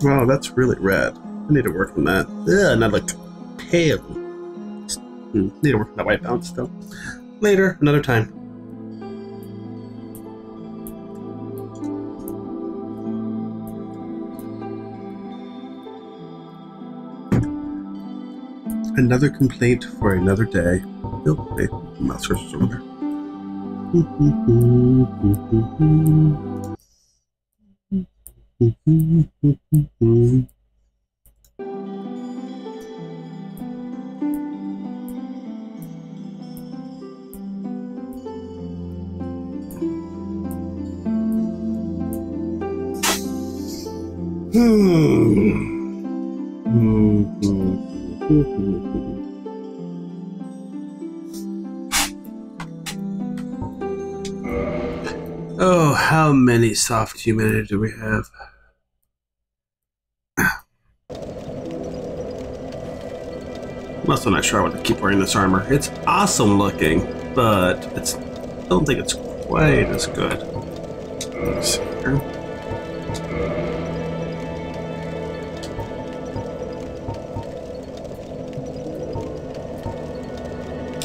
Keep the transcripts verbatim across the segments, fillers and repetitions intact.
Wow, that's really rad. I need to work on that. Yeah, and I look pale. Need to work on that white balance though. Later, another time. Another complaint for another day. Okay, mouse cursor over. Hmm. Oh, how many soft humanity do we have? I'm also not sure I want to keep wearing this armor. It's awesome looking, but it's I don't think it's quite as good. Let's see here.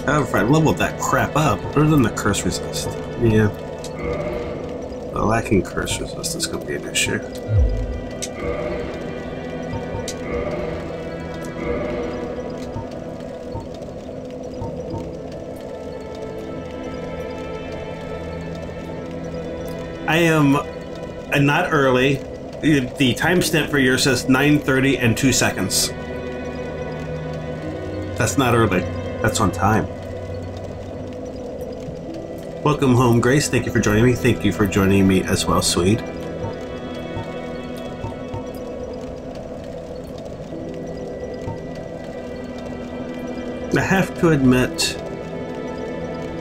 However, if I leveled that crap up, other than the curse resist. Yeah. The lacking curse resist is going to be an issue. I am I'm not early. The timestamp for yours says nine thirty and two seconds. That's not early. That's on time. Welcome home, Grace. Thank you for joining me. Thank you for joining me as well, Swede. I have to admit,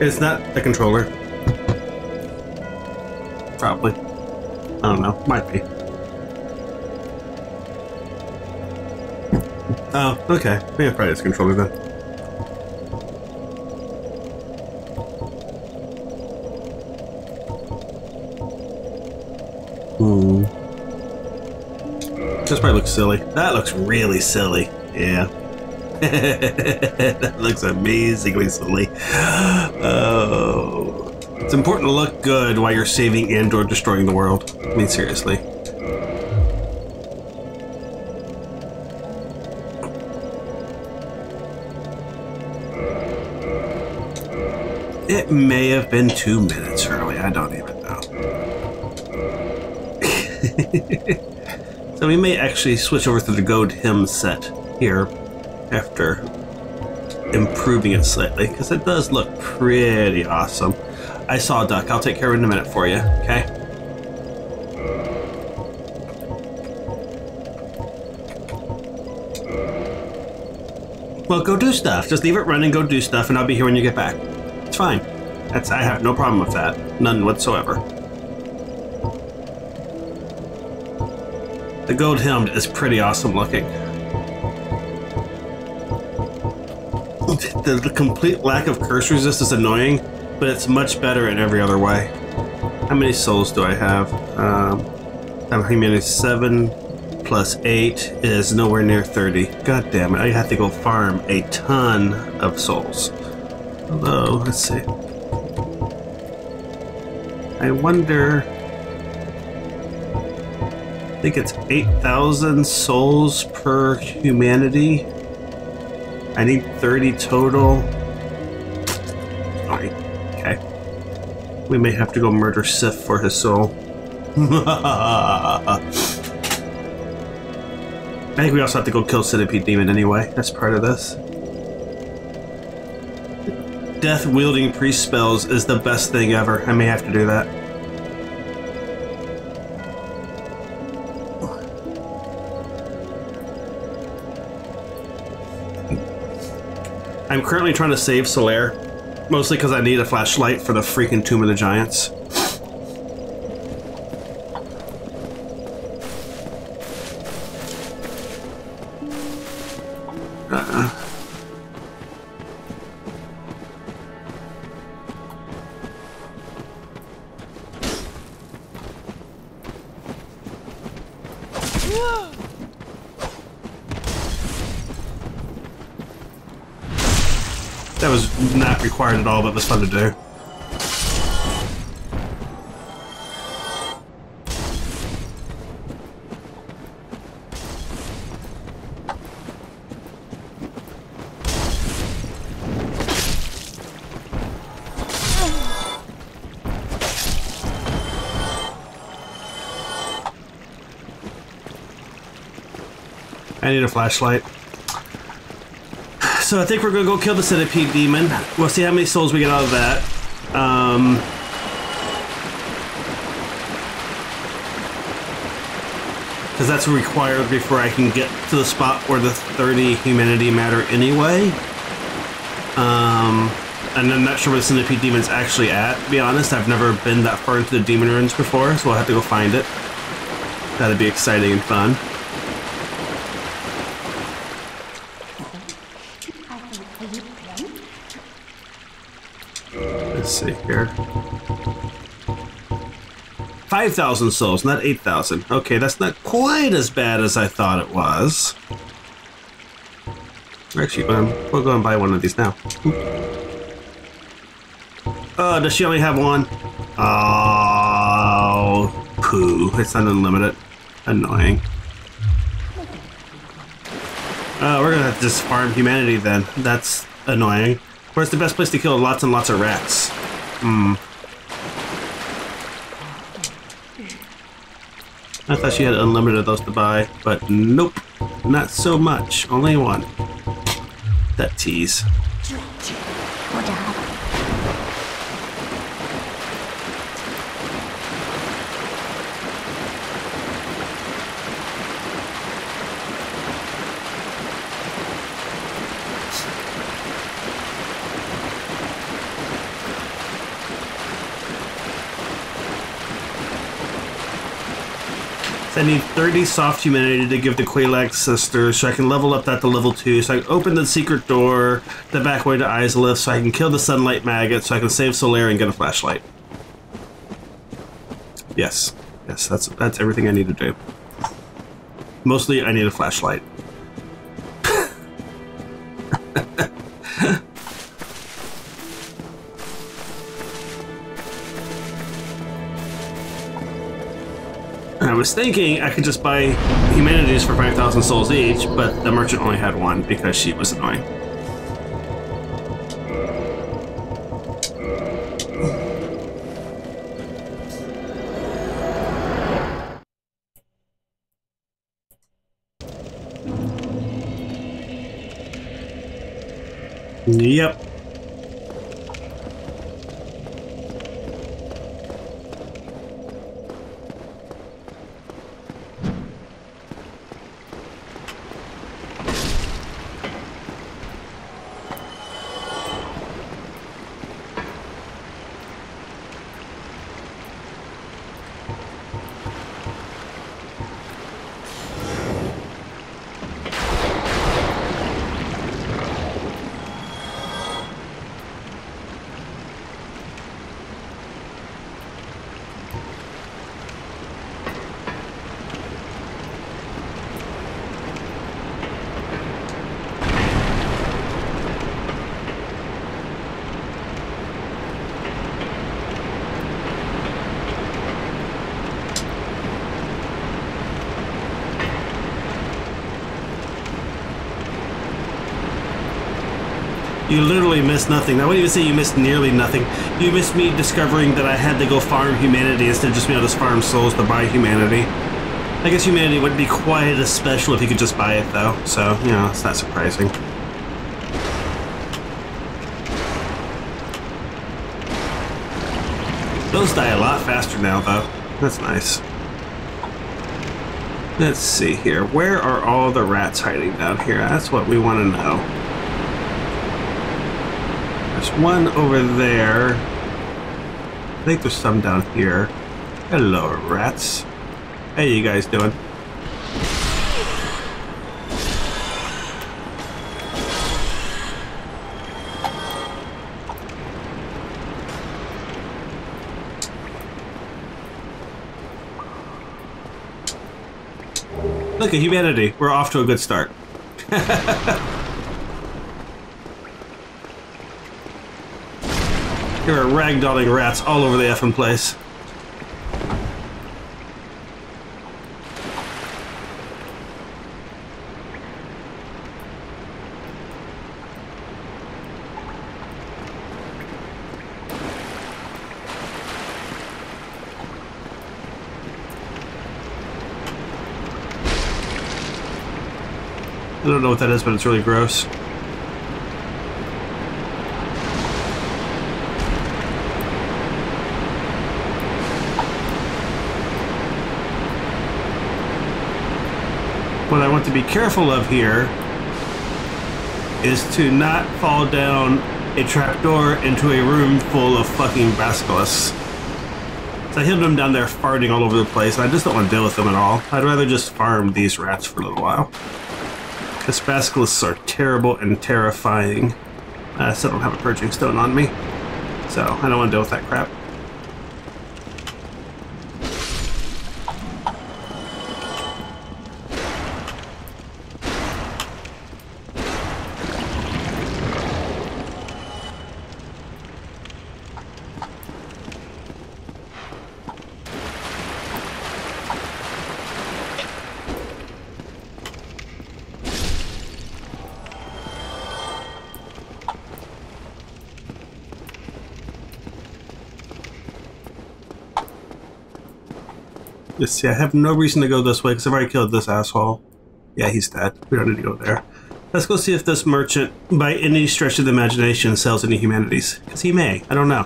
it's not the controller. Probably. I don't know. Might be. Oh, okay. Yeah, probably it's the controller then. This probably looks silly. That looks really silly. Yeah. That looks amazingly silly. Oh. It's important to look good while you're saving and or destroying the world. I mean, seriously. It may have been two minutes early. I don't even know. So we may actually switch over to the Goad Hymn set here after improving it slightly, because it does look pretty awesome. I saw a duck. I'll take care of it in a minute for you, okay? Well, go do stuff. Just leave it running, go do stuff, and I'll be here when you get back. It's fine. That's, I have no problem with that. None whatsoever. The Gold Helm is pretty awesome looking. The, the complete lack of curse resist is annoying, but it's much better in every other way. How many souls do I have? Um, I'm humanity seven plus eight is nowhere near thirty. God damn it! I have to go farm a ton of souls. Although, let's see. I wonder. I think it's eight thousand souls per humanity. I need thirty total. Alright, okay. We may have to go murder Sif for his soul. I think we also have to go kill Centipede Demon anyway. That's part of this. Death-wielding priest spells is the best thing ever. I may have to do that. I'm currently trying to save Solaire, mostly because I need a flashlight for the freaking Tomb of the Giants. That was not required at all, but it was fun to do. I need a flashlight. So I think we're gonna go kill the Centipede Demon. We'll see how many souls we get out of that. Um, Cause that's required before I can get to the spot where the thirty humanity matter anyway. Um, and I'm not sure where the Centipede Demon's actually at, to be honest. I've never been that far into the Demon Ruins before, so we'll have to go find it. That'd be exciting and fun. See here. five thousand souls, not eight thousand. Okay, that's not quite as bad as I thought it was. Actually, um, we'll go and buy one of these now. Oh, does she only have one? Oh, poo. It's not unlimited. Annoying. Oh, we're gonna have to just farm humanity then. That's annoying. Where's the best place to kill lots and lots of rats? Hmm. I thought she had unlimited of those to buy, but nope. Not so much. Only one. That tease. I need thirty soft humanity to give the Quaillac Sisters, so I can level up that to level two, so I can open the secret door, the back way to Izalith, so I can kill the Sunlight Maggot, so I can save Solaire and get a flashlight. Yes. Yes, that's that's everything I need to do. Mostly, I need a flashlight. I was thinking I could just buy humanities for five thousand souls each, but the merchant only had one because she was annoying. Yep. You literally missed nothing. I wouldn't even say you missed nearly nothing. You missed me discovering that I had to go farm humanity instead of just being able to farm souls to buy humanity. I guess humanity wouldn't be quite as special if you could just buy it, though. So, you know, it's not surprising. Those die a lot faster now, though. That's nice. Let's see here. Where are all the rats hiding down here? That's what we want to know. There's one over there. I think there's some down here. Hello, rats. How you guys doing? Look at humanity. We're off to a good start. There are ragdolling rats all over the effing place. I don't know what that is, but it's really gross. What I want to be careful of here is to not fall down a trapdoor into a room full of fucking basilisks. So I healed them down there farting all over the place, and I just don't want to deal with them at all. I'd rather just farm these rats for a little while. Because basilisks are terrible and terrifying. I still don't have a purging stone on me, so I don't want to deal with that crap. See, I have no reason to go this way because I've already killed this asshole. Yeah, he's dead. We don't need to go there. Let's go see if this merchant, by any stretch of the imagination, sells any humanities. Because he may. I don't know.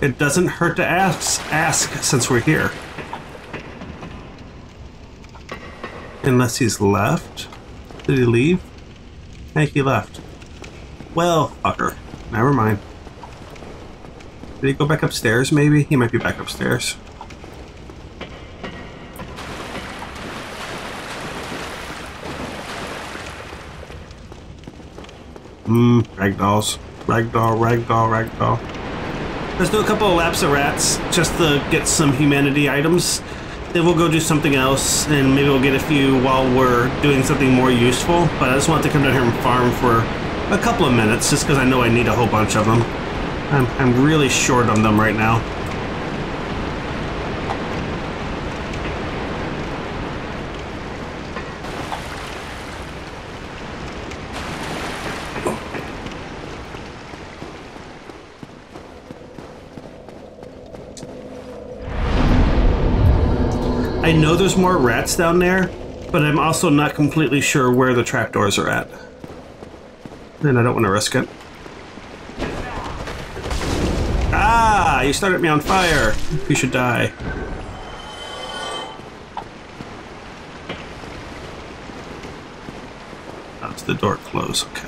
It doesn't hurt to ask, ask since we're here. Unless he's left. Did he leave? I think he left. Well, fucker. Never mind. Did he go back upstairs, maybe? He might be back upstairs. Mmm, ragdolls. Ragdoll, ragdoll, ragdoll. Let's do a couple of laps of rats just to get some humanity items. Then we'll go do something else, and maybe we'll get a few while we're doing something more useful. But I just want to come down here and farm for a couple of minutes just because I know I need a whole bunch of them. I'm, I'm really short on them right now. I know there's more rats down there, but I'm also not completely sure where the trapdoors are at. And I don't want to risk it. Ah! You started me on fire! You should die. That's the door closed. Okay.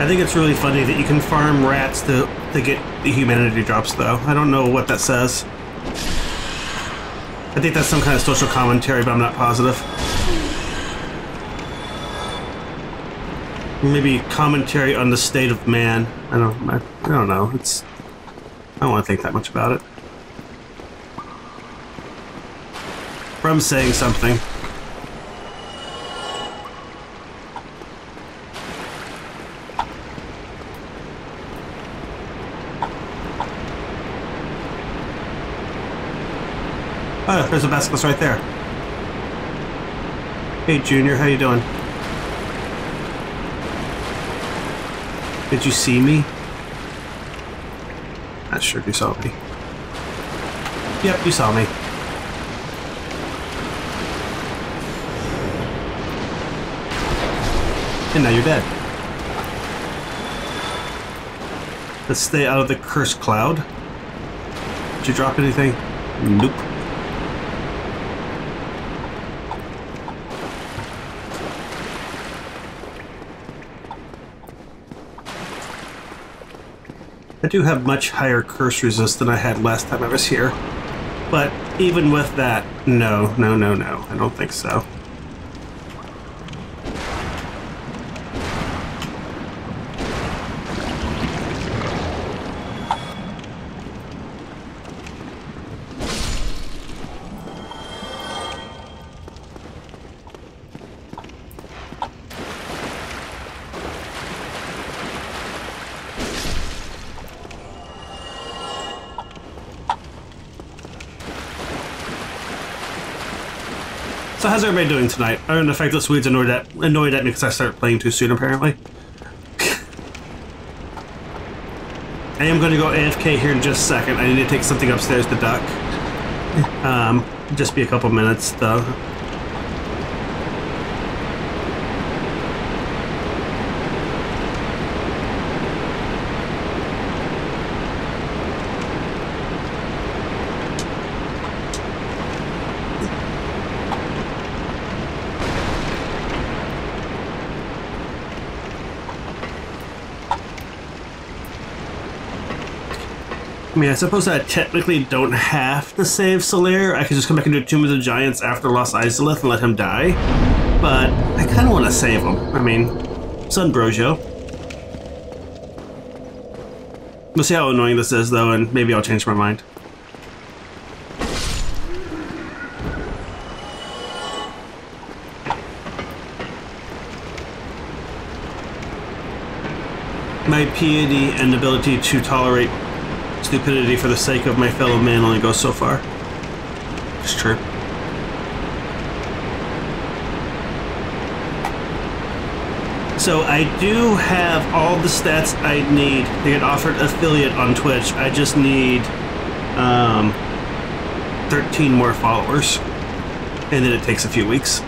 I think it's really funny that you can farm rats to, to get the humanity drops, though. I don't know what that says. I think that's some kind of social commentary, but I'm not positive. Maybe commentary on the state of man. I don't, I, I don't know. It's, I don't want to think that much about it. From saying something. Oh, there's a basilisk right there. Hey, Junior, how you doing? Did you see me? Not sure if you saw me. Yep, you saw me. And now you're dead. Let's stay out of the cursed cloud. Did you drop anything? Nope. I do have much higher curse resist than I had last time I was here. But even with that, no, no, no, no. I don't think so. How's everybody doing tonight? Other than the fact that Swede's annoyed at, annoyed at me because I started playing too soon, apparently. I am going to go A F K here in just a second. I need to take something upstairs to duck. Um, just be a couple minutes, though. I mean, I suppose I technically don't have to save Solaire. I could just come back into Tomb of the Giants after Lost Izalith and let him die. But I kind of want to save him. I mean, Sunbrosio. We'll see how annoying this is, though, and maybe I'll change my mind. My piety and ability to tolerate stupidity for the sake of my fellow man only goes so far. It's true. So I do have all the stats I need to get offered affiliate on Twitch. I just need um, thirteen more followers. And then it takes a few weeks.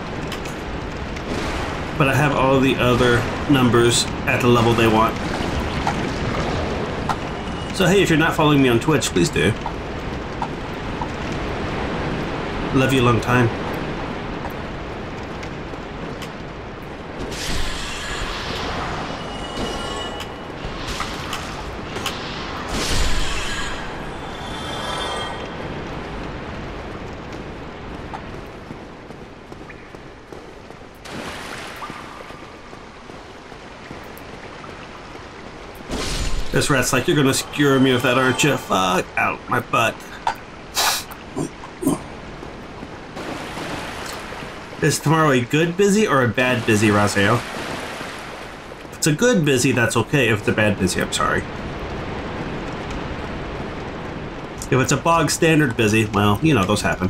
But I have all the other numbers at the level they want. So hey, if you're not following me on Twitch, please do. Love you a long time. This rat's like, you're gonna skewer me with that, aren't you? Fuck out my butt. Is tomorrow a good busy or a bad busy, Razio? If it's a good busy, that's okay. If it's a bad busy, I'm sorry. If it's a bog standard busy, well, you know, those happen.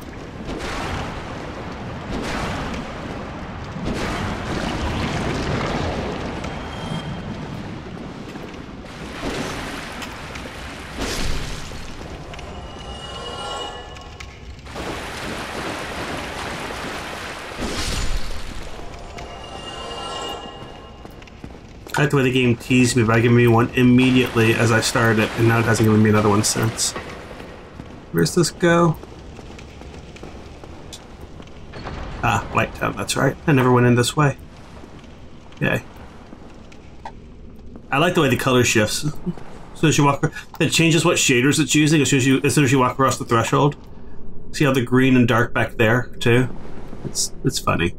I like the way the game teased me by giving me one immediately as I started it, and now it hasn't given me another one since. Where's this go? Ah, Blighttown, that's right. I never went in this way. Yay. I like the way the color shifts. As soon as you walk, it changes what shaders it's using as soon as you, as soon as you walk across the threshold. See how the green and dark back there, too? It's, it's funny.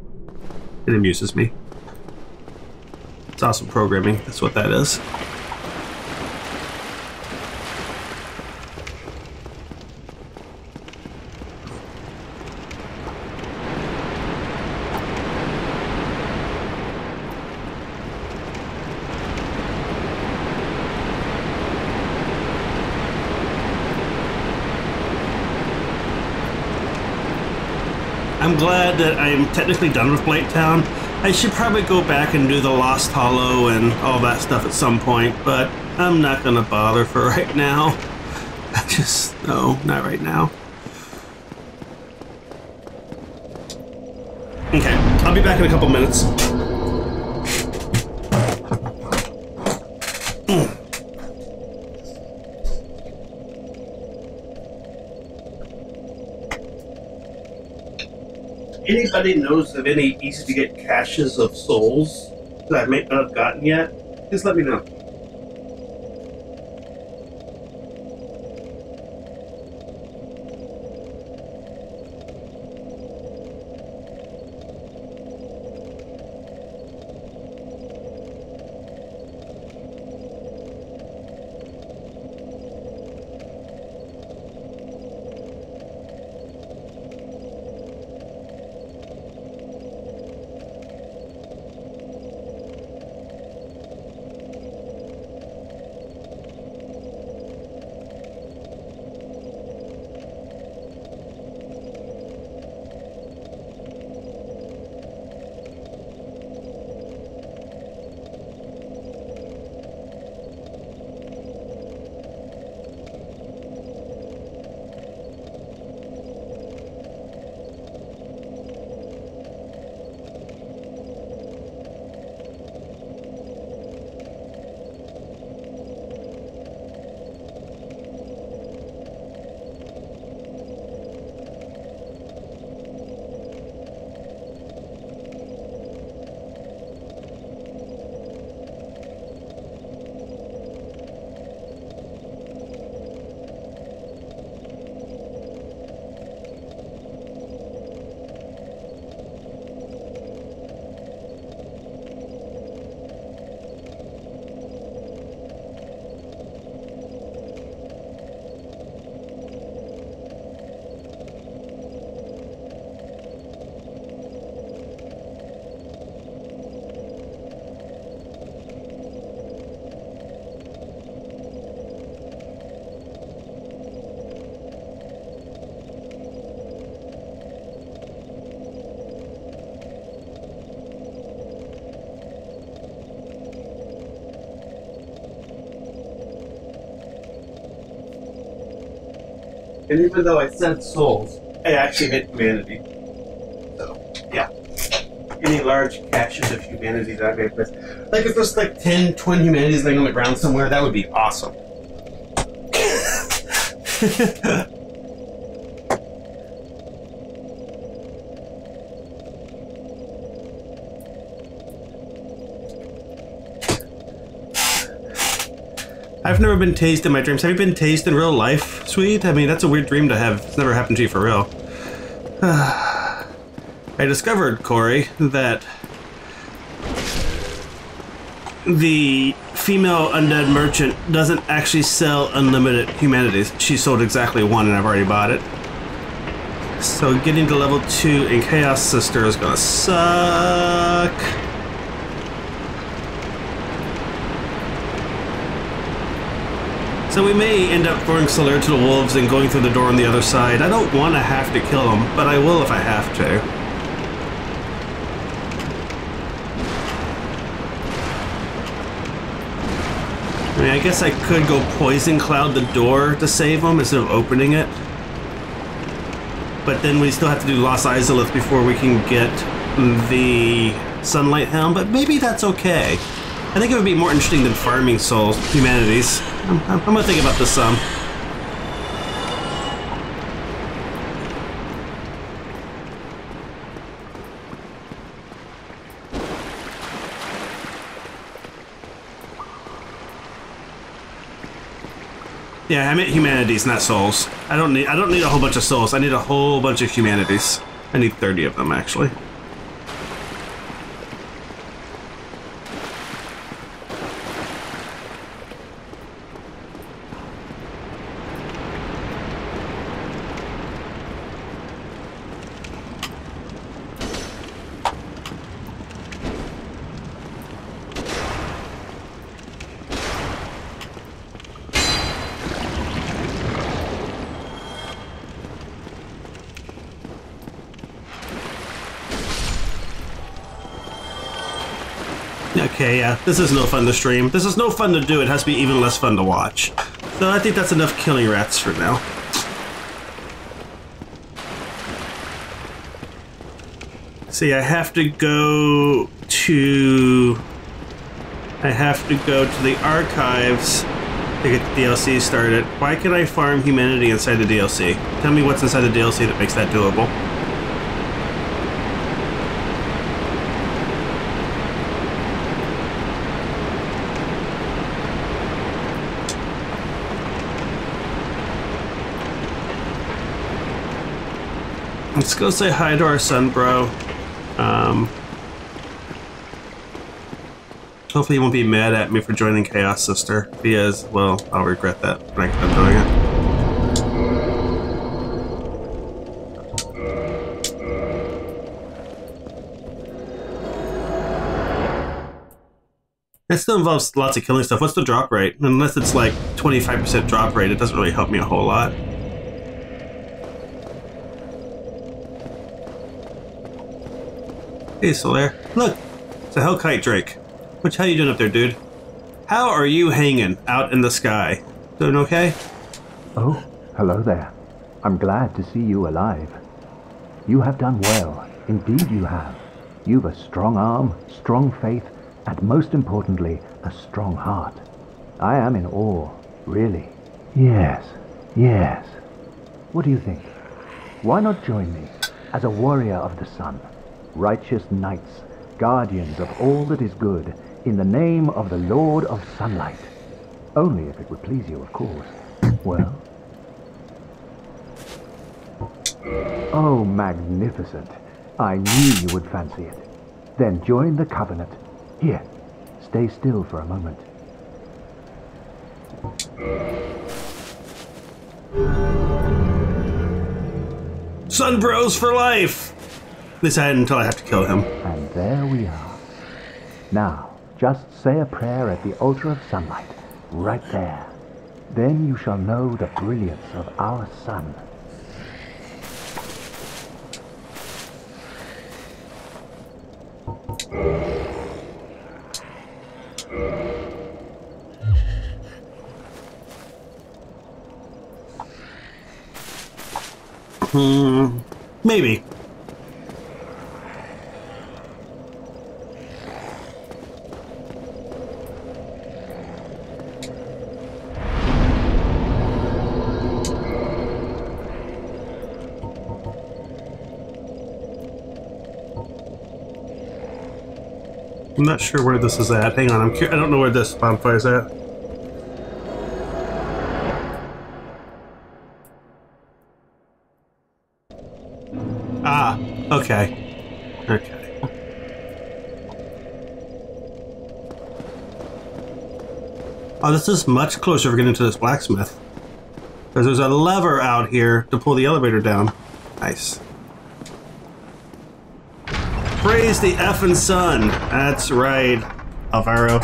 It amuses me. It's awesome programming, that's what that is. I'm glad that I am technically done with Blighttown. I should probably go back and do the Lost Hollow and all that stuff at some point, but I'm not gonna bother for right now. I just, no, not right now. Okay, I'll be back in a couple minutes. Anybody knows of any easy-to-get caches of souls that I may not have gotten yet, just let me know. And even though I sent souls, I actually hit humanity. So, yeah. Any large caches of humanity that I may have missed. Like, if there's like ten, twenty humanities laying on the ground somewhere, that would be awesome. I've never been tased in my dreams. Have you been tased in real life, Sweet? I mean, that's a weird dream to have. It's never happened to you for real. I discovered, Corey, that the female undead merchant doesn't actually sell unlimited humanities. She sold exactly one and I've already bought it. So getting to level two in Chaos Sister is gonna suck. So we may end up throwing Solaire to the wolves and going through the door on the other side. I don't want to have to kill him, but I will if I have to. I mean, I guess I could go poison cloud the door to save him instead of opening it. But then we still have to do Lost Izalith before we can get the Sunlight Helm, but maybe that's okay. I think it would be more interesting than farming souls, humanities. I'm, I'm, I'm gonna think about this some. Yeah, I meant humanities, not souls. I don't need. I don't need a whole bunch of souls. I need a whole bunch of humanities. I need thirty of them actually. Okay, yeah, this is no fun to stream. This is no fun to do. It has to be even less fun to watch. So I think that's enough killing rats for now. See, I have to go to... I have to go to the Archives to get the D L C started. Why can I farm humanity inside the D L C? Tell me what's inside the D L C that makes that doable. Let's go say hi to our son, bro. Um, hopefully he won't be mad at me for joining Chaos Sister. If he is, well, I'll regret that when I'm doing it. It still involves lots of killing stuff. What's the drop rate? Unless it's like twenty-five percent drop rate, it doesn't really help me a whole lot. Hey, Solaire. Look! It's a Hellkite Drake. Which, how you doing up there, dude? How are you hanging out in the sky? Doing okay? Oh, hello there. I'm glad to see you alive. You have done well. Indeed you have. You've a strong arm, strong faith, and most importantly, a strong heart. I am in awe, really. Yes, yes. What do you think? Why not join me as a warrior of the sun? Righteous knights, guardians of all that is good, in the name of the Lord of Sunlight. Only if it would please you, of course. Well... Oh, magnificent. I knew you would fancy it. Then join the Covenant. Here, stay still for a moment. Sun Bros for life! This I had until I have to kill him. And there we are. Now, just say a prayer at the altar of sunlight, right there. Then you shall know the brilliance of our sun. Hmm, maybe. I'm not sure where this is at. Hang on, I'm I don't know where this bonfire's at. Ah, okay. Okay. Oh, this is much closer if we're getting to this blacksmith. Because there's a lever out here to pull the elevator down. Nice. Praise the effing sun. That's right, Alvaro.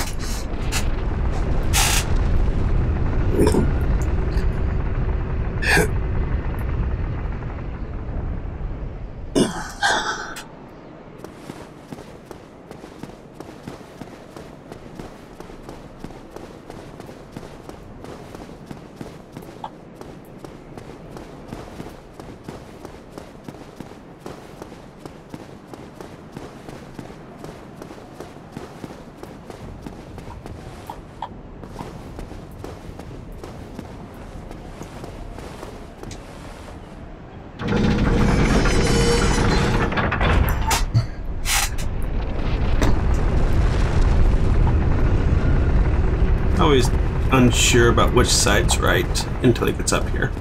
Unsure about which side's right until he gets up here.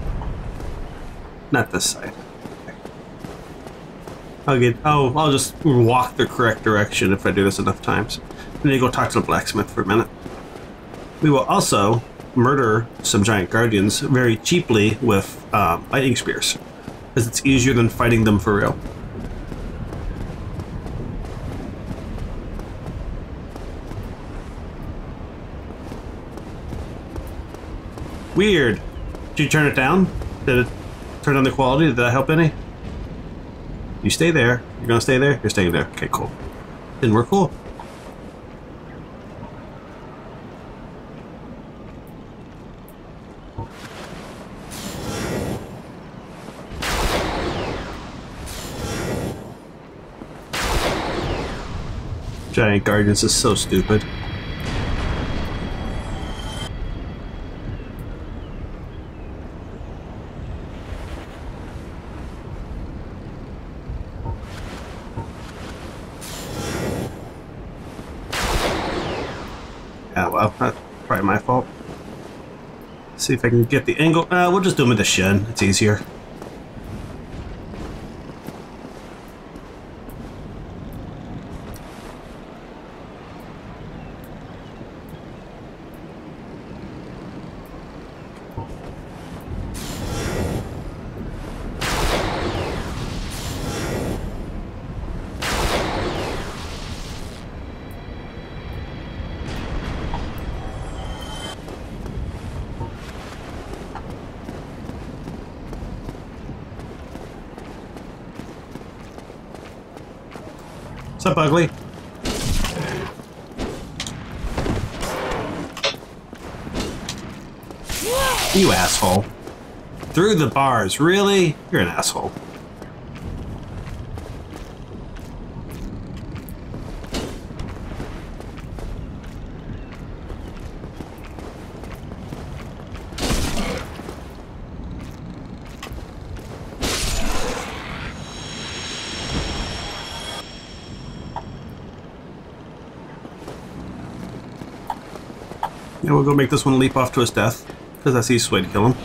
Not this side. I'll get. Oh, I'll just walk the correct direction if I do this enough times. I need to go talk to the blacksmith for a minute. We will also murder some giant guardians very cheaply with um, lightning spears, because it's easier than fighting them for real. Weird. Did you turn it down? Did it turn down the quality? Did that help any? You stay there. You're gonna stay there? You're staying there. Okay, cool. Then we're cool. Giant Guardians is so stupid. See if I can get the angle. Uh, we'll just do him with the shin. It's easier. What's up, Ugly? You asshole. Through the bars, really? You're an asshole. And we'll go make this one leap off to his death, because that's the easiest way to kill him.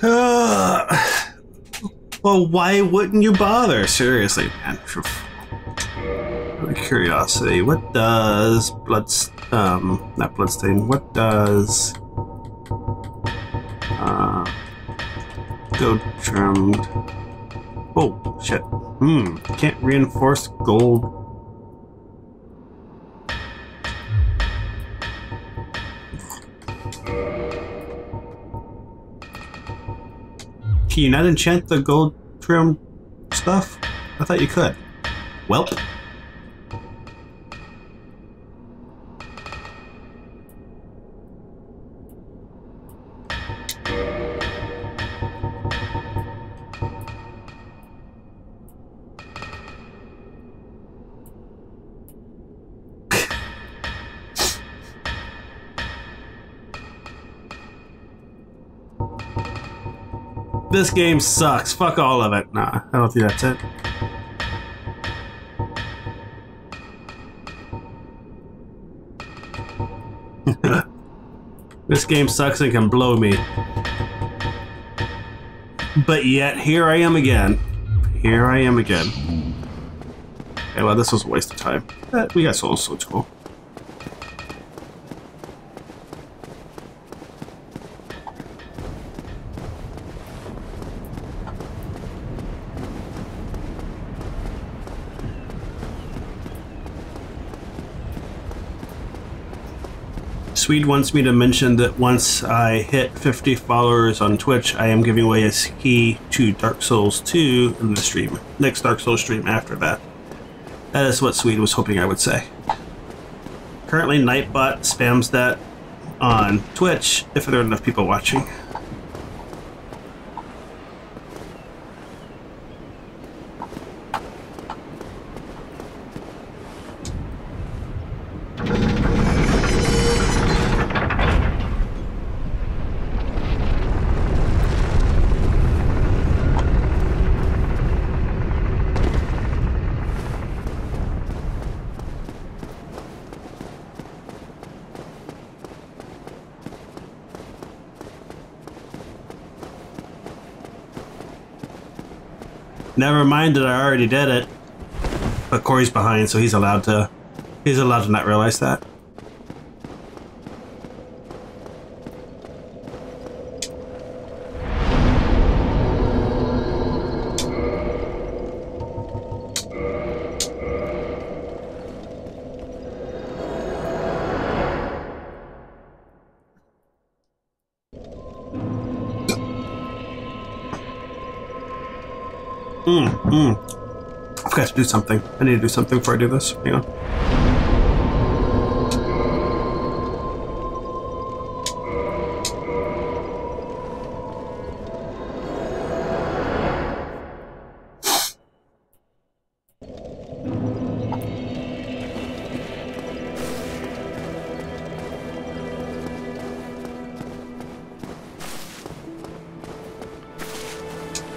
Uh, well, why wouldn't you bother? Seriously, man. Out of curiosity, what does blood um not bloodstain? What does uh gold trimmed? Oh shit. Hmm. Can't reinforce gold. Can you not enchant the gold trim stuff? I thought you could. Welp. This game sucks. Fuck all of it. Nah, I don't think that's it. This game sucks and can blow me. But yet, here I am again. Here I am again. Okay, well, this was a waste of time. But we got Souls, so it's cool. Swede wants me to mention that once I hit fifty followers on Twitch, I am giving away a key to Dark Souls two in the stream. Next Dark Souls stream after that. That is what Swede was hoping I would say. Currently, Nightbot spams that on Twitch if there are enough people watching. Never mind that I already did it. But Corey's behind, so he's allowed to he's allowed to not realize that. Mm. I've got to do something. I need to do something before I do this. Hang on.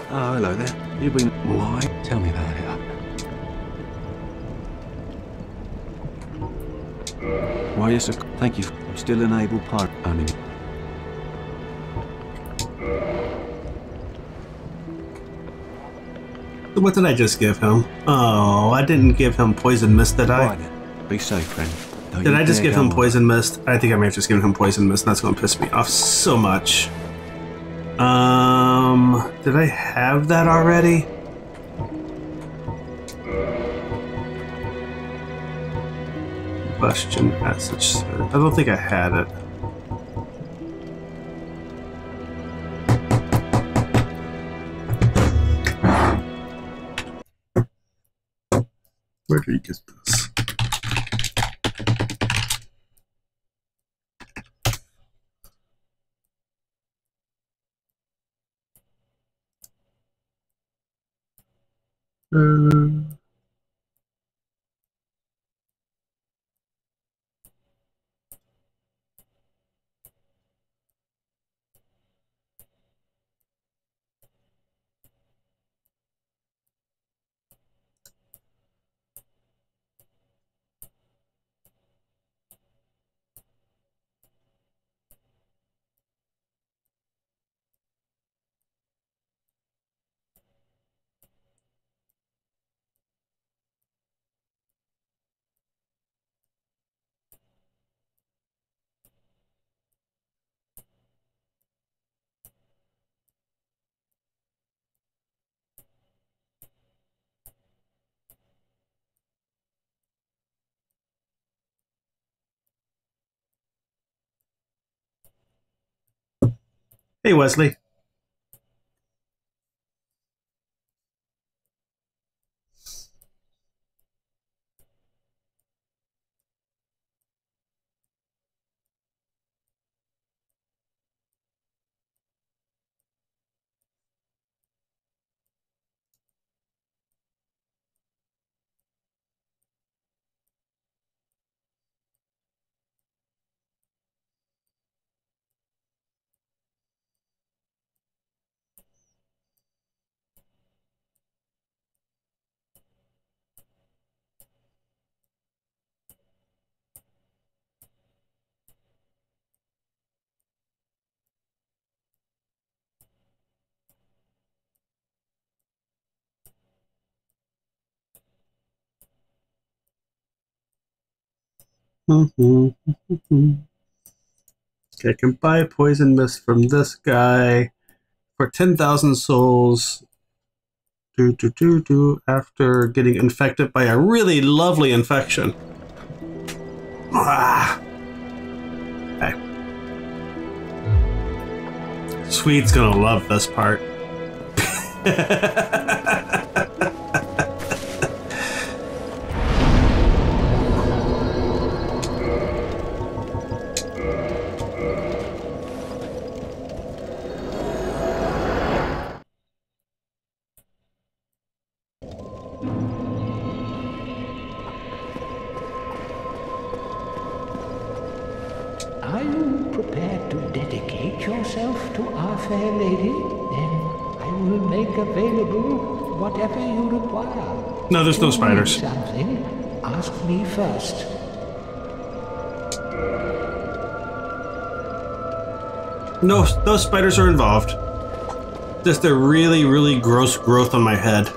Oh, hello there. You've been live? Tell me about it. Why, yes, sir. Thank you. I'm still an able part. I mean. What did I just give him? Oh, I didn't give him poison mist, did I? Right, be safe, friend. Don't did I just give him poison mist? I think I may have just given him poison mist, and that's going to piss me off so much. Um, did I have that already? Question passage. I don't think I had it. Where do you get this? Uh, Hey, Wesley. Okay, I can buy a poison mist from this guy for ten thousand souls do, do, do, do, after getting infected by a really lovely infection. Ah. Okay. Swede's gonna love this part. No, there's no spiders. Something, ask me first. No, no spiders are involved. Just a really, really gross growth on my head.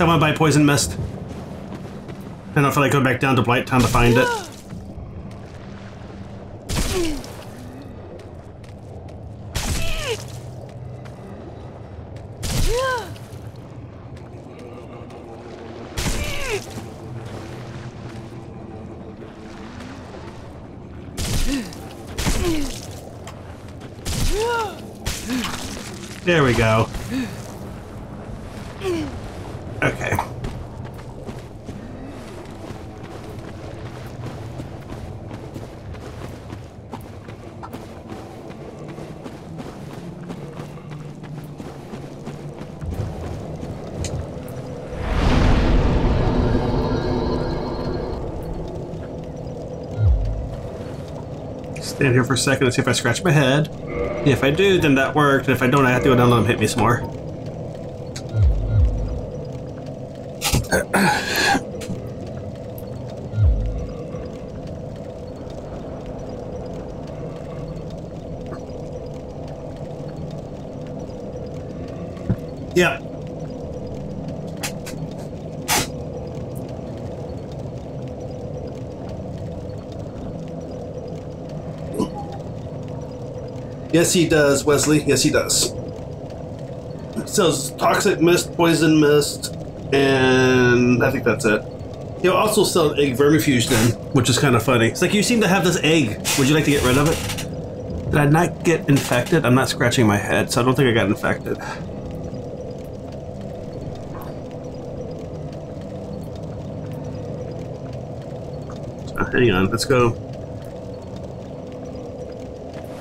I want to buy poison mist. I don't feel like going back down to Blighttown to find it. There we go. Stand here for a second and see if I scratch my head. If I do, then that worked, and if I don't, I have to go down and let him hit me some more. Yeah. Yes, he does, Wesley. Yes, he does. It sells toxic mist, poison mist, and I think that's it. He'll also sell egg vermifuge then, which is kind of funny. It's like, you seem to have this egg. Would you like to get rid of it? Did I not get infected? I'm not scratching my head, so I don't think I got infected. So, hang on, let's go.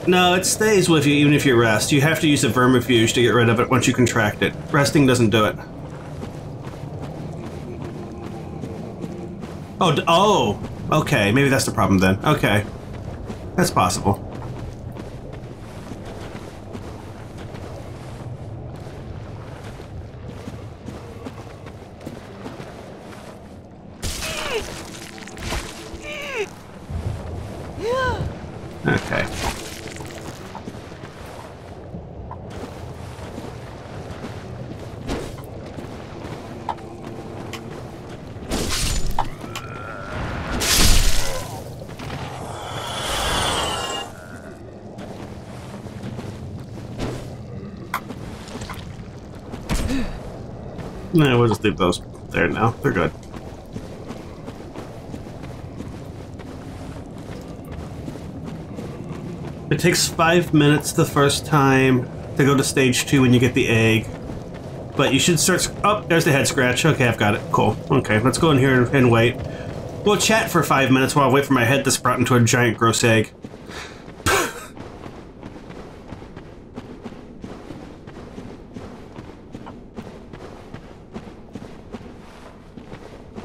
No, it stays with you even if you rest. You have to use a vermifuge to get rid of it once you contract it. Resting doesn't do it. Oh, d oh, okay. Maybe that's the problem then. Okay. That's possible. Okay. No, we'll just leave those there now. They're good. It takes five minutes the first time to go to stage two when you get the egg. But you should search... Oh, there's the head scratch. Okay, I've got it. Cool. Okay, let's go in here and wait. We'll chat for five minutes while I wait for my head to sprout into a giant gross egg.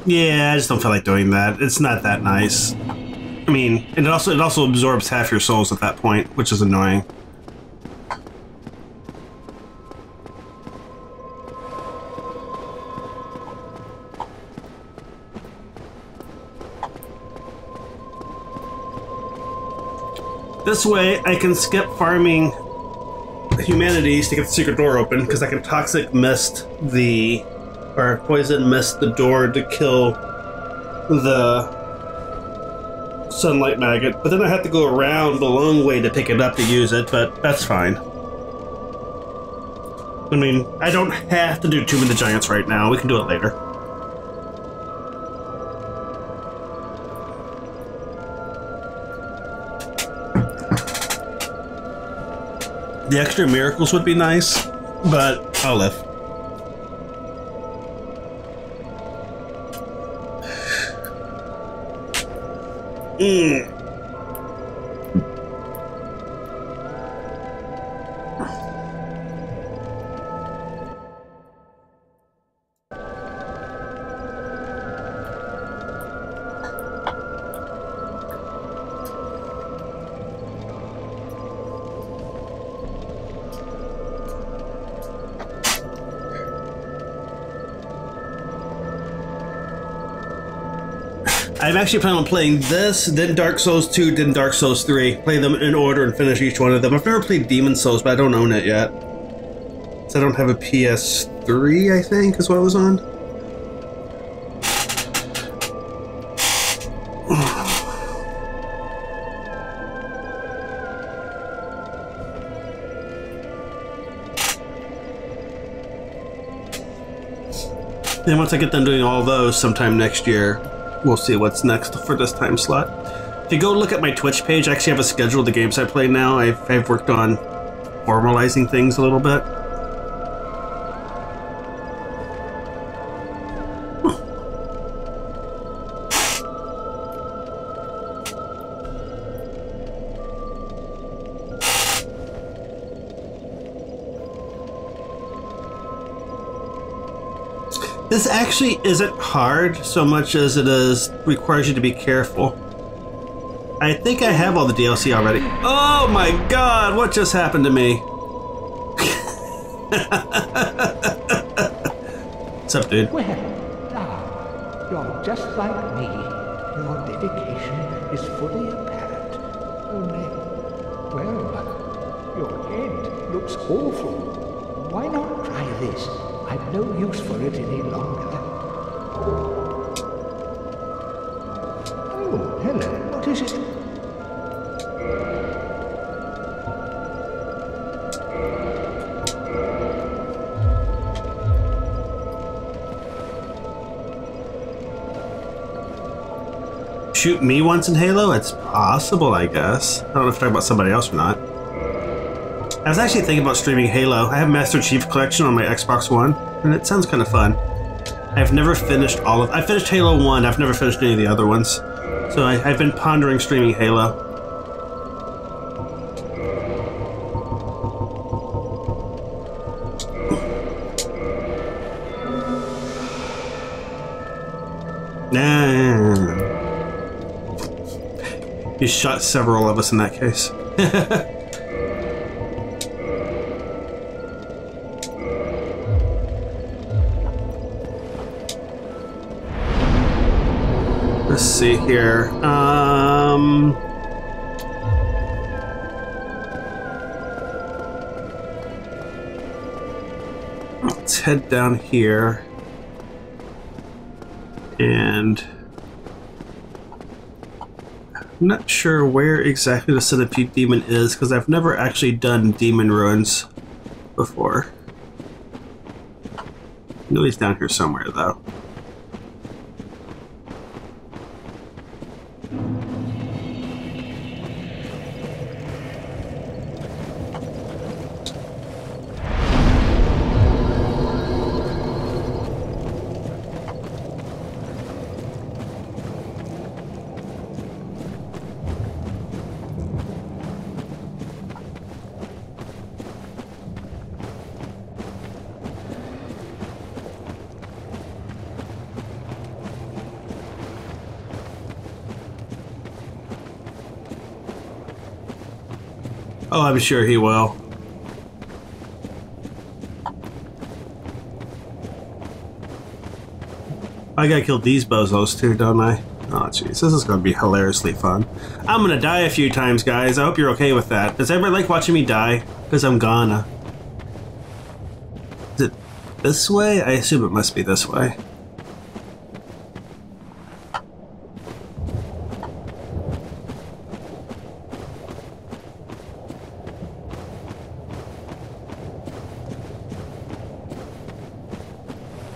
Yeah, I just don't feel like doing that. It's not that nice. I mean, and it also it also absorbs half your souls at that point, which is annoying. This way, I can skip farming humanities to get the secret door open, because I can toxic mist the... or poison missed the door to kill the Sunlight Maggot, but then I have to go around the long way to pick it up to use it, but that's fine. I mean, I don't have to do Tomb of the Giants right now. We can do it later. The extra miracles would be nice, but I'll live. Mm. I'm actually planning on playing this, then Dark Souls two, then Dark Souls three. Play them in order and finish each one of them. I've never played Demon Souls, but I don't own it yet. So I don't have a P S three, I think, is what I was on. Then once I get done doing all those sometime next year, we'll see what's next for this time slot. If you go look at my Twitch page, I actually have a schedule of the games I play now. I've, I've worked on formalizing things a little bit. This actually isn't hard so much as it is requires you to be careful. I think I have all the D L C already. Oh my god, what just happened to me? What's up, dude? Well, now, you're just like me. Your dedication is fully apparent. Only, well, your head looks awful. Why not try this? I've no use for it any longer. Oh, hello. What is it? Shoot me once in Halo? It's possible, I guess. I don't know if I'm talking about somebody else or not. I was actually thinking about streaming Halo. I have Master Chief Collection on my Xbox One, and it sounds kind of fun. I've never finished all of... I finished Halo one, I've never finished any of the other ones. So I, I've been pondering streaming Halo. Nah. You shot several of us in that case. Let's see here. Um... Let's head down here. And... I'm not sure where exactly the Centipede Demon is, because I've never actually done Demon Ruins before. I know he's down here somewhere, though. Oh, I'm sure he will. I gotta kill these bozos too, don't I? Oh, jeez, this is gonna be hilariously fun. I'm gonna die a few times, guys. I hope you're okay with that. Does everybody like watching me die? Because I'm gonna. Is it this way? I assume it must be this way.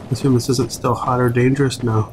Assume this isn't still hot or dangerous? No.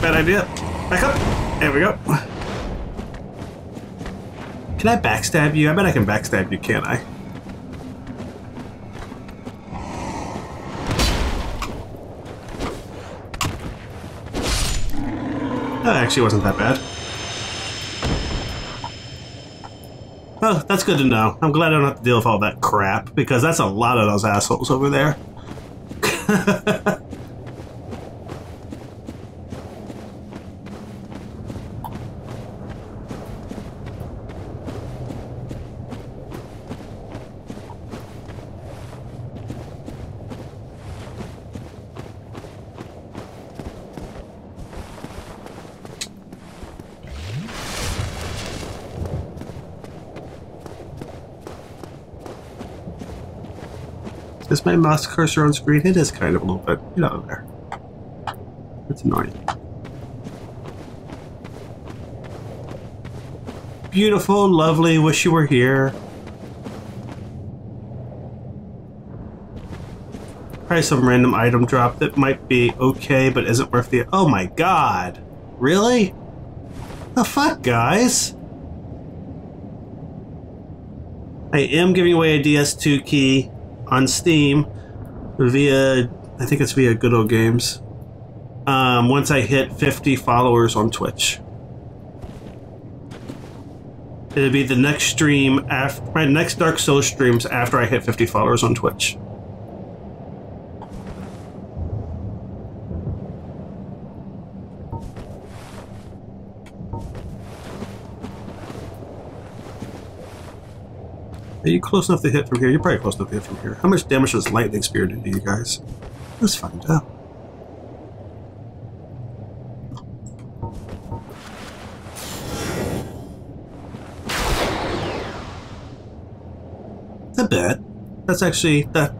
Bad idea. Back up. There we go. Can I backstab you? I bet I can backstab you, can't I? That actually wasn't that bad. Well, that's good to know. I'm glad I don't have to deal with all that crap, because that's a lot of those assholes over there. Is my mouse cursor on screen? It is kind of a little bit. Get out of there. That's annoying. Beautiful, lovely, wish you were here. Probably some random item drop that might be okay, but isn't worth the... Oh my god! Really? The fuck, guys? I am giving away a D S two key on Steam via, I think it's via Good Old Games, um, once I hit fifty followers on Twitch. It'll be the next stream, after my next Dark Souls streams, after I hit fifty followers on Twitch. Are you close enough to hit from here? You're probably close enough to hit from here. How much damage does Lightning Spear do to you guys? Let's find out. A bit. That's actually that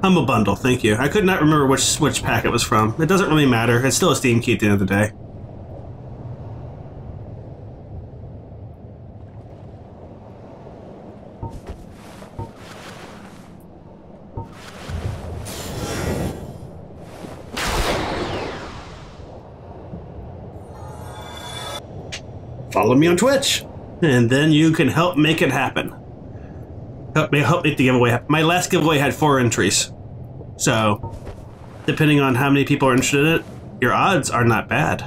Humble Bundle, thank you. I could not remember which which pack it was from. It doesn't really matter. It's still a Steam key at the end of the day. Follow me on Twitch, and then you can help make it happen. Help me help make the giveaway happen. My last giveaway had four entries. So, depending on how many people are interested in it, your odds are not bad.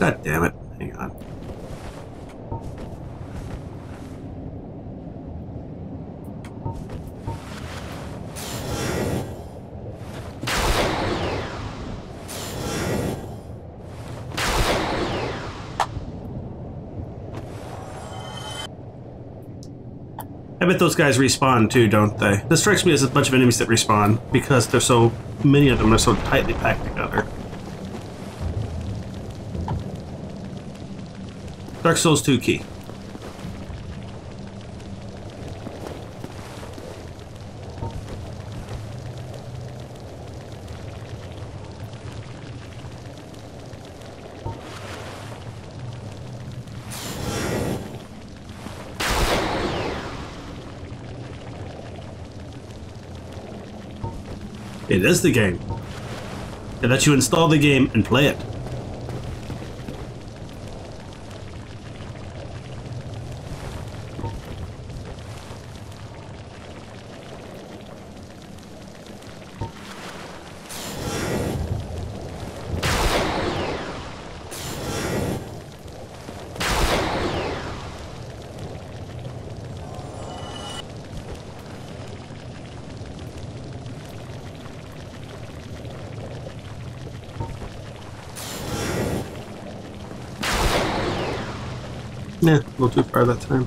God damn it. Hang on. I bet those guys respawn too, don't they? This strikes me as a bunch of enemies that respawn because there's so many of them are so tightly packed together. Dark Souls two key. It is the game. It lets you install the game and play it. Yeah, a little too far that time.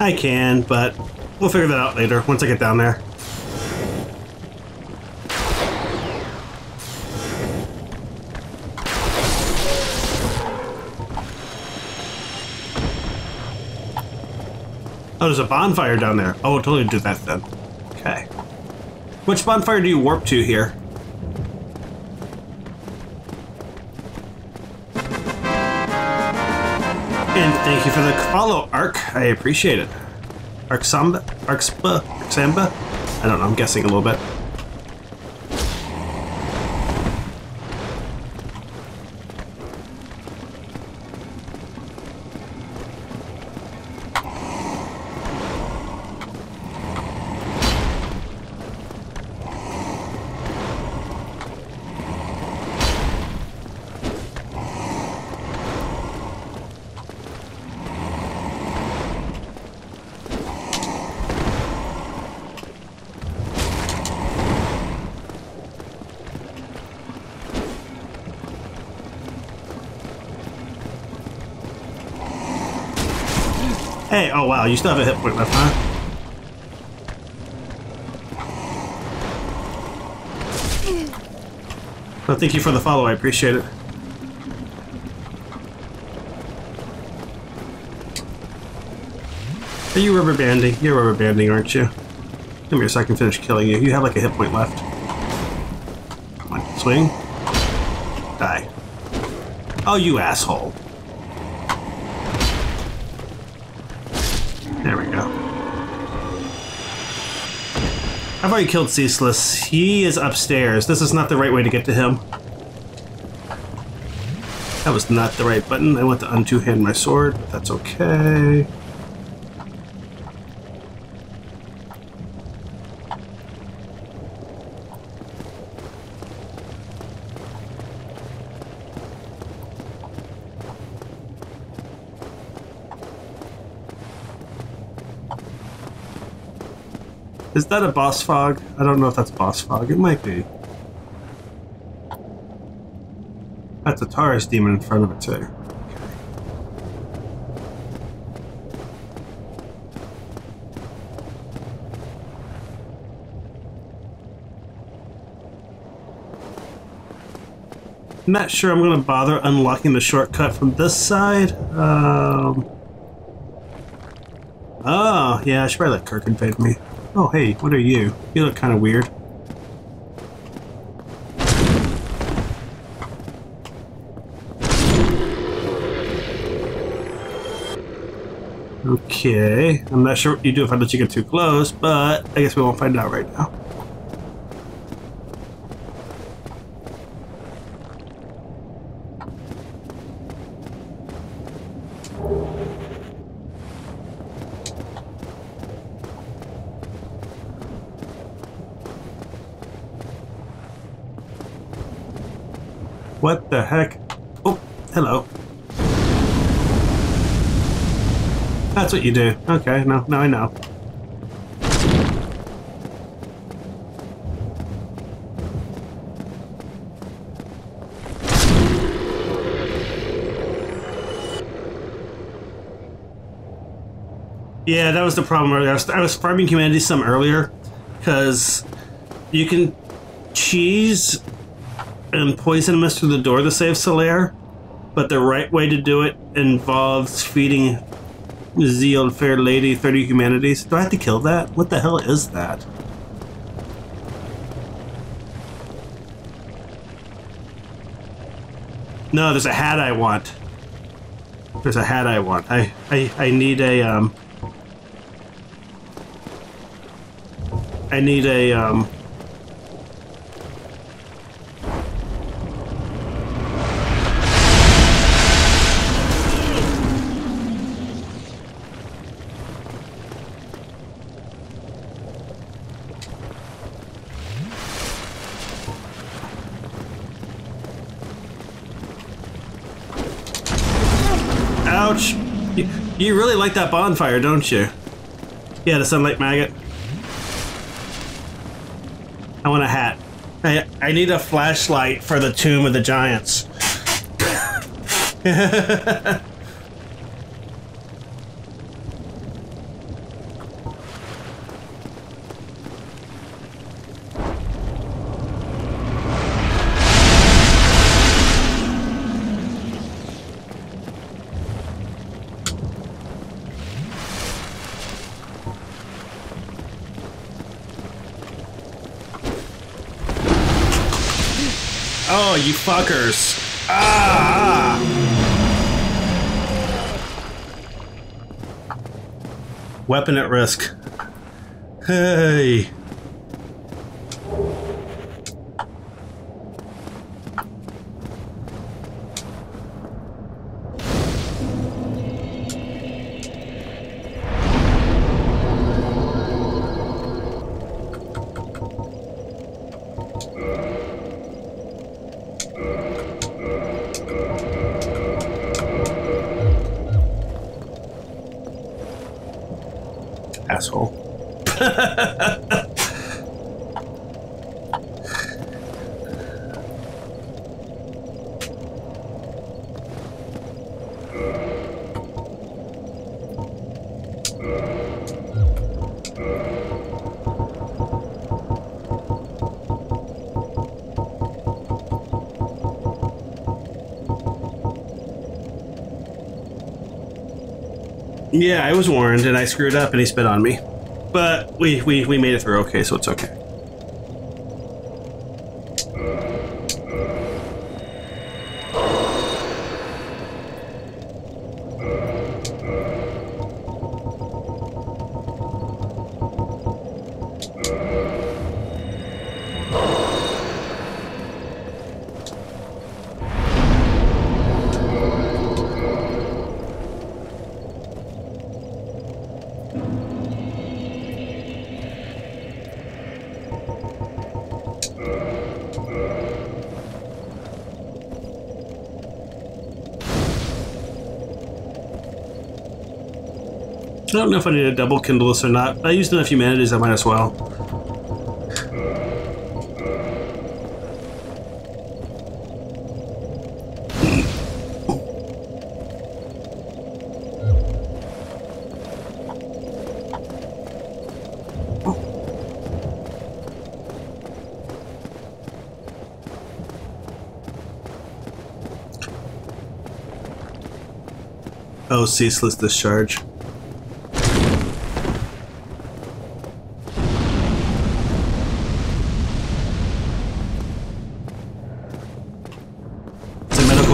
I can, but we'll figure that out later once I get down there. Oh, there's a bonfire down there. Oh, we'll totally do that then. Okay. Which bonfire do you warp to here? And thank you for the follow, Ark. I appreciate it. Ark Samba? Ark Spa? Ark Samba? I don't know. I'm guessing a little bit. Hey, oh wow, you still have a hit point left, huh? Well, thank you for the follow, I appreciate it. Are you rubber banding? You're rubber banding, aren't you? Come here so I can finish killing you. You have like a hit point left. Come on, swing. Die. Oh, you asshole. I've already killed Ceaseless. He is upstairs. This is not the right way to get to him. That was not the right button. I want to unto hand my sword. That's okay. Is that a boss fog? I don't know if that's boss fog. It might be. That's a Taurus Demon in front of it, too. I'm not sure I'm going to bother unlocking the shortcut from this side. Um, oh, yeah, I should probably let Kirk invade me. Oh, hey, what are you? You look kind of weird. Okay, I'm not sure what you do if I let you get too close, but I guess we won't find out right now. What the heck? Oh, hello. That's what you do. Okay, no, no, I know. Yeah, that was the problem. I was, I was farming humanity some earlier, because you can cheese and poison mist through the door to save Solaire, but the right way to do it involves feeding Zeal Fair Lady thirty humanities. Do I have to kill that? What the hell is that? No, there's a hat I want. There's a hat I want. I, I, I need a, um... I need a, um... Ouch! You, you really like that bonfire, don't you? Yeah, the Sunlight Maggot. I want a hat. I, I need a flashlight for the Tomb of the Giants. You fuckers. Ah! Weapon at risk. Hey! Yeah, I was warned, and I screwed up, and he spit on me. But we, we, we made it through okay, so it's okay. I don't know if I need a double kindle this or not. I used enough humanities, I might as well. Oh, ceaseless discharge.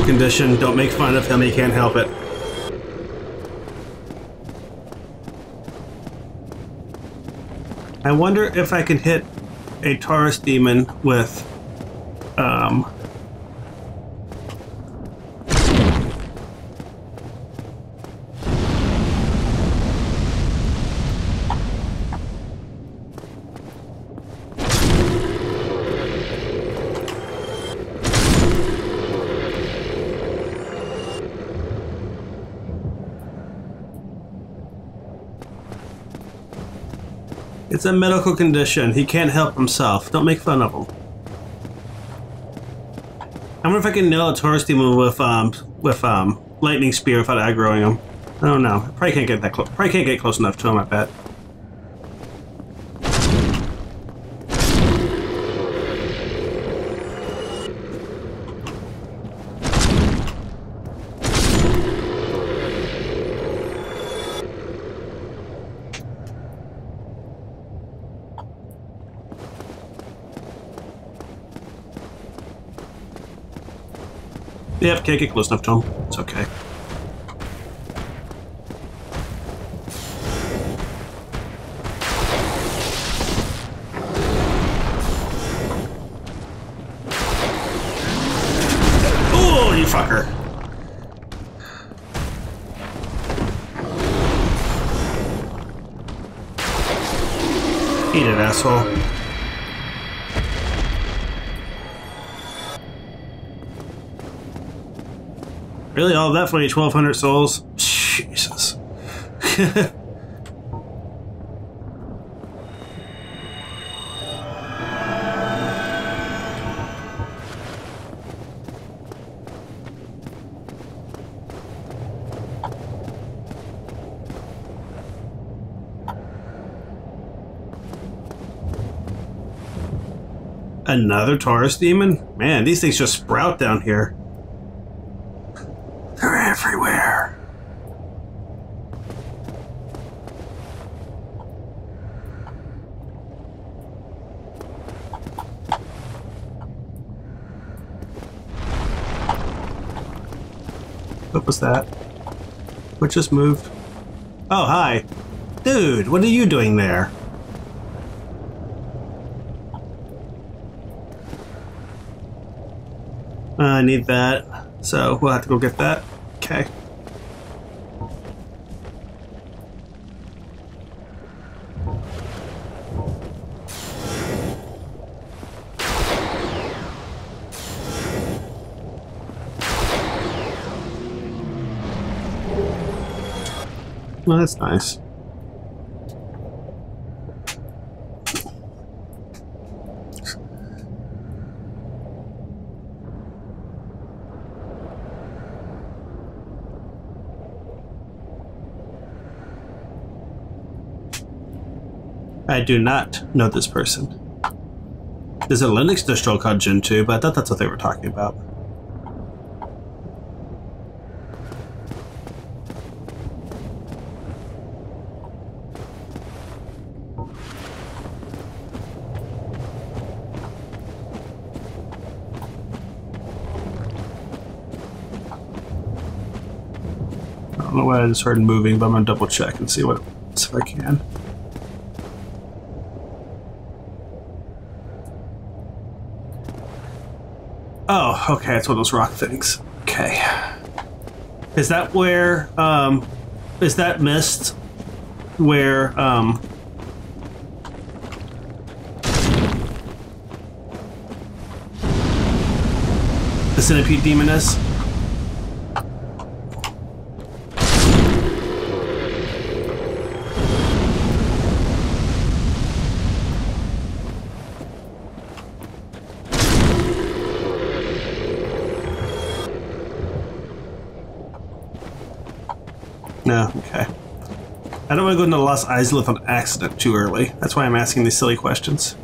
Condition. Don't make fun of him, he can't help it. I wonder if I can hit a Taurus Demon with um It's a medical condition. He can't help himself. Don't make fun of him. I wonder if I can nail a Taurus Demon with um with um lightning spear without aggroing him. I don't know. Probably can't get that close. Probably can't get close enough to him. I bet. Yep, can't get close enough to him. It's okay. Oh, you fucker! Eat it, asshole. Really, all of that for only twelve hundred souls? Jesus. Another Taurus Demon? Man, these things just sprout down here. Everywhere. What was that? What just moved? Oh, hi. Dude, what are you doing there? Uh, I need that, so we'll have to go get that. Okay. Well, that's nice. I do not know this person. There's a Linux distro called Gentoo, but I thought that's what they were talking about. I don't know why I just heard moving, but I'm gonna double check and see what see if I can. Oh, okay, it's one of those rock things. Okay. Is that where, um, is that mist where, um, the Centipede Demon is? No, okay. I don't want to go into Lost Izalith on accident too early. That's why I'm asking these silly questions.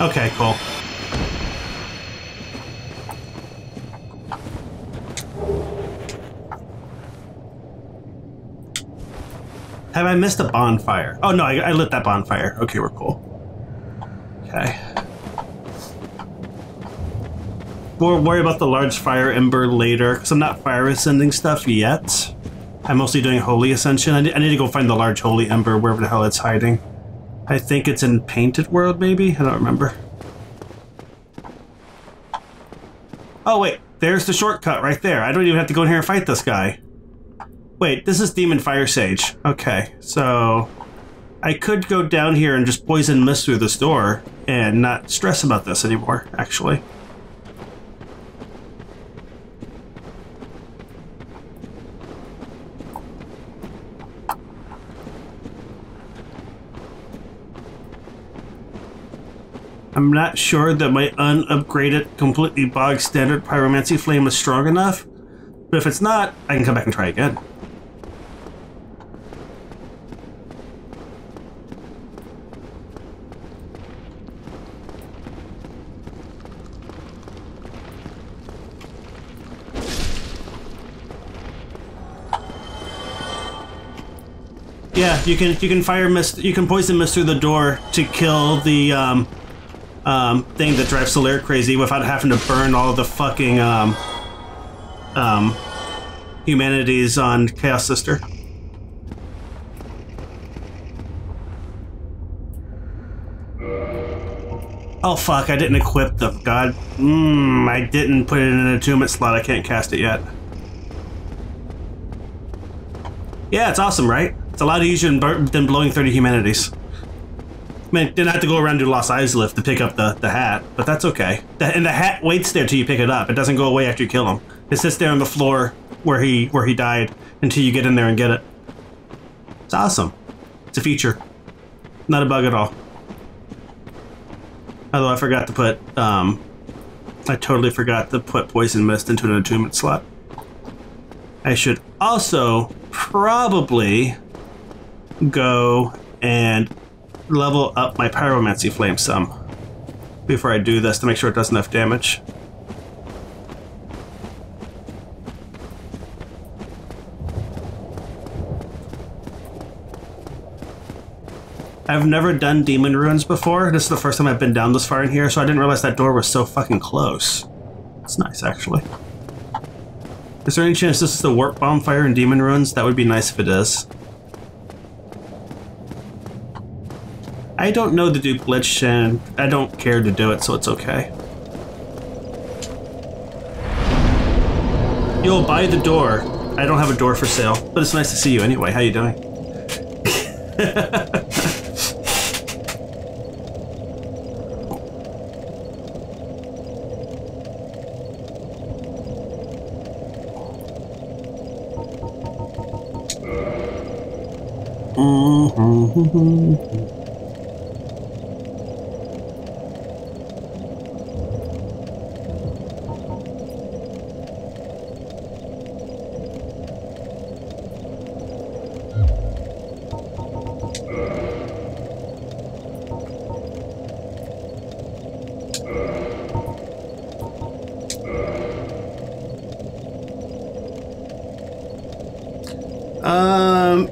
Okay, cool. Have I missed a bonfire? Oh no, I, I lit that bonfire. Okay, we're cool. Okay. We'll worry about the large fire ember later, because I'm not fire ascending stuff yet. I'm mostly doing holy ascension. I need, I need to go find the large holy ember, wherever the hell it's hiding. I think it's in Painted World, maybe? I don't remember. Oh wait, there's the shortcut right there. I don't even have to go in here and fight this guy. Wait, this is Demon Firesage. Okay, so I could go down here and just poison mist through this door and not stress about this anymore, actually. I'm not sure that my unupgraded, completely bog standard pyromancy flame is strong enough, but if it's not, I can come back and try again. Yeah, you can you can fire mist, you can poison mist through the door to kill the um, Um, thing that drives Solaire crazy without having to burn all the fucking um, um, humanities on Chaos Sister. Oh fuck, I didn't equip them. God, mmm, I didn't put it in an attunement slot. I can't cast it yet. Yeah, it's awesome, right? It's a lot easier than, than blowing thirty humanities. I mean, didn't have to go around to Lost Izalith to pick up the, the hat, but that's okay. The, and the hat waits there till you pick it up. It doesn't go away after you kill him. It sits there on the floor where he where he died until you get in there and get it. It's awesome. It's a feature. Not a bug at all. Although I forgot to put, um, I totally forgot to put Poison Mist into an attunement slot. I should also probably go and level up my pyromancy flame some before I do this to make sure it does enough damage. I've never done Demon Ruins before. This is the first time I've been down this far in here, so I didn't realize that door was so fucking close. It's nice, actually. Is there any chance this is the warp bonfire in Demon Ruins? That would be nice if it is. I don't know to do glitch, and I don't care to do it, so it's okay. You'll buy the door. I don't have a door for sale, but it's nice to see you anyway. How you doing? Mm-hmm.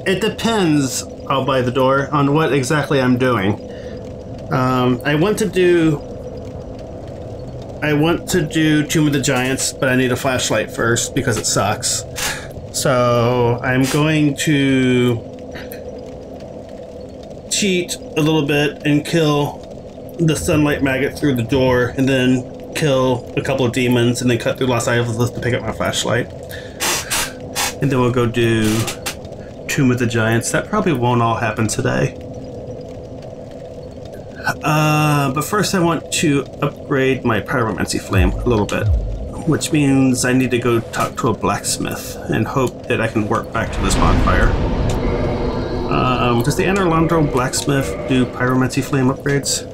It depends, I'll buy the door, on what exactly I'm doing. Um, I want to do... I want to do Tomb of the Giants, but I need a flashlight first because it sucks. So I'm going to cheat a little bit and kill the Sunlight Maggot through the door, and then kill a couple of demons, and then cut through Lost Izalith to pick up my flashlight. And then we'll go do Tomb of the Giants. That probably won't all happen today. Uh, but first I want to upgrade my pyromancy flame a little bit, which means I need to go talk to a blacksmith and hope that I can work back to this bonfire. Um, does the Anorlandro blacksmith do pyromancy flame upgrades?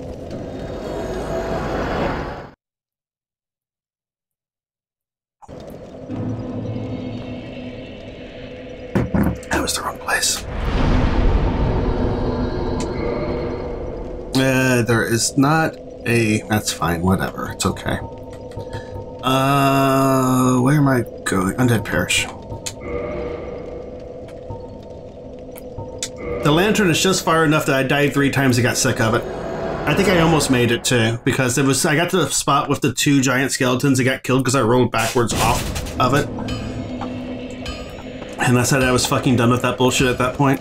It's not a... That's fine, whatever. It's okay. Uh, where am I going? Undead Parish. The lantern is just far enough that I died three times and got sick of it. I think I almost made it too, because it was... I got to the spot with the two giant skeletons that got killed because I rolled backwards off of it. And I said I was fucking done with that bullshit at that point.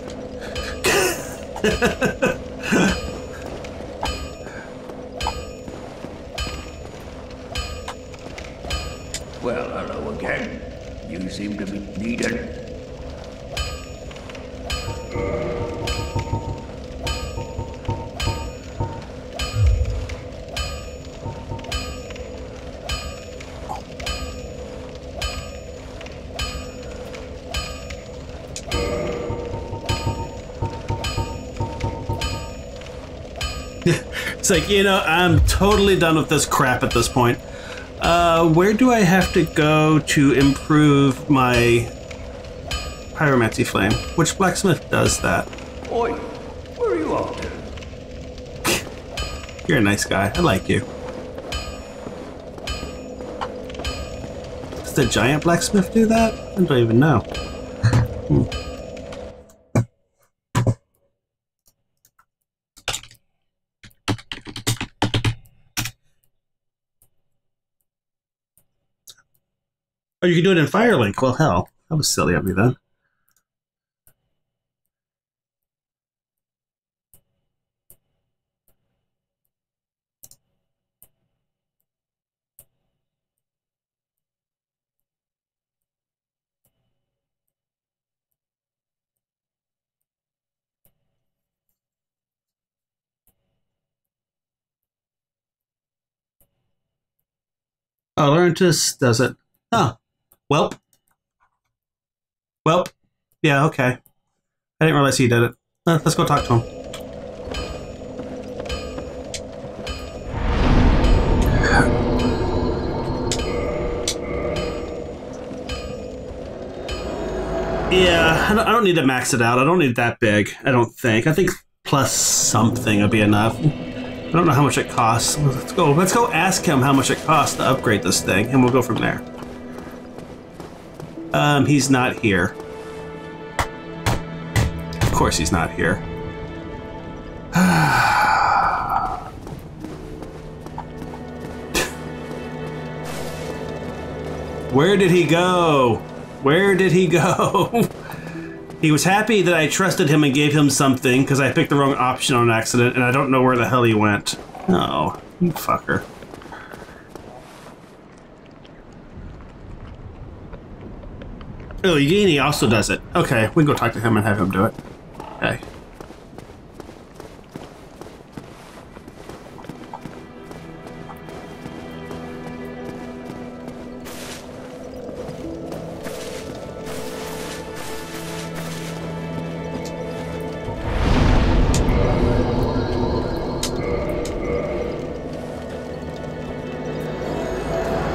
You seem to be needed. It's like, you know, I'm totally done with this crap at this point. Uh, where do I have to go to improve my pyromancy flame? Which blacksmith does that? Oi, where are you off to? You're a nice guy. I like you. Does the giant blacksmith do that? I don't even know. hmm. Oh, you can do it in Firelink. Well, hell, that was silly of me then. Oh, Laurentis does it. Huh. Welp. Welp. Yeah, okay. I didn't realize he did it. Uh, let's go talk to him. Yeah, I don't, I don't need to max it out. I don't need that big, I don't think. I think plus something would be enough. I don't know how much it costs. Let's go, let's go ask him how much it costs to upgrade this thing, and we'll go from there. Um, he's not here. Of course he's not here. Where did he go? Where did he go? He was happy that I trusted him and gave him something because I picked the wrong option on accident and I don't know where the hell he went. Oh, you fucker. Oh, Yini also does it. Okay, we can go talk to him and have him do it. Okay.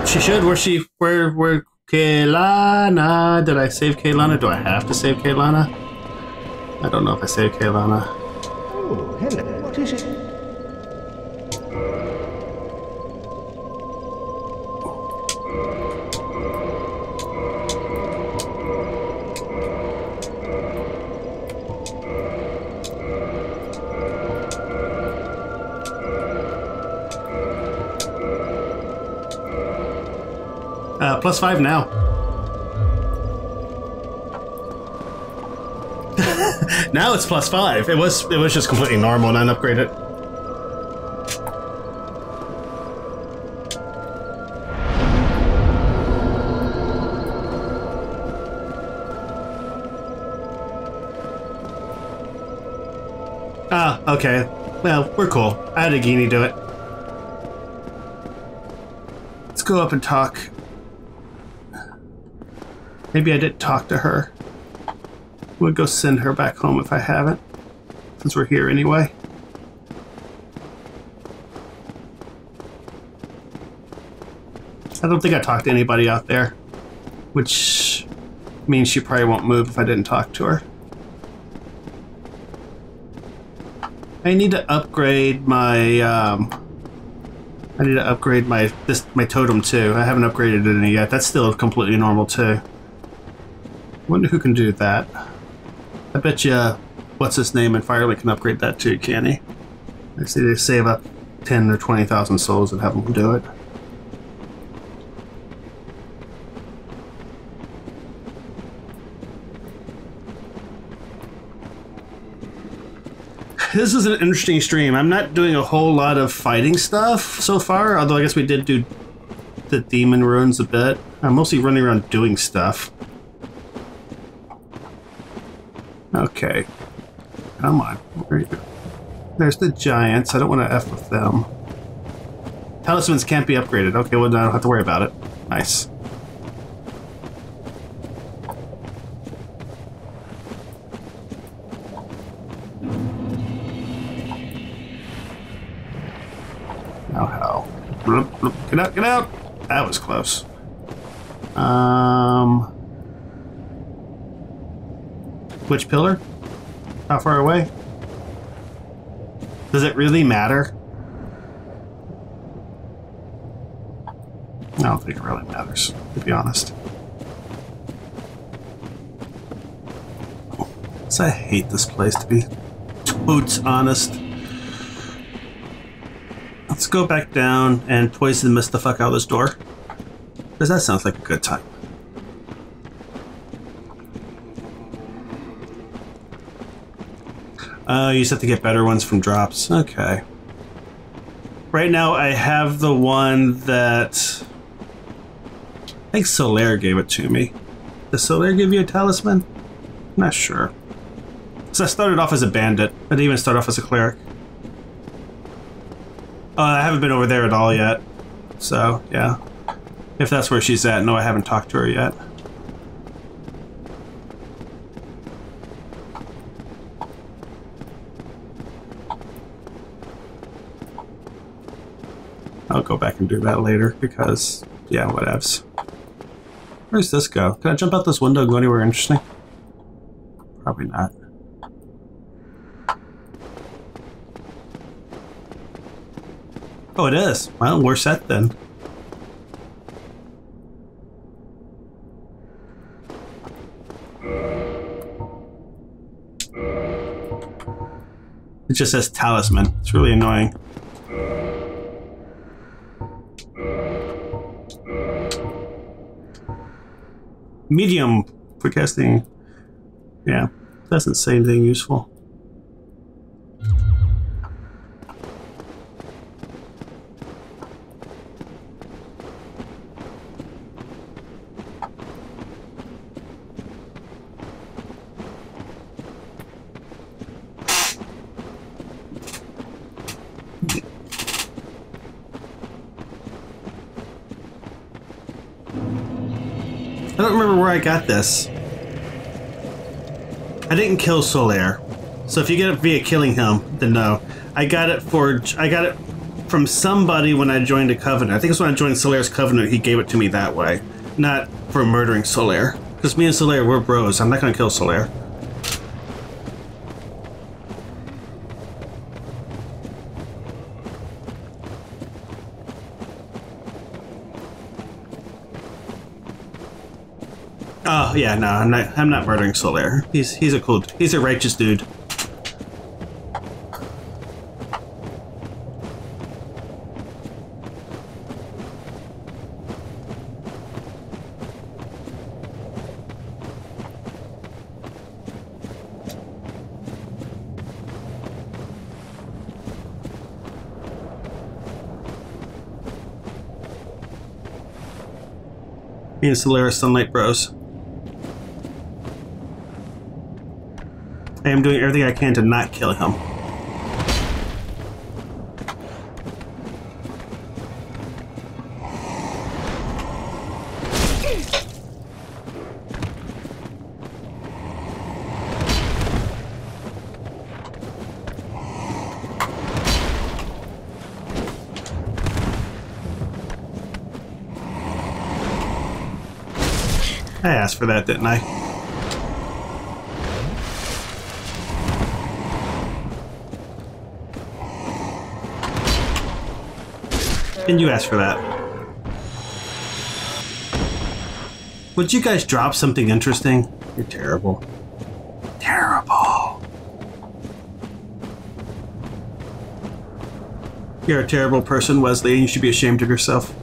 She should. Where she? Where? Where? Kaylana, did I save Kaylana? Do I have to save Kaylana? I don't know if I saved Kaylana. Oh, hello. What is it? Uh, plus five now. Now it's plus five. It was it was just completely normal and unupgraded. Ah, okay. Well, we're cool. I had a Genie do it. Let's go up and talk. Maybe I did talk to her. We'll go send her back home if I haven't, since we're here anyway. I don't think I talked to anybody out there, which means she probably won't move if I didn't talk to her. I need to upgrade my. Um, I need to upgrade my this my totem too. I haven't upgraded it any yet. That's still completely normal too. Wonder who can do that. I bet you, uh, what's his name in Firelink can upgrade that too, can he? I see they save up ten or twenty thousand souls and have him do it. This is an interesting stream. I'm not doing a whole lot of fighting stuff so far, although I guess we did do the Demon Ruins a bit. I'm mostly running around doing stuff. Okay. Come on. Where are you? There's the Giants. I don't want to F with them. Talismans can't be upgraded. Okay, well, I don't have to worry about it. Nice. Oh, hell. Get out, get out! That was close. Um... Which pillar? How far away? Does it really matter? I don't think it really matters, to be honest. I hate this place, to be toots honest. Let's go back down and poison mist the fuck out of this door. Because that sounds like a good time. Oh, uh, you just have to get better ones from drops. Okay. Right now I have the one that... I think Solaire gave it to me. Does Solaire give you a talisman? I'm not sure. So I started off as a bandit. I didn't even start off as a cleric. Uh, I haven't been over there at all yet. So, yeah. If that's where she's at, no, I haven't talked to her yet. I'll go back and do that later because, yeah, whatevs. Where's this go? Can I jump out this window and go anywhere interesting? Probably not. Oh, it is. Well, we're set then. It just says talisman. It's really annoying. Medium for casting. Yeah, doesn't say anything useful. I don't remember where I got this. I didn't kill Solaire, so if you get it via killing him, then no. I got it for I got it from somebody when I joined a covenant. I think it's when I joined Solaire's covenant. He gave it to me that way, not for murdering Solaire. Because me and Solaire, we're bros. I'm not gonna kill Solaire. Oh yeah, no, I'm not. I'm not murdering Solaire. He's he's a cool. He's a righteous dude. Me and Solaire are Sunlight Bros. I am doing everything I can to not kill him. I asked for that, didn't I? And you asked for that. Would you guys drop something interesting? You're terrible. Terrible. You're a terrible person, Wesley, and you should be ashamed of yourself.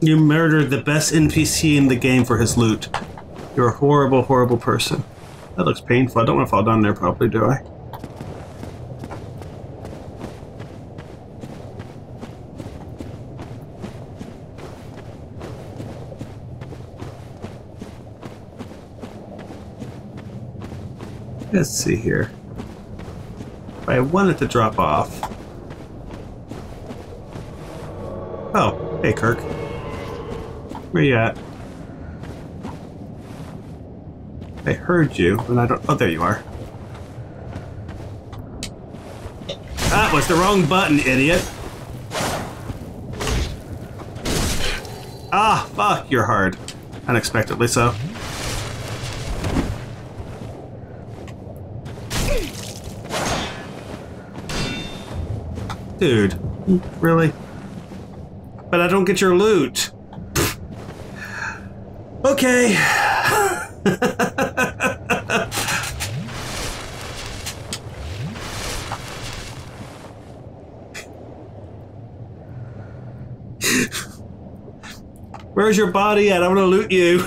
You murdered the best N P C in the game for his loot. You're a horrible, horrible person. That looks painful. I don't want to fall down there probably, do I? Let's see here. If I wanted to drop off. Oh, hey Kirk. Where you at? I heard you, and I don't... Oh, there you are. That was the wrong button, idiot. Ah, fuck, you're hard. Unexpectedly so. Dude, really? But I don't get your loot. Okay. Where's your body at? I want to loot you.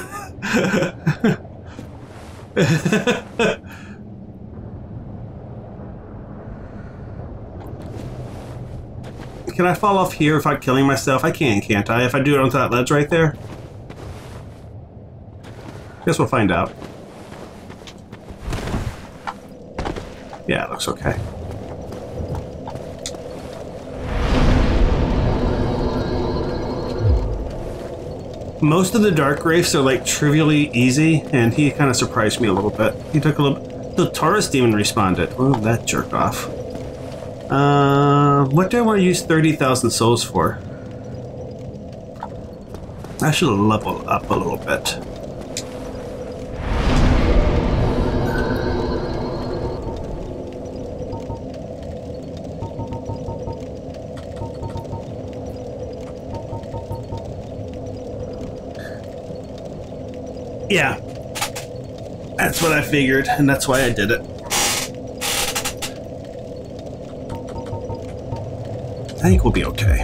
Can I fall off here if I'm killing myself? I can, can't I? If I do it onto that ledge right there? Guess we'll find out. Yeah, it looks okay. Most of the dark wraiths are like trivially easy, and he kind of surprised me a little bit. He took a little bit. The Taurus Demon responded. Well, that jerked off. Uh, what do I want to use thirty thousand souls for? I should level up a little bit. Yeah, that's what I figured, and that's why I did it. I think we'll be okay.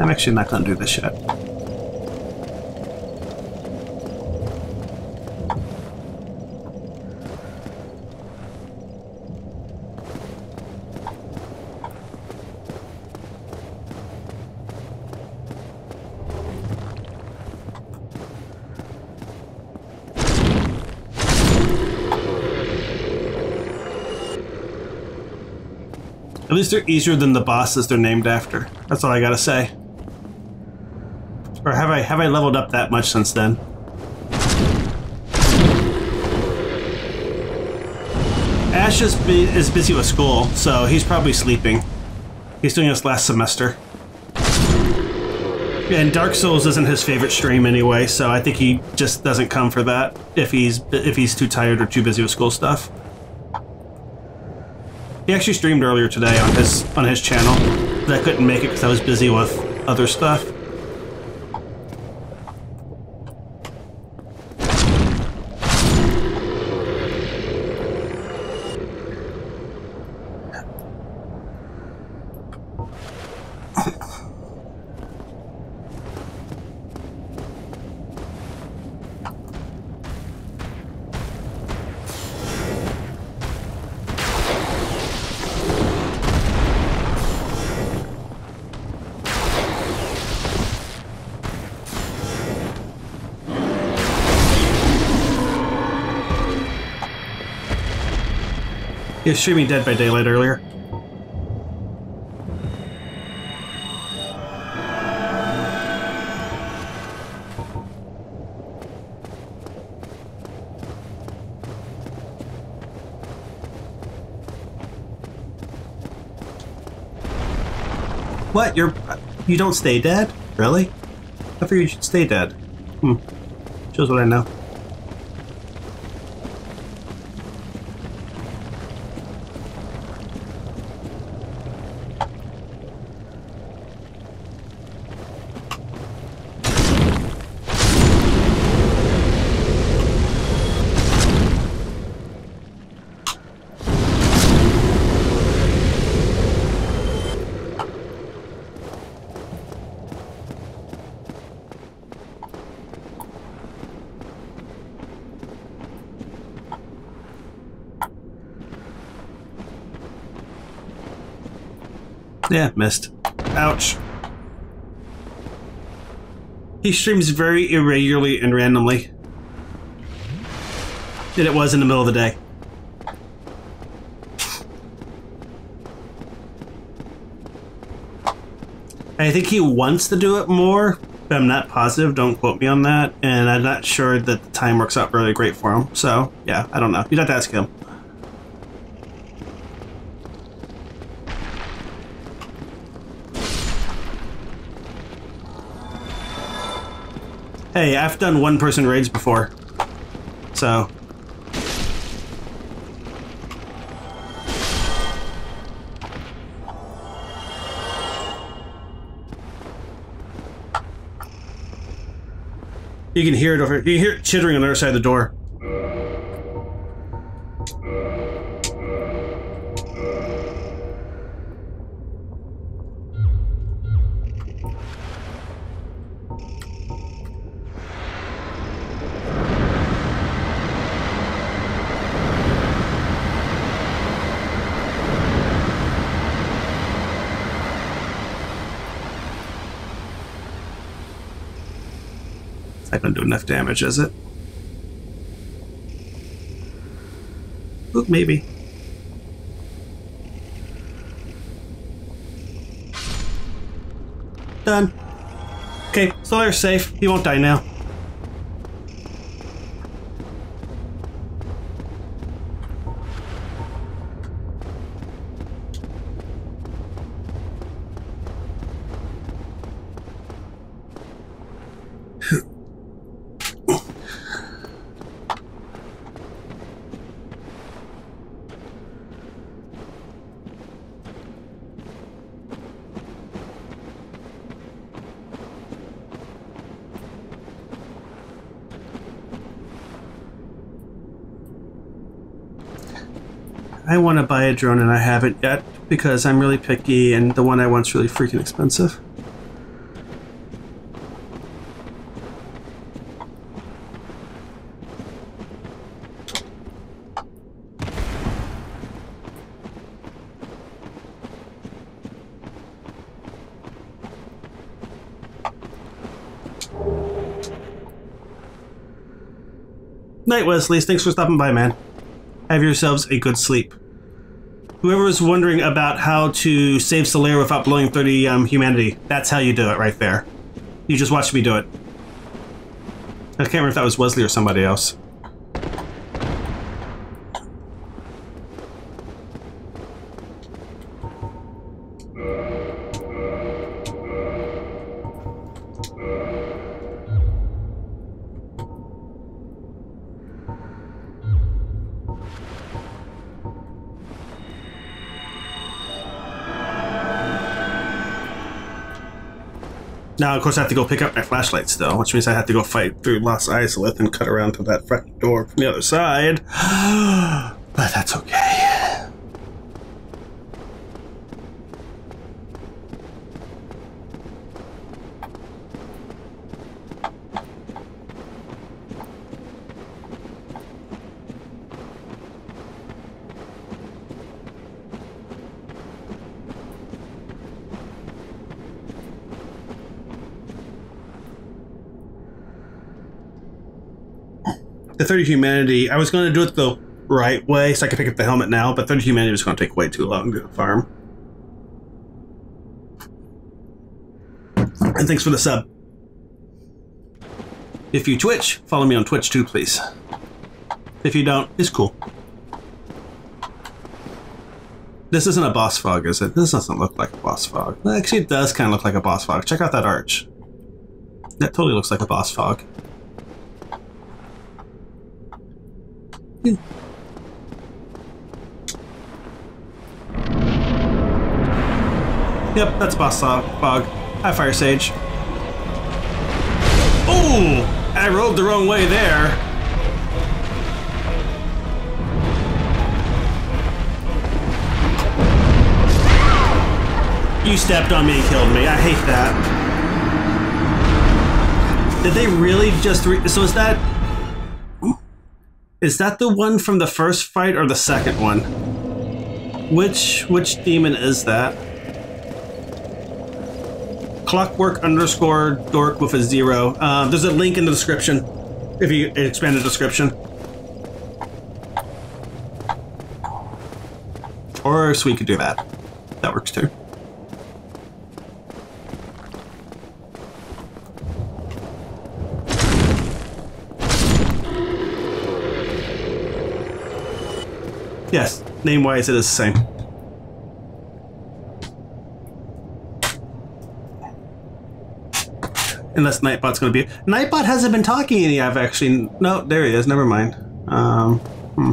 I'm actually not gonna do this yet. At least they're easier than the bosses they're named after. That's all I gotta say. Or have I have I leveled up that much since then? Ash is, bu is busy with school, so he's probably sleeping. He's doing this last semester. And Dark Souls isn't his favorite stream anyway, so I think he just doesn't come for that if he's if he's too tired or too busy with school stuff. He actually streamed earlier today on his on his channel, but I couldn't make it because I was busy with other stuff. He was streaming Dead by Daylight earlier. What? You're... you don't stay dead? Really? I figured you should stay dead. Hmm. Shows what I know. Yeah, missed. Ouch. He streams very irregularly and randomly. And it was in the middle of the day. I think he wants to do it more, but I'm not positive. Don't quote me on that. And I'm not sure that the time works out really great for him. So, yeah, I don't know. You'd have to ask him. Hey, I've done one-person raids before, so... You can hear it over... You can hear it chittering on the other side of the door. I don't do enough damage, is it? Oop, maybe. Done. Okay, Solaire's safe. He won't die now. I want to buy a drone and I haven't yet because I'm really picky and the one I want's really freaking expensive. Night, Wesley. Thanks for stopping by, man. Have yourselves a good sleep. Whoever was wondering about how to save Solaire without blowing thirty um, humanity, that's how you do it right there. You just watched me do it. I can't remember if that was Wesley or somebody else. Now, of course, I have to go pick up my flashlight still, which means I have to go fight through Lost Izalith and cut around to that front door from the other side. But that's okay. The thirty humanity, I was going to do it the right way so I could pick up the helmet now, but thirty humanity was going to take way too long to farm. And thanks for the sub. If you Twitch, follow me on Twitch too, please. If you don't, it's cool. This isn't a boss fog, is it? This doesn't look like a boss fog. Actually, it does kind of look like a boss fog. Check out that arch. That totally looks like a boss fog. Yeah. Yep, that's boss fog. Hi, Fire Sage. Ooh! I rolled the wrong way there. You stepped on me and killed me. I hate that. Did they really just re- So is that... Is that the one from the first fight or the second one? Which which demon is that? clockwork underscore dork with a zero. Uh, there's a link in the description if you expand the description. Or so we could do that. That works too. Yes, name-wise it is the same. Unless Nightbot's going to be... Nightbot hasn't been talking any, I've actually... No, there he is, never mind. Um, hmm.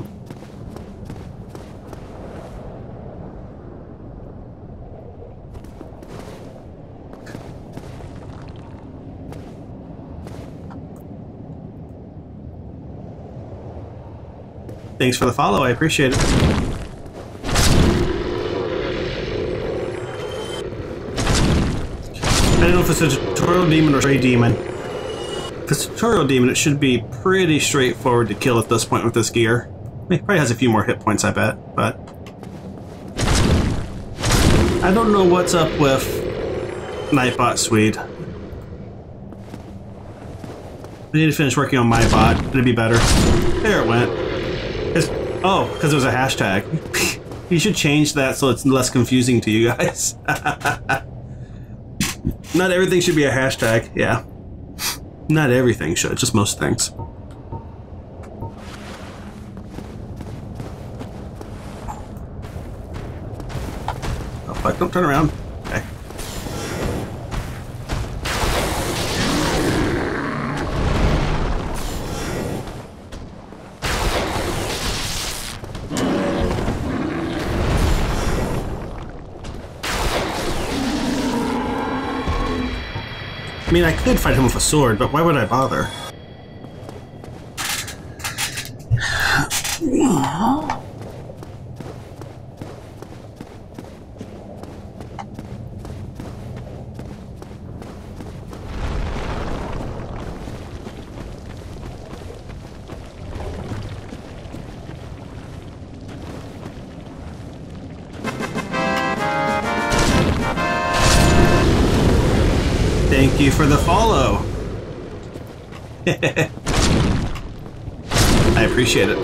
Thanks for the follow, I appreciate it. I don't know if it's a tutorial demon or stray demon. If it's a tutorial demon, it should be pretty straightforward to kill at this point with this gear. It probably has a few more hit points, I bet, but... I don't know what's up with Nightbot Swede. I need to finish working on my bot, it'd be better. There it went. Oh, because it was a hashtag. You should change that so it's less confusing to you guys. Not everything should be a hashtag, yeah. Not everything should, just most things. Oh fuck, don't turn around. Okay. I mean, I could fight him with a sword, but why would I bother? Thank you for the follow. I appreciate it.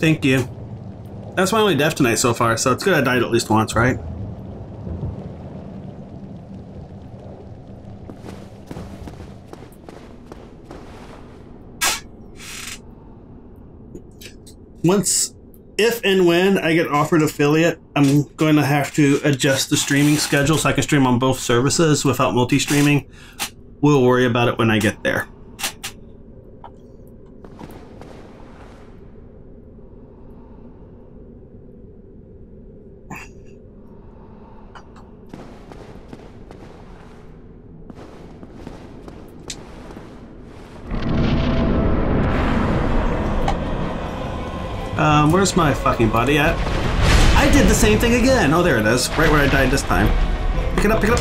Thank you. That's my only death tonight so far, so it's good I died at least once, right? Once... If and when I get offered affiliate, I'm going to have to adjust the streaming schedule so I can stream on both services without multi-streaming. We'll worry about it when I get there. Um, where's my fucking body at? I did the same thing again! Oh, there it is. Right where I died this time. Pick it up, pick it up!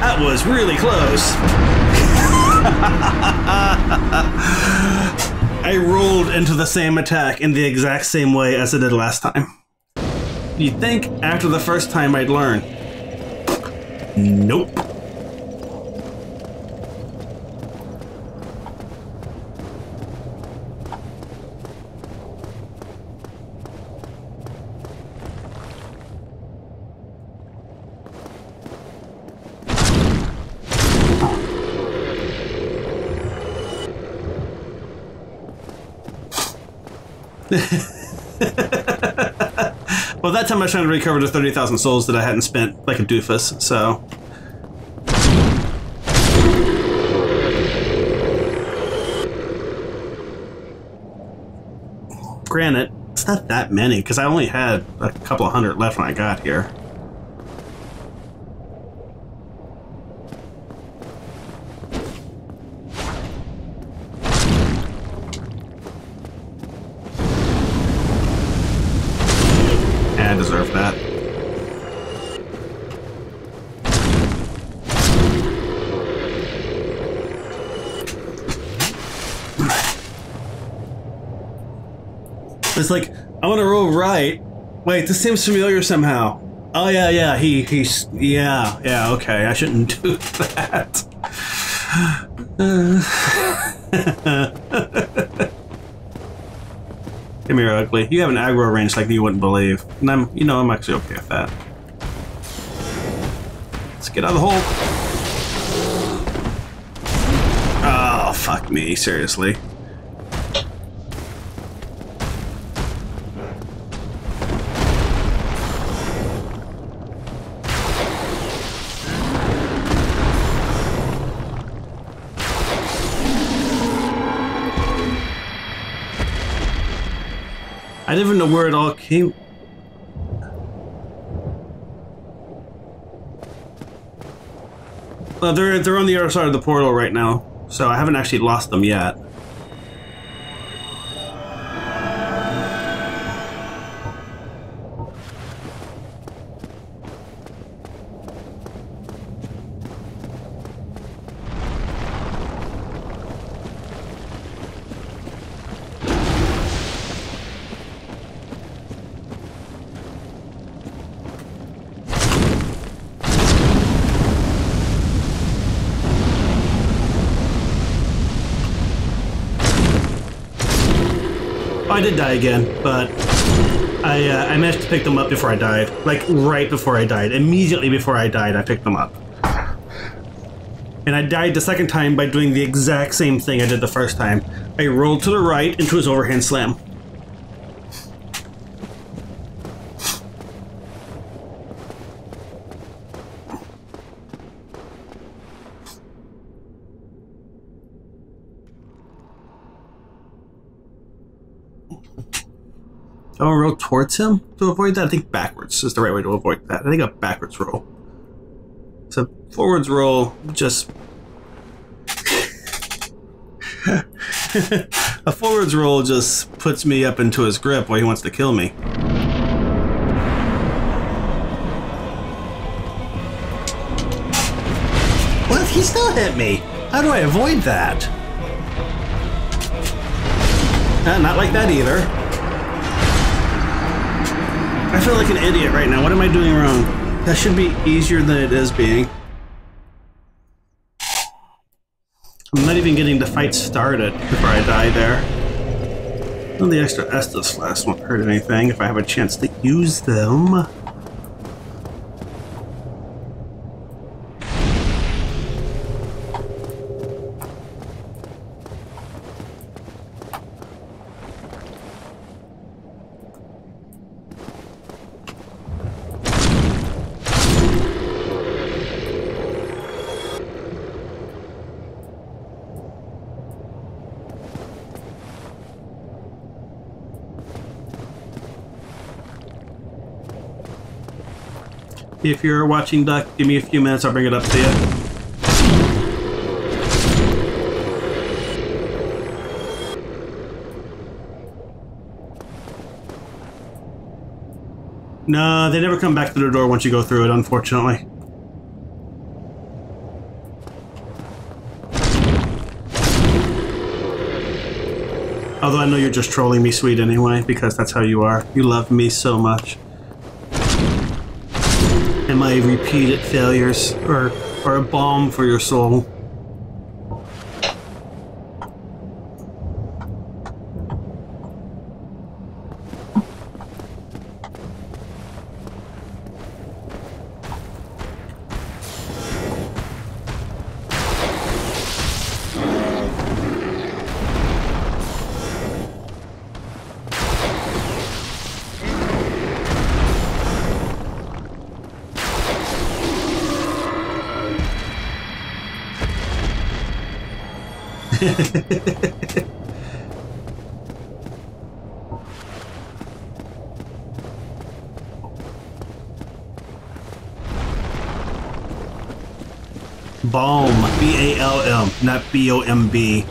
That was really close! I rolled into the same attack in the exact same way as I did last time. You'd think after the first time I'd learn. Nope. Well, that time I was trying to recover the thirty thousand souls that I hadn't spent like a doofus, so... Granted, it's not that many, because I only had a couple of hundred left when I got here. It's like, I want to roll right. Wait, this seems familiar somehow. Oh yeah, yeah, he, he's, yeah, yeah, okay, I shouldn't do that. Uh. Come here, ugly. You have an aggro range like you wouldn't believe. And I'm, you know, I'm actually okay with that. Let's get out of the hole. Oh, fuck me, seriously. I don't even know where it all came. Well, they're they're on the other side of the portal right now, so I haven't actually lost them yet. I did die again, but I uh, I managed to pick them up before I died. Like right before I died, immediately before I died, I picked them up. And I died the second time by doing the exact same thing I did the first time. I rolled to the right into his overhand slam. Do I roll towards him to avoid that? I think backwards is the right way to avoid that. I think a backwards roll. So forwards roll, just... a forwards roll just puts me up into his grip while he wants to kill me. What if he still hit me? How do I avoid that? Uh, not like that either. I feel like an idiot right now. What am I doing wrong? That should be easier than it is being. I'm not even getting the fight started before I die there. None of the extra Estus flasks won't hurt anything if I have a chance to use them. If you're watching, Duck, give me a few minutes, I'll bring it up to you. No, they never come back to the door once you go through it, unfortunately. Although I know you're just trolling me, sweet, anyway, because that's how you are. You love me so much. And my repeated failures are, are a balm for your soul. Balm, B A L M, not B O M B.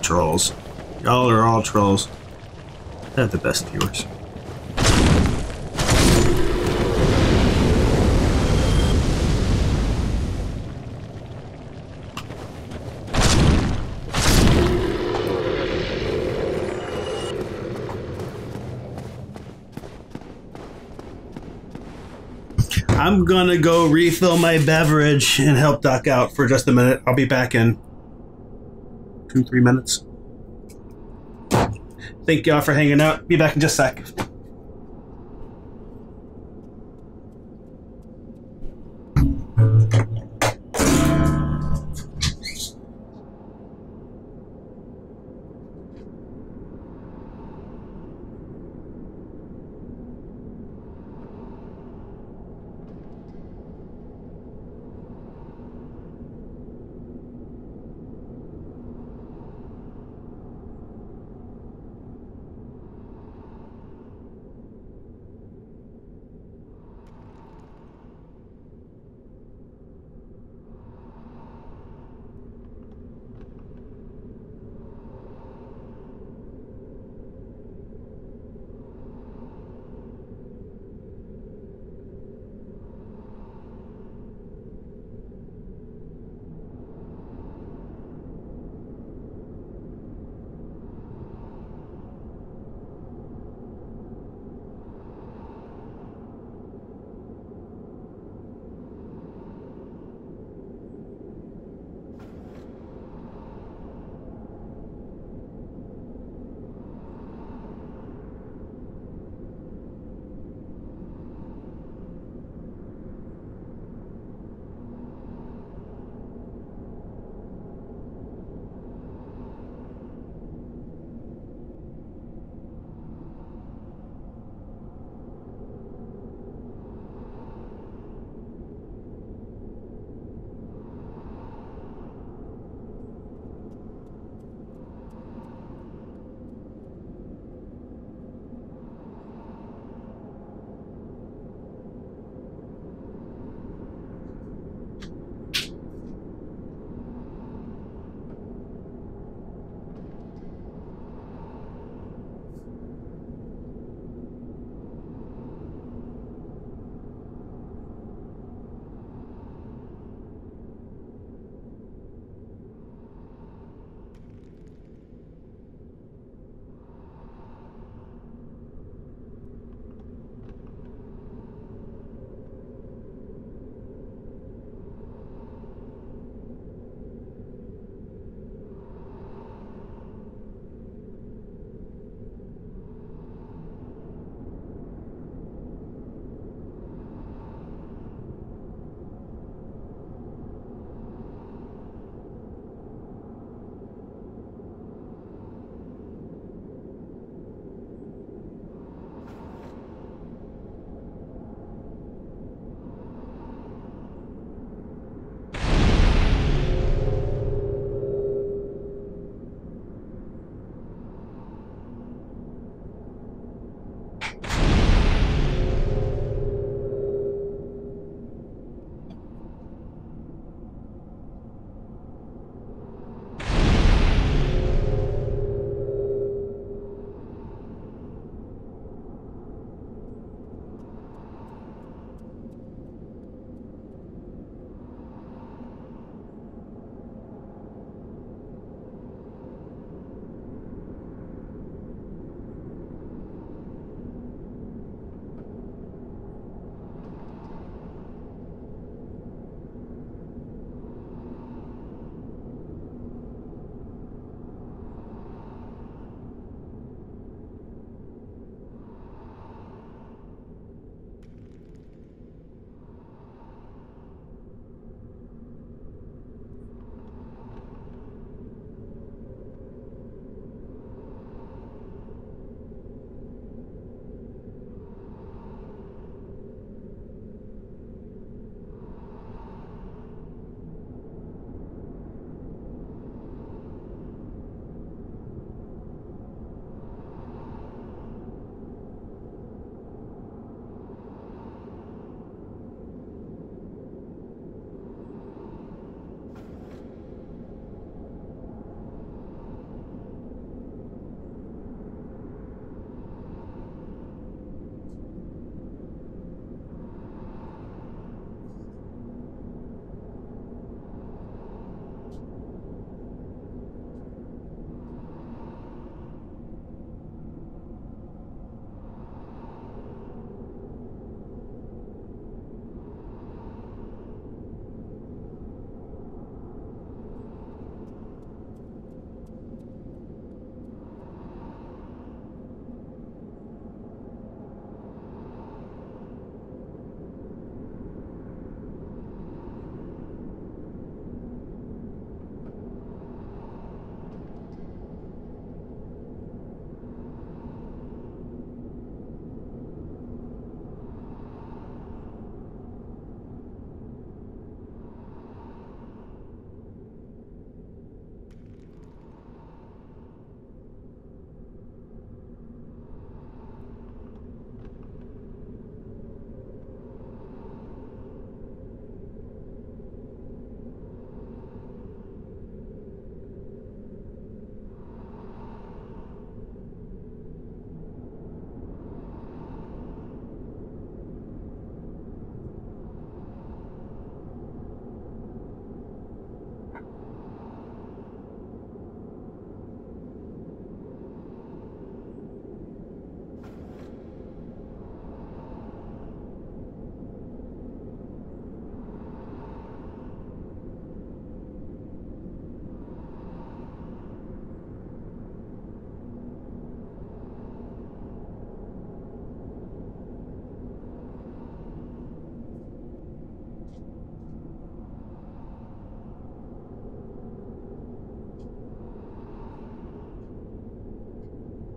Trolls. Y'all are all trolls. They're the best viewers. I'm gonna go refill my beverage and help Doc out for just a minute. I'll be back in two, three minutes. Thank y'all for hanging out. Be back in just a sec.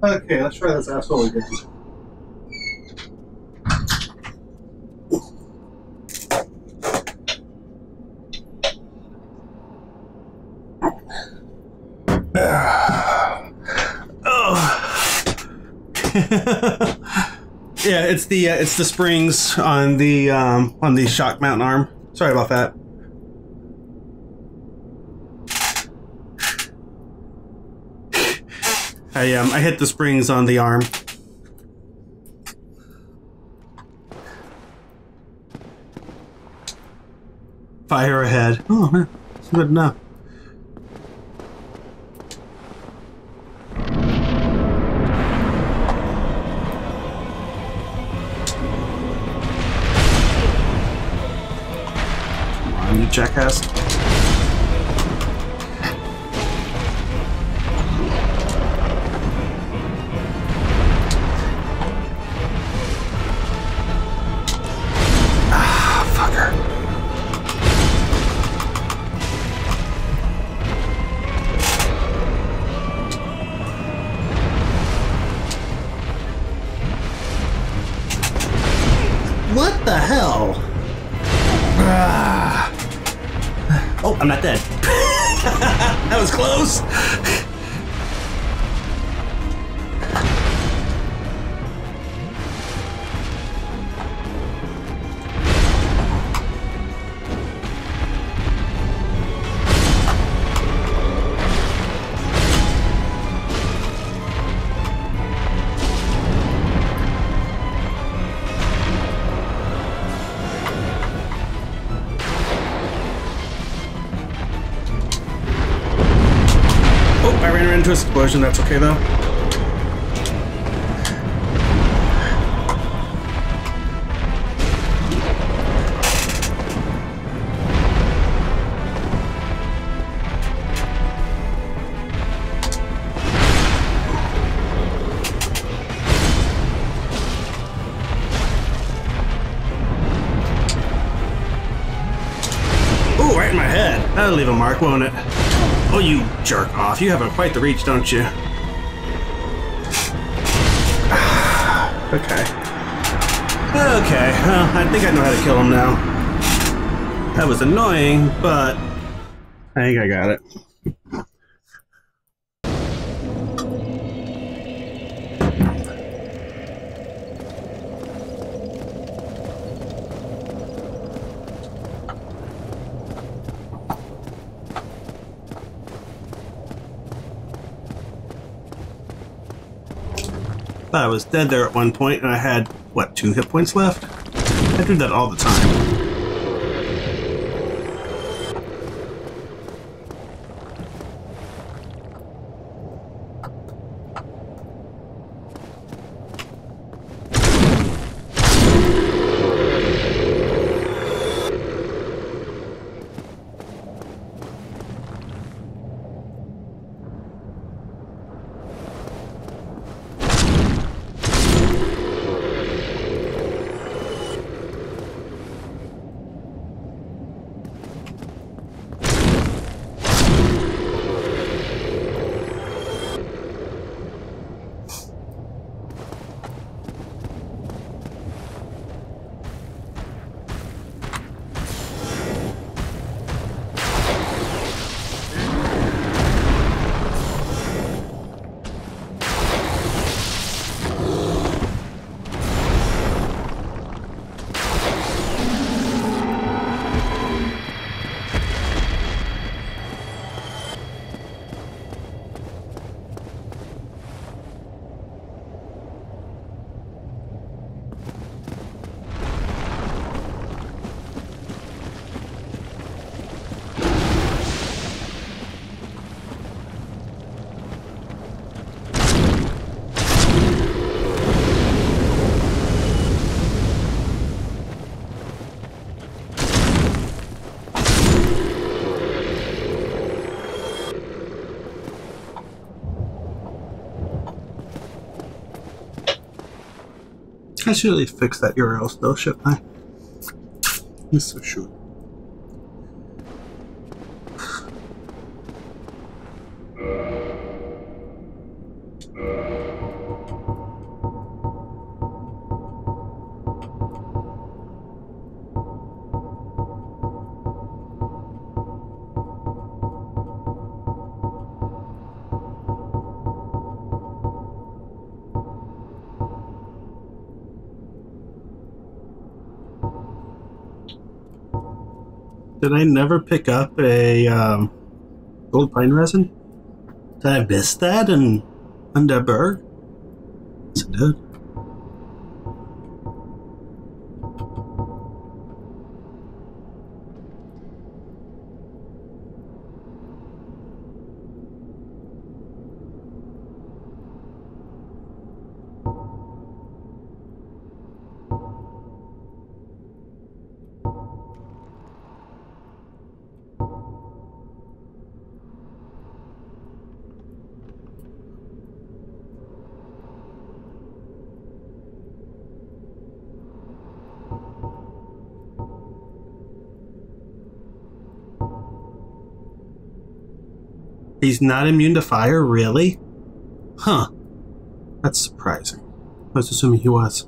Okay, let's try this asshole again. Yeah, it's the uh, it's the springs on the um, on the shock mountain arm. Sorry about that. I um I hit the springs on the arm. Fire ahead. Oh man, it's good enough. Jackass. Ah, fucker. What the hell? Ah. Oh, I'm not dead. That was close. Into explosion, that's okay though. Oh, right in my head. That'll leave a mark, won't it? Oh, you jerk off. You haven't quite the reach, don't you? Okay. Okay, well, I think I know how to kill him now. That was annoying, but I think I got it. I was dead there at one point, and I had, what, two hit points left? I do that all the time. I should at least fix that U R L still, shouldn't I? Yes, so sure. Did I never pick up a um, gold pine resin? Did I miss that in Undead Burg? Yes, I did. He's not immune to fire, really? Huh. That's surprising. I was assuming he was.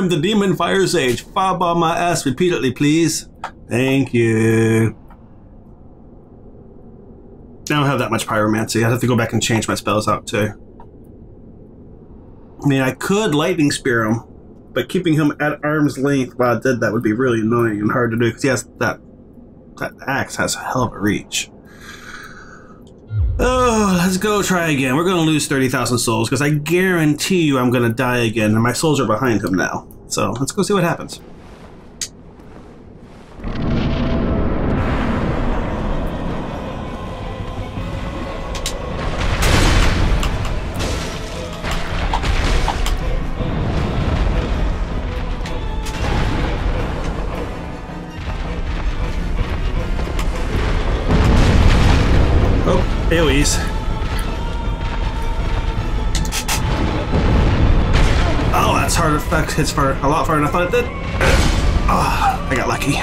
The Demon Firesage. Fob on my ass repeatedly, please. Thank you. I don't have that much pyromancy. I'd have to go back and change my spells out, too. I mean, I could lightning spear him, but keeping him at arm's length while I did that would be really annoying and hard to do, because he has that, that axe has a hell of a reach. Oh, let's go try again. We're going to lose thirty thousand souls, because I guarantee you I'm going to die again, and my souls are behind him now. So, let's go see what happens. Oh, AoEs. Effect hits for a lot farther than I thought it did. Ah, oh, I got lucky.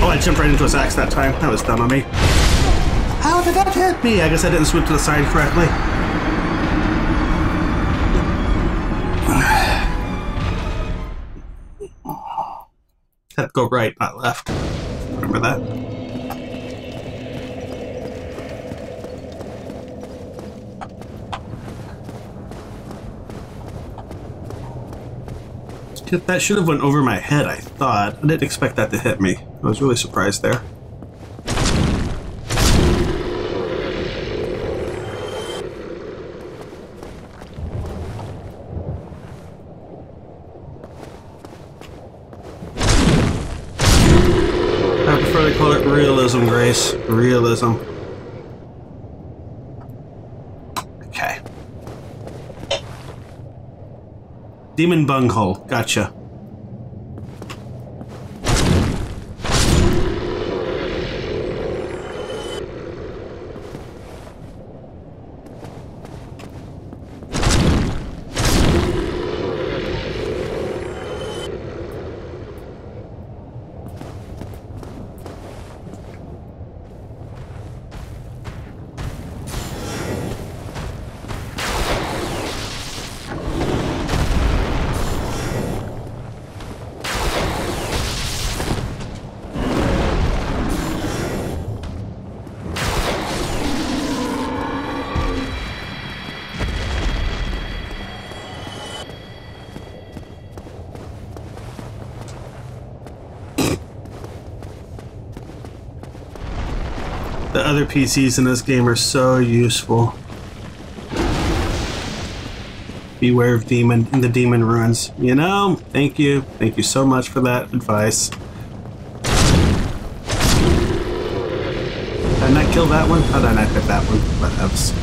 Oh, I jumped right into his axe that time. That was dumb on me. How did that hit me? I guess I didn't swoop to the side correctly. Go right, not left. Remember that? That should have went over my head, I thought. I didn't expect that to hit me. I was really surprised there. Realism. Okay. Demon bunghole. Gotcha. Other P Cs in this game are so useful. Beware of demon in the Demon Ruins. You know, thank you. Thank you so much for that advice. Did I not kill that one? How did I not get that one? Whatevs.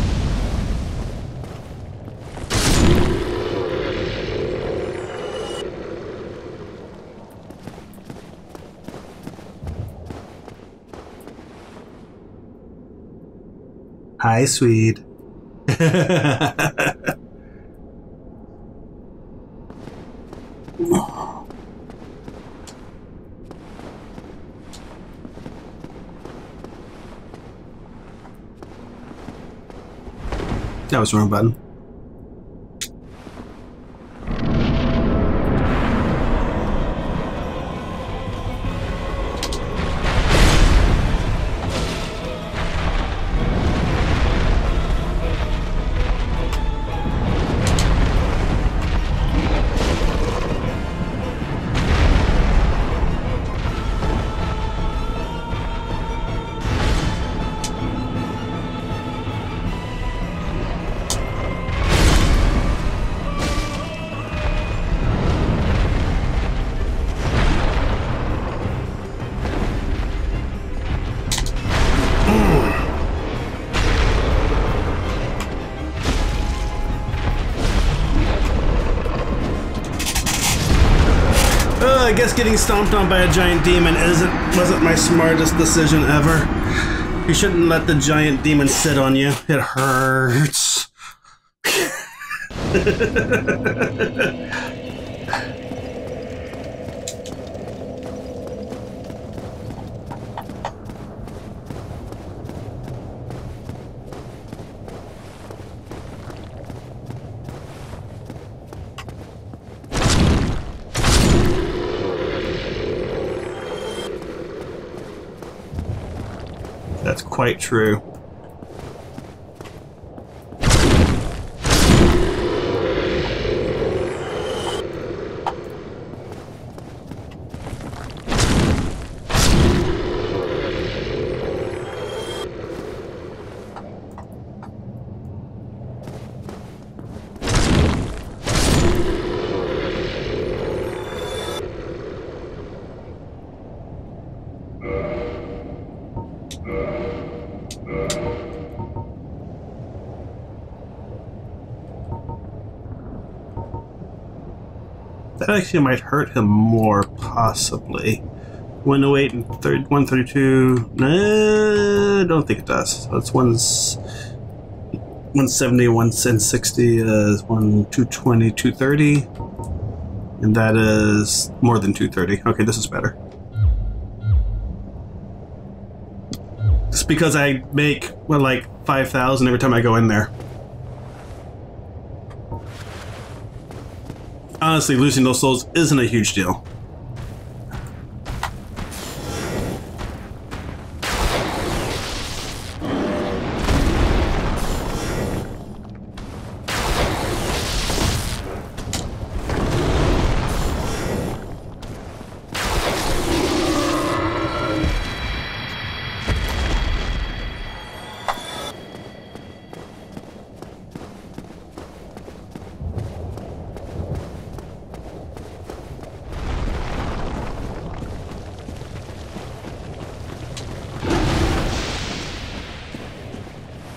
Hi, Swede. That was the wrong button. I guess getting stomped on by a giant demon isn't wasn't my smartest decision ever. You shouldn't let the giant demon sit on you. It hurts. Quite true. Actually might hurt him more, possibly. one oh eight and one thirty-two. No, I don't think it does. That's one seventy, one sixty, uh, two twenty, two thirty. And that is more than two thirty. Okay, this is better. It's because I make, well, like five thousand every time I go in there. Honestly, losing those souls isn't a huge deal.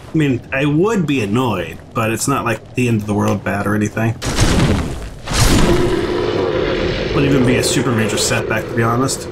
I mean, I would be annoyed, but it's not like the end of the world bad or anything. Wouldn't even be a super major setback, to be honest.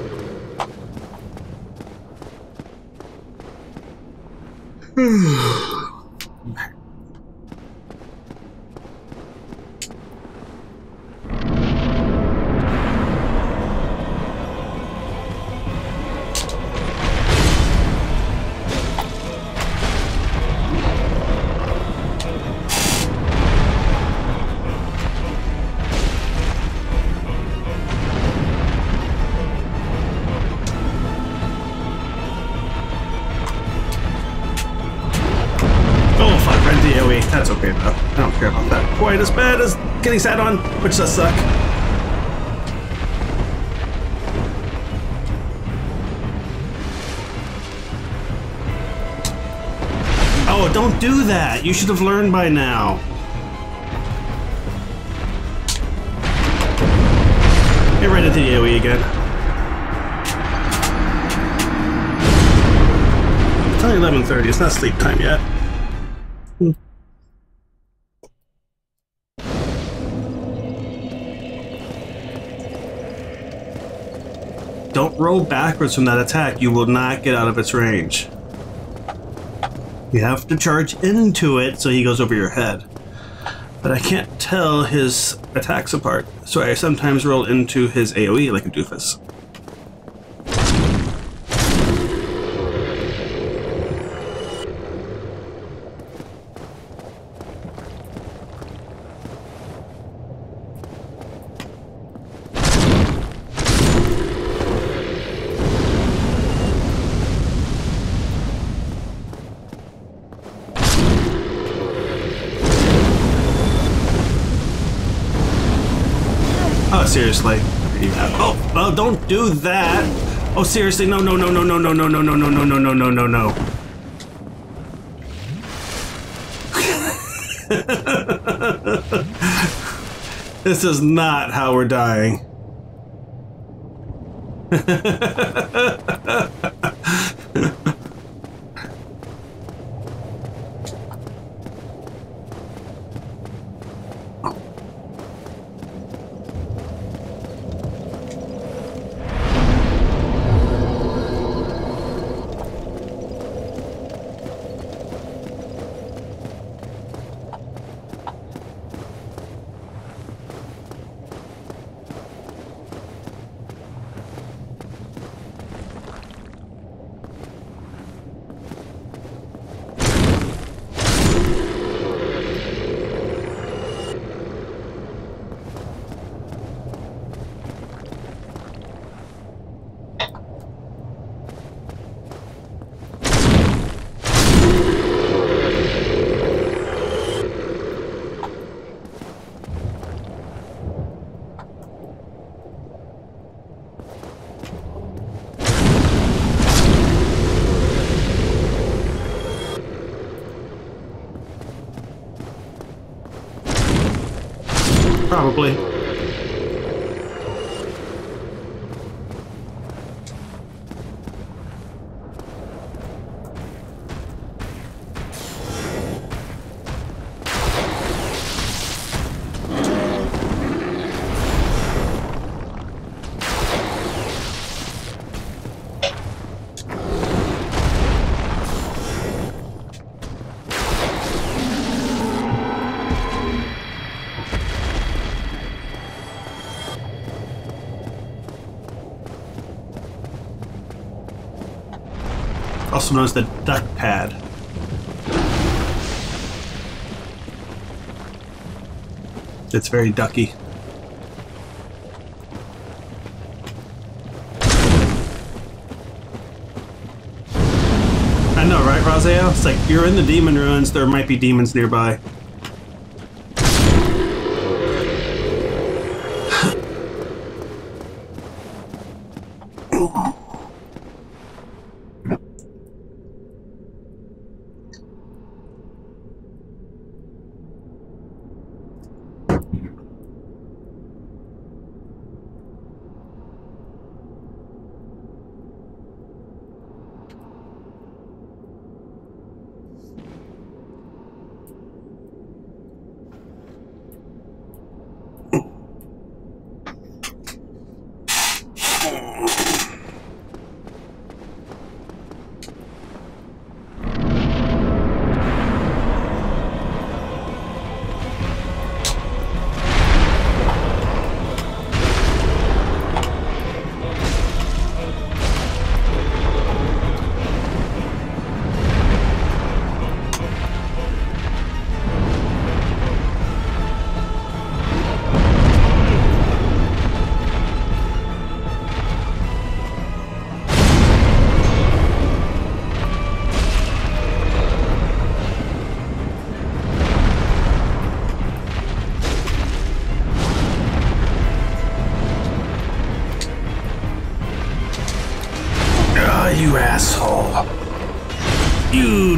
Getting sat on, which does suck. Oh, don't do that! You should have learned by now. Get right into the AoE again. It's only eleven thirty, it's not sleep time yet. Don't roll backwards from that attack. You will not get out of its range. You have to charge into it so he goes over your head. But I can't tell his attacks apart, so I sometimes roll into his AoE like a doofus. Seriously. Oh, oh, don't do that. Oh, seriously. No, no, no, no, no, no, no, no, no, no, no, no, no, no, no, no. This is not how we're dying. Probably. Also known as the duck pad. It's very ducky. I know, right, Razeo? It's like, you're in the demon ruins, there might be demons nearby.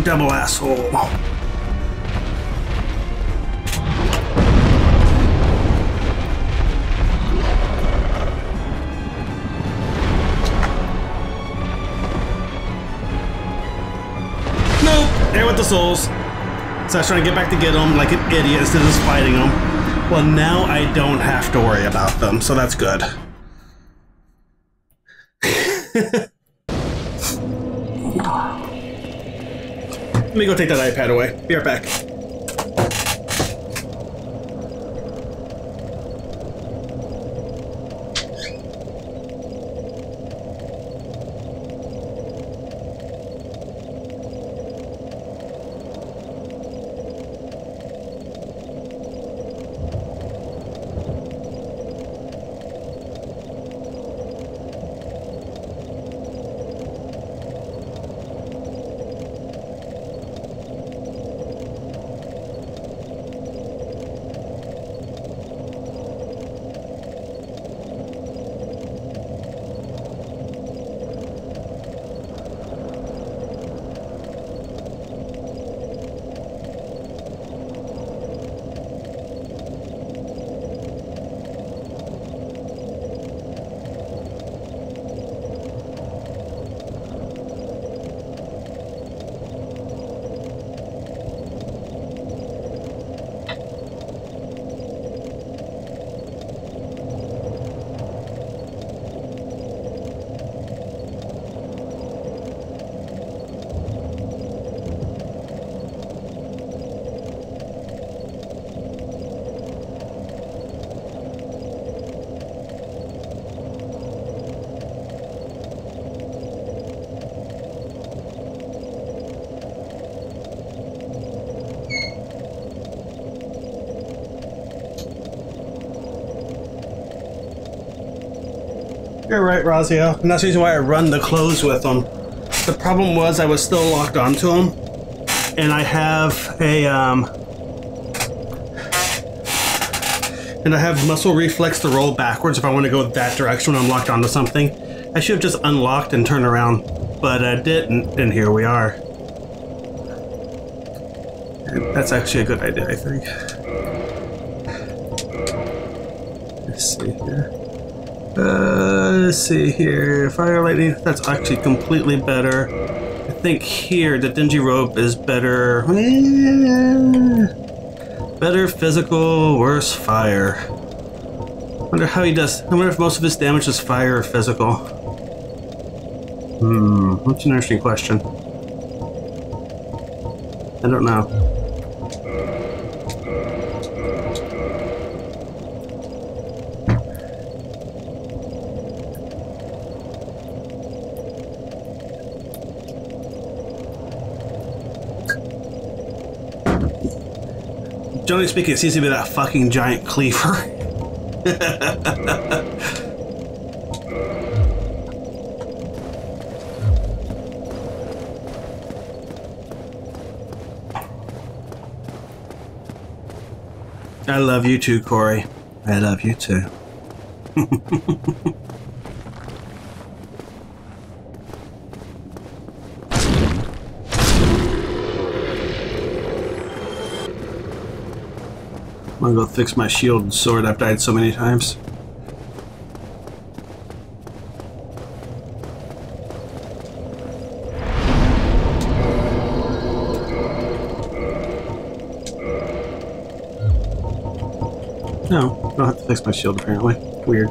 Double asshole. Nope, there with the souls. So I was trying to get back to get them like an idiot instead of just fighting them. Well, now I don't have to worry about them, so that's good. Let me go take that iPad away. Be right back. You're right, Razio, and that's the reason why I run the clothes with them. The problem was I was still locked onto them, and I have a um, and I have muscle reflex to roll backwards if I want to go that direction when I'm locked onto something. I should have just unlocked and turned around, but I didn't, and here we are. And that's actually a good idea, I think. Let's see here. Uh, let's see here. Fire lightning, that's actually completely better. I think here the dingy rope is better. Better physical, worse fire. Wonder how he does. I wonder if most of his damage is fire or physical. Hmm, that's an interesting question. I don't know. Generally speaking, it seems to be that fucking giant cleaver. I love you too, Corey. I love you too. I'm gonna go fix my shield and sword. I've died so many times. No, I don't have to fix my shield apparently. Weird.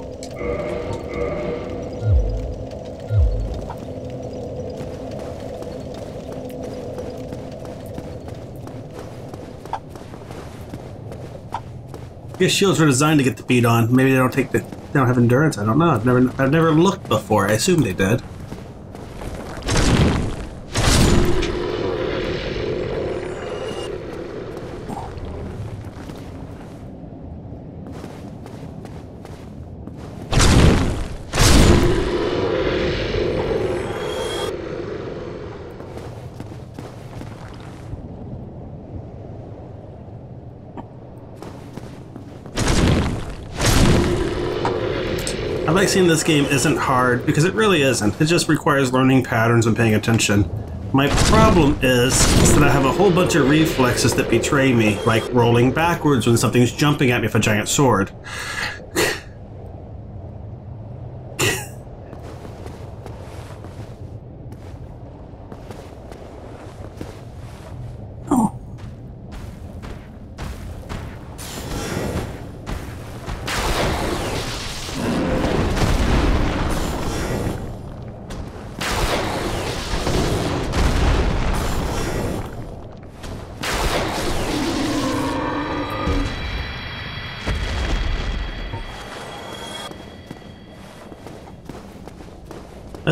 I guess shields were designed to get the beat on. Maybe they don't take the. They don't have endurance. I don't know. I've never. I've never looked before. I assume they did. I've seen this game isn't hard because it really isn't. It just requires learning patterns and paying attention. My problem is, is that I have a whole bunch of reflexes that betray me, like rolling backwards when something's jumping at me with a giant sword.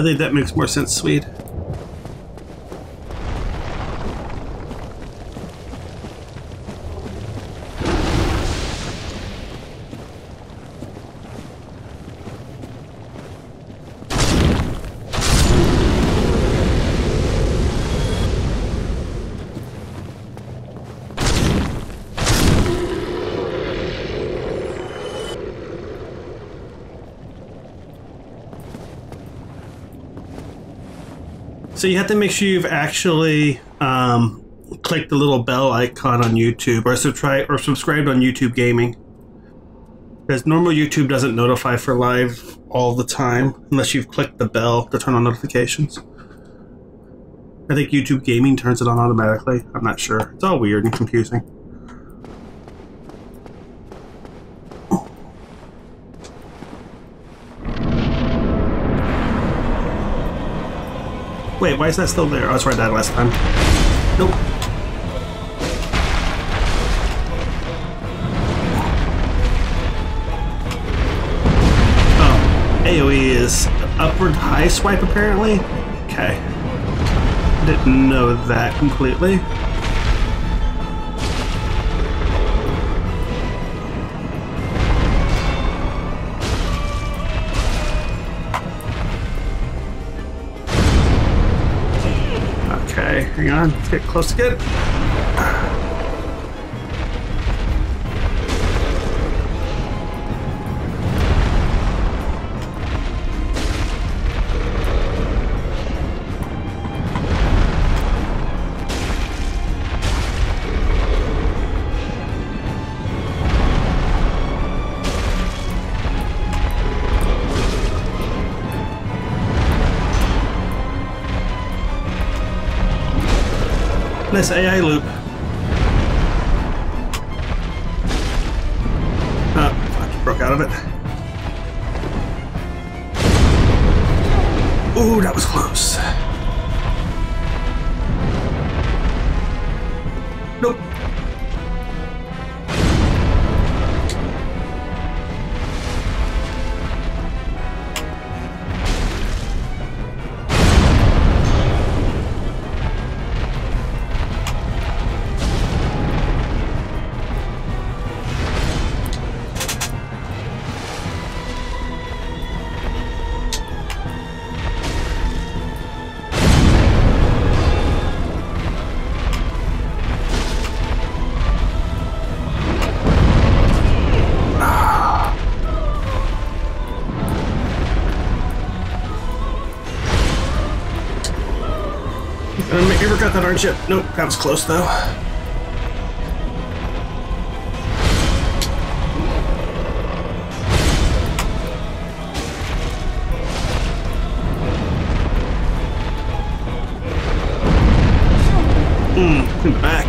I think that makes more sense, Swede. So you have to make sure you've actually um, clicked the little bell icon on YouTube, or subscribe or subscribed on YouTube Gaming, because normal YouTube doesn't notify for live all the time unless you've clicked the bell to turn on notifications. I think YouTube Gaming turns it on automatically. I'm not sure. It's all weird and confusing. Wait, why is that still there? Oh, that's where I died last time. Nope. Oh, AoE is upward high swipe apparently? Okay. Didn't know that completely. Hang on, let's get close to it. This A I loop. Oh, fuck, I broke out of it. Ooh, that was close. Nope. That aren't you? Nope, that was close though. Mmm, in the back.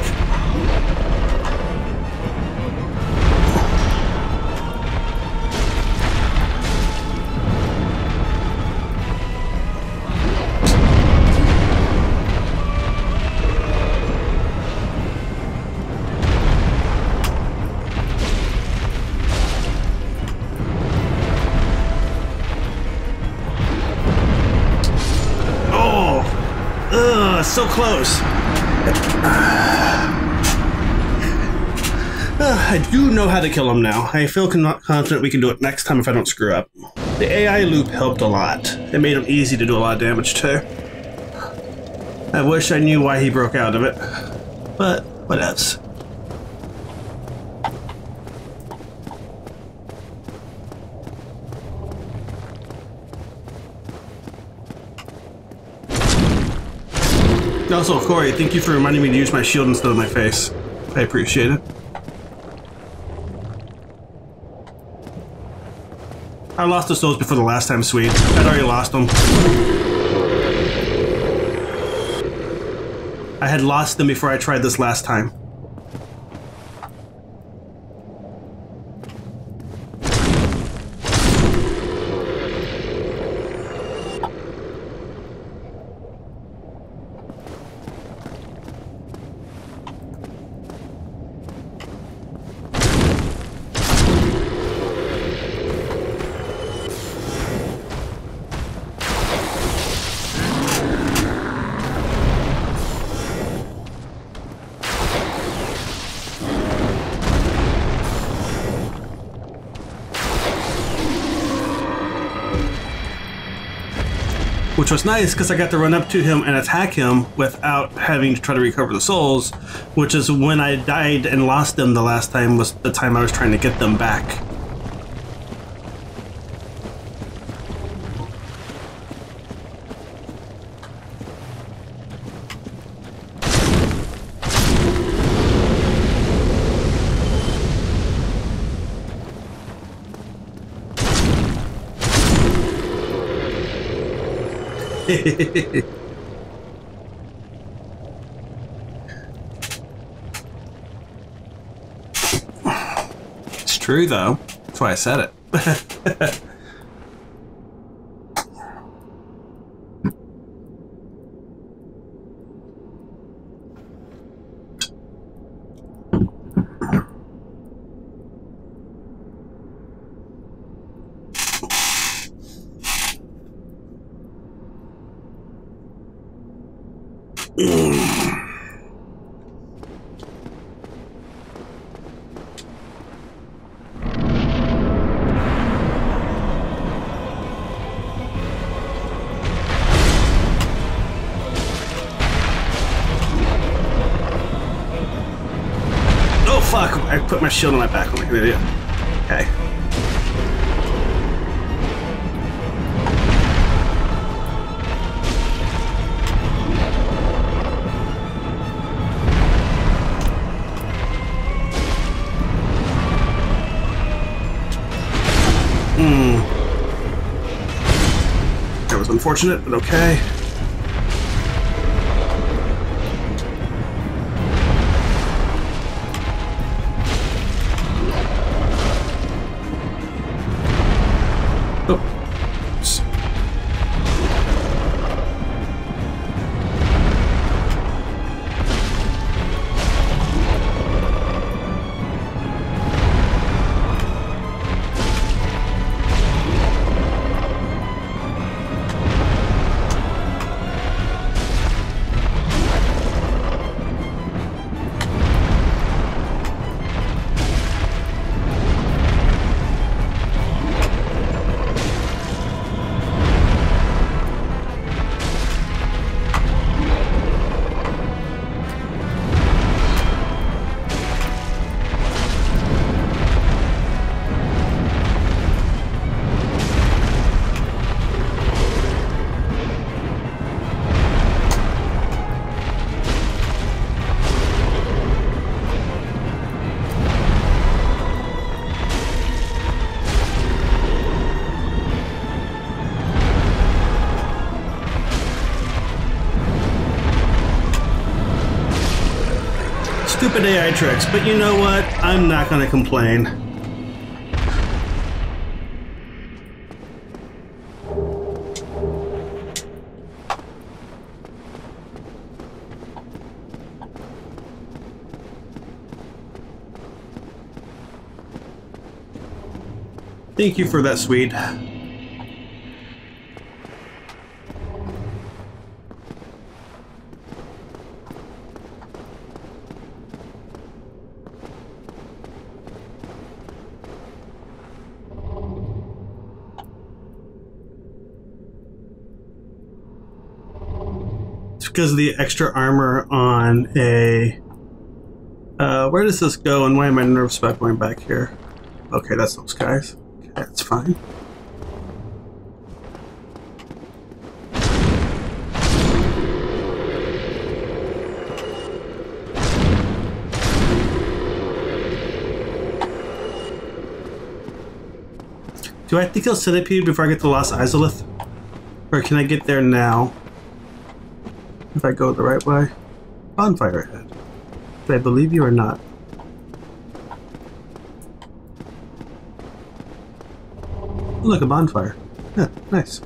So close. Uh, I do know how to kill him now. I feel confident we can do it next time if I don't screw up. The A I loop helped a lot. It made him easy to do a lot of damage too. I wish I knew why he broke out of it, but what else? Also, Corey, thank you for reminding me to use my shield instead of my face. I appreciate it. I lost the souls before the last time, Sweet. I'd already lost them. I had lost them before I tried this last time. which was nice because I got to run up to him and attack him without having to try to recover the souls, which is when I died and lost them the last time, was the time I was trying to get them back. It's true though. That's why I said it. Put my shield on my back. I'm like, yeah. Okay. Mm. That was unfortunate, but okay. Stupid A I tricks, but you know what? I'm not gonna complain. Thank you for that, Swede. Because of the extra armor on a... Uh, where does this go and why am I nervous about going back here? Okay, that's those guys. Okay, that's fine. Do I have to kill Centipede before I get to Lost Izalith? Or can I get there now? If I go the right way, bonfire ahead. Do I believe you or not? Look, a bonfire. Yeah, nice.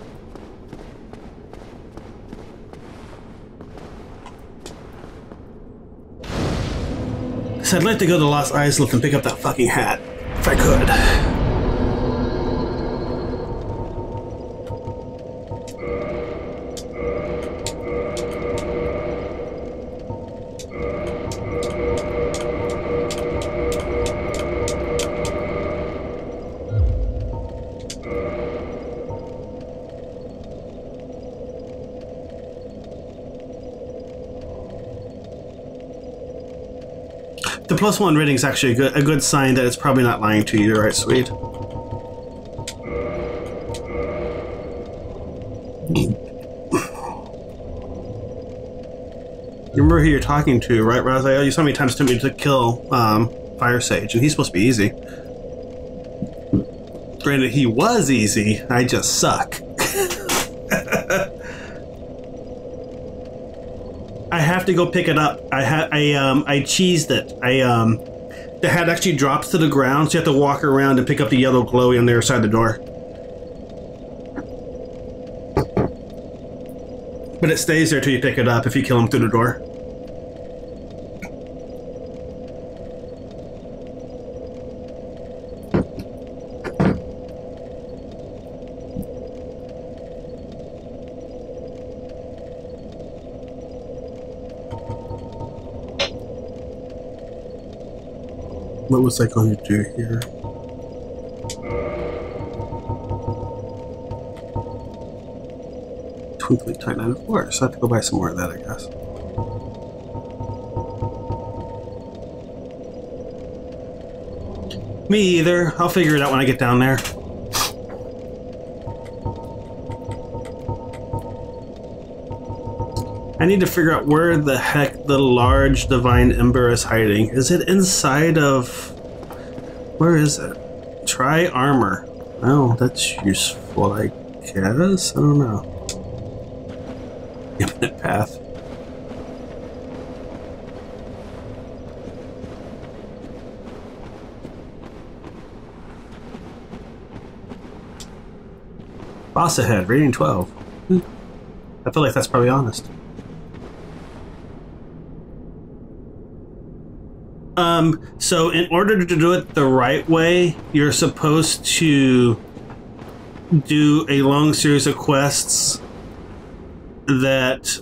So I'd like to go to Lost Izalith and pick up that fucking hat, if I could. The plus one rating is actually a good, a good sign that it's probably not lying to you, right, sweet? You remember who you're talking to, right, Raziel? You saw me times told me to kill um, Firesage, and he's supposed to be easy. Granted, he was easy. I just suck. I have to go pick it up. I had I um I cheesed it. I um the hat actually drops to the ground, so you have to walk around and pick up the yellow glowy on the other side of the door. But it stays there till you pick it up if you kill him through the door. What was I going to do here? Twinkly Titan, of course. I have to go buy some more of that, I guess. Me either. I'll figure it out when I get down there. I need to figure out where the heck the large divine ember is hiding. Is it inside of... Where is it? Try armor. Oh, that's useful, I guess? I don't know. Infinite path. Boss ahead, rating twelve. Hmm. I feel like that's probably honest. Um, so in order to do it the right way, you're supposed to do a long series of quests that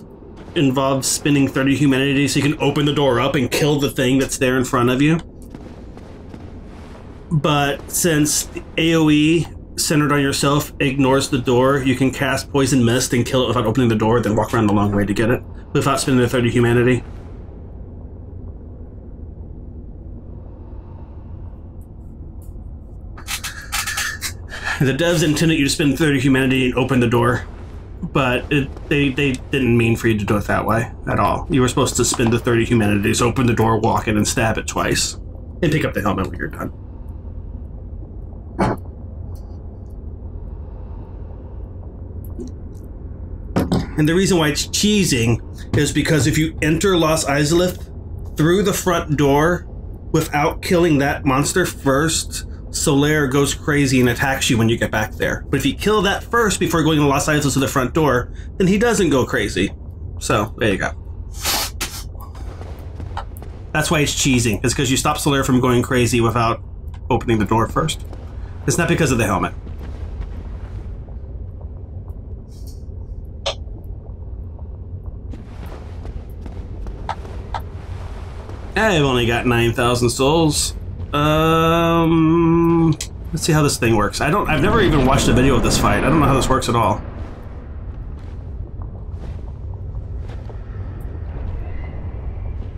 involves spending thirty humanity so you can open the door up and kill the thing that's there in front of you. But since AoE, centered on yourself, ignores the door, you can cast Poison Mist and kill it without opening the door, then walk around the long way to get it without spending the thirty humanity. The devs intended you to spend thirty humanity and open the door, but it, they, they didn't mean for you to do it that way at all. You were supposed to spend the thirty humanities, open the door, walk in, and stab it twice. And pick up the helmet when you're done. And the reason why it's cheesing is because if you enter Lost Izalith through the front door without killing that monster first, Solaire goes crazy and attacks you when you get back there. But if you kill that first before going to Lost Izalith to the front door, then he doesn't go crazy. So, there you go. That's why it's cheesing. It's because you stop Solaire from going crazy without opening the door first. It's not because of the helmet. I've only got nine thousand souls. Um, let's see how this thing works. I don't, I've never even watched a video of this fight. I don't know how this works at all.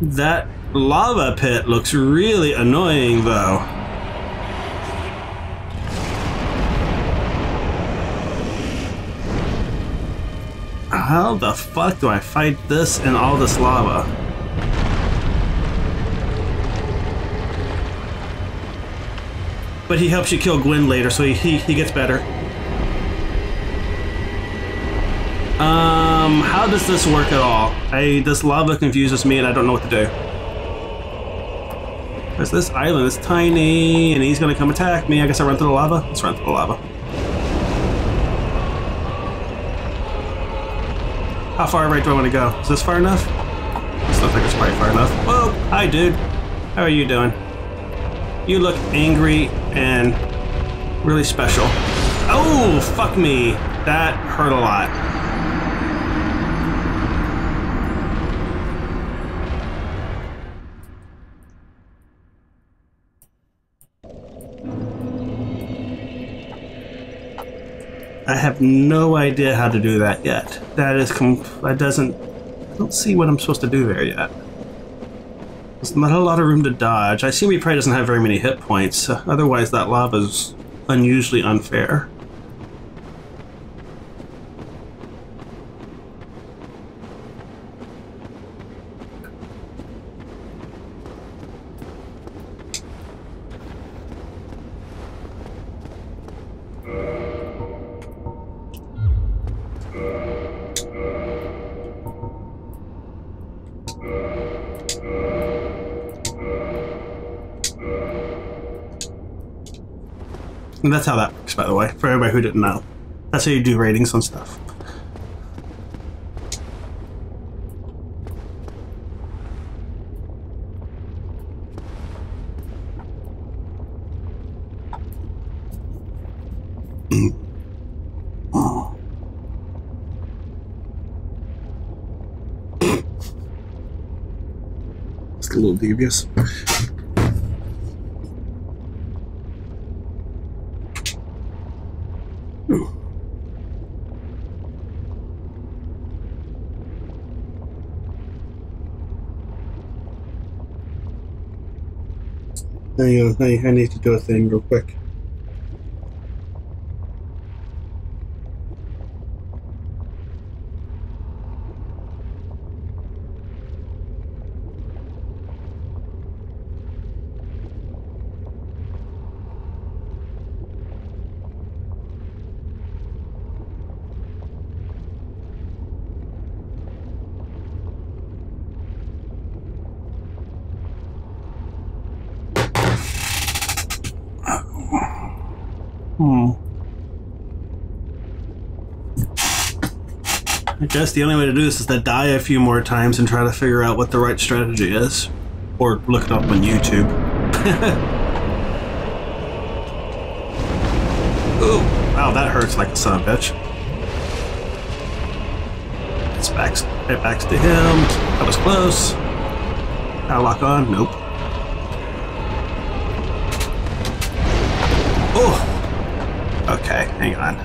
That lava pit looks really annoying, though. How the fuck do I fight this and all this lava? But he helps you kill Gwen later, so he, he, he gets better. Um, how does this work at all? I, this lava confuses me and I don't know what to do. Because this island is tiny and he's gonna come attack me. I guess I run through the lava? Let's run through the lava. How far right do I want to go? Is this far enough? This looks like it's probably far enough. Whoa! Hi, dude. How are you doing? You look angry and really special. Oh, fuck me. That hurt a lot. I have no idea how to do that yet. That is com- that doesn't, I don't see what I'm supposed to do there yet. There's not a lot of room to dodge. I assume he probably doesn't have very many hit points. Otherwise, that lava's unusually unfair. And that's how that works, by the way, for everybody who didn't know. That's how you do ratings on stuff. It's a little devious. Hang on, I need to do a thing real quick. Guess the only way to do this is to die a few more times and try to figure out what the right strategy is. Or look it up on YouTube. Ooh, wow, that hurts like a son of a bitch. It's back, it backs to him. That was close. Gotta lock on. Nope. Oh! Okay, hang on.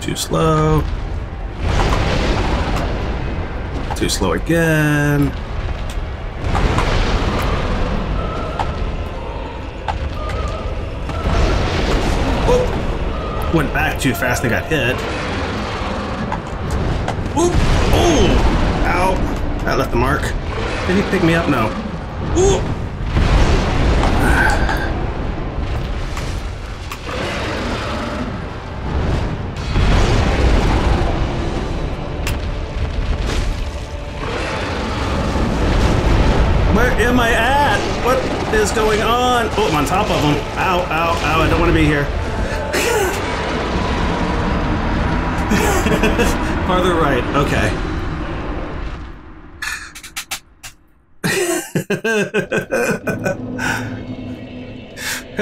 Too slow. Too slow again. Oh! Went back too fast and got hit. Oop! Oh! Ow! That left the mark. Did he pick me up? No. Ooh! Am I at? What is going on? Oh, I'm on top of him. Ow, ow, ow, I don't want to be here. Farther right,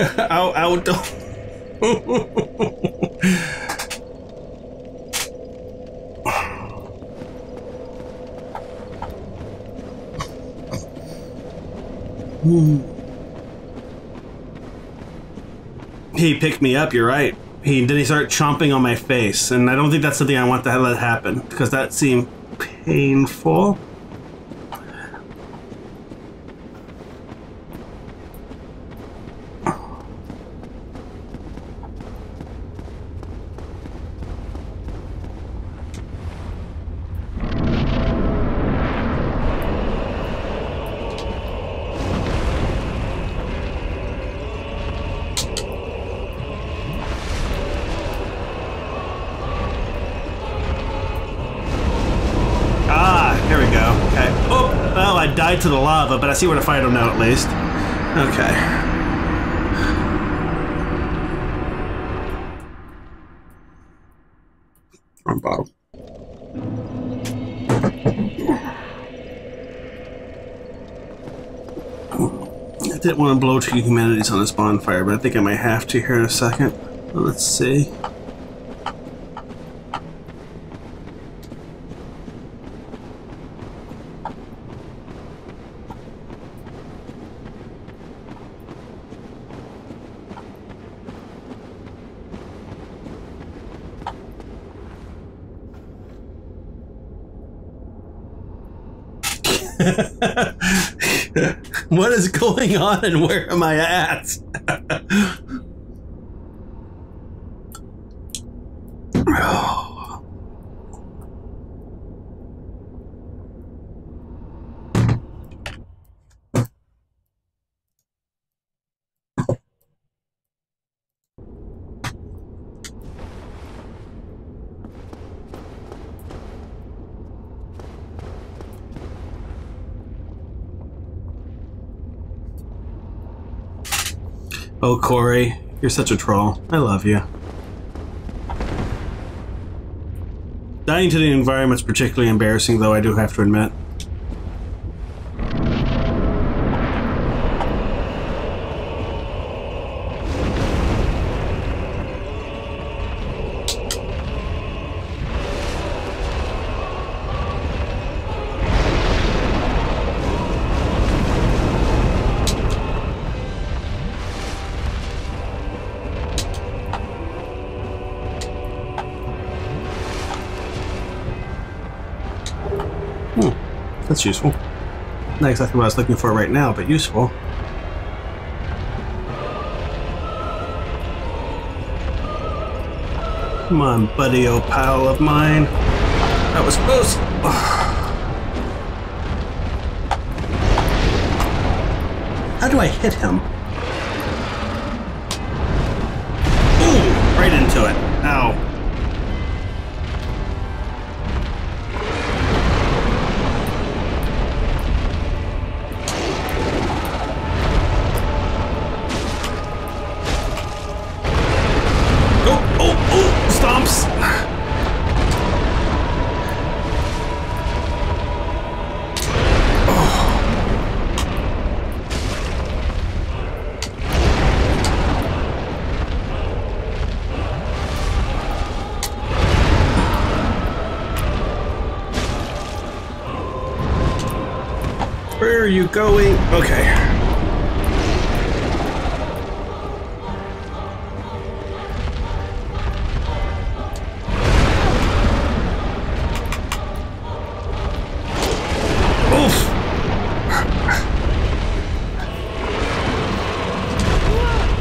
okay. Ow, ow, don't. He picked me up, you're right. He did he start chomping on my face, and I don't think that's something I want to let happen, because that seemed painful. To the lava, but I see where to find him now at least. Okay. On bottom. I didn't want to blow two humanities on this bonfire, but I think I might have to here in a second. Let's see. What is going on and where am I at? Oh. Oh, Corey, you're such a troll. I love you. Dying to the environment's particularly embarrassing, though, I do have to admit. That's useful. Not exactly what I was looking for right now, but useful. Come on, buddy, old pal of mine. That was close. How do I hit him? Ooh, right into it. Ow. You going? Okay. Oof.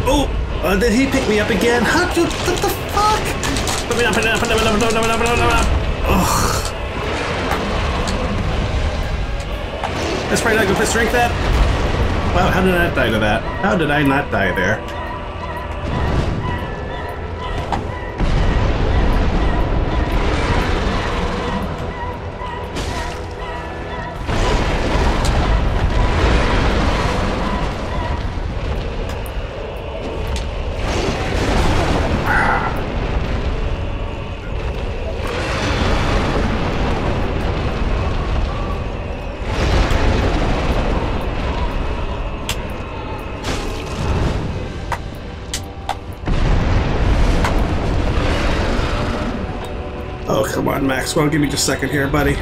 Oh, uh, did he pick me up again? How do? What the fuck? Put me up, put me up, put me up, put me up, put me up. Ugh. That's probably not going to drink that. Wow, how did I not die to that? How did I not die there? Maxwell, give me just a second here, buddy.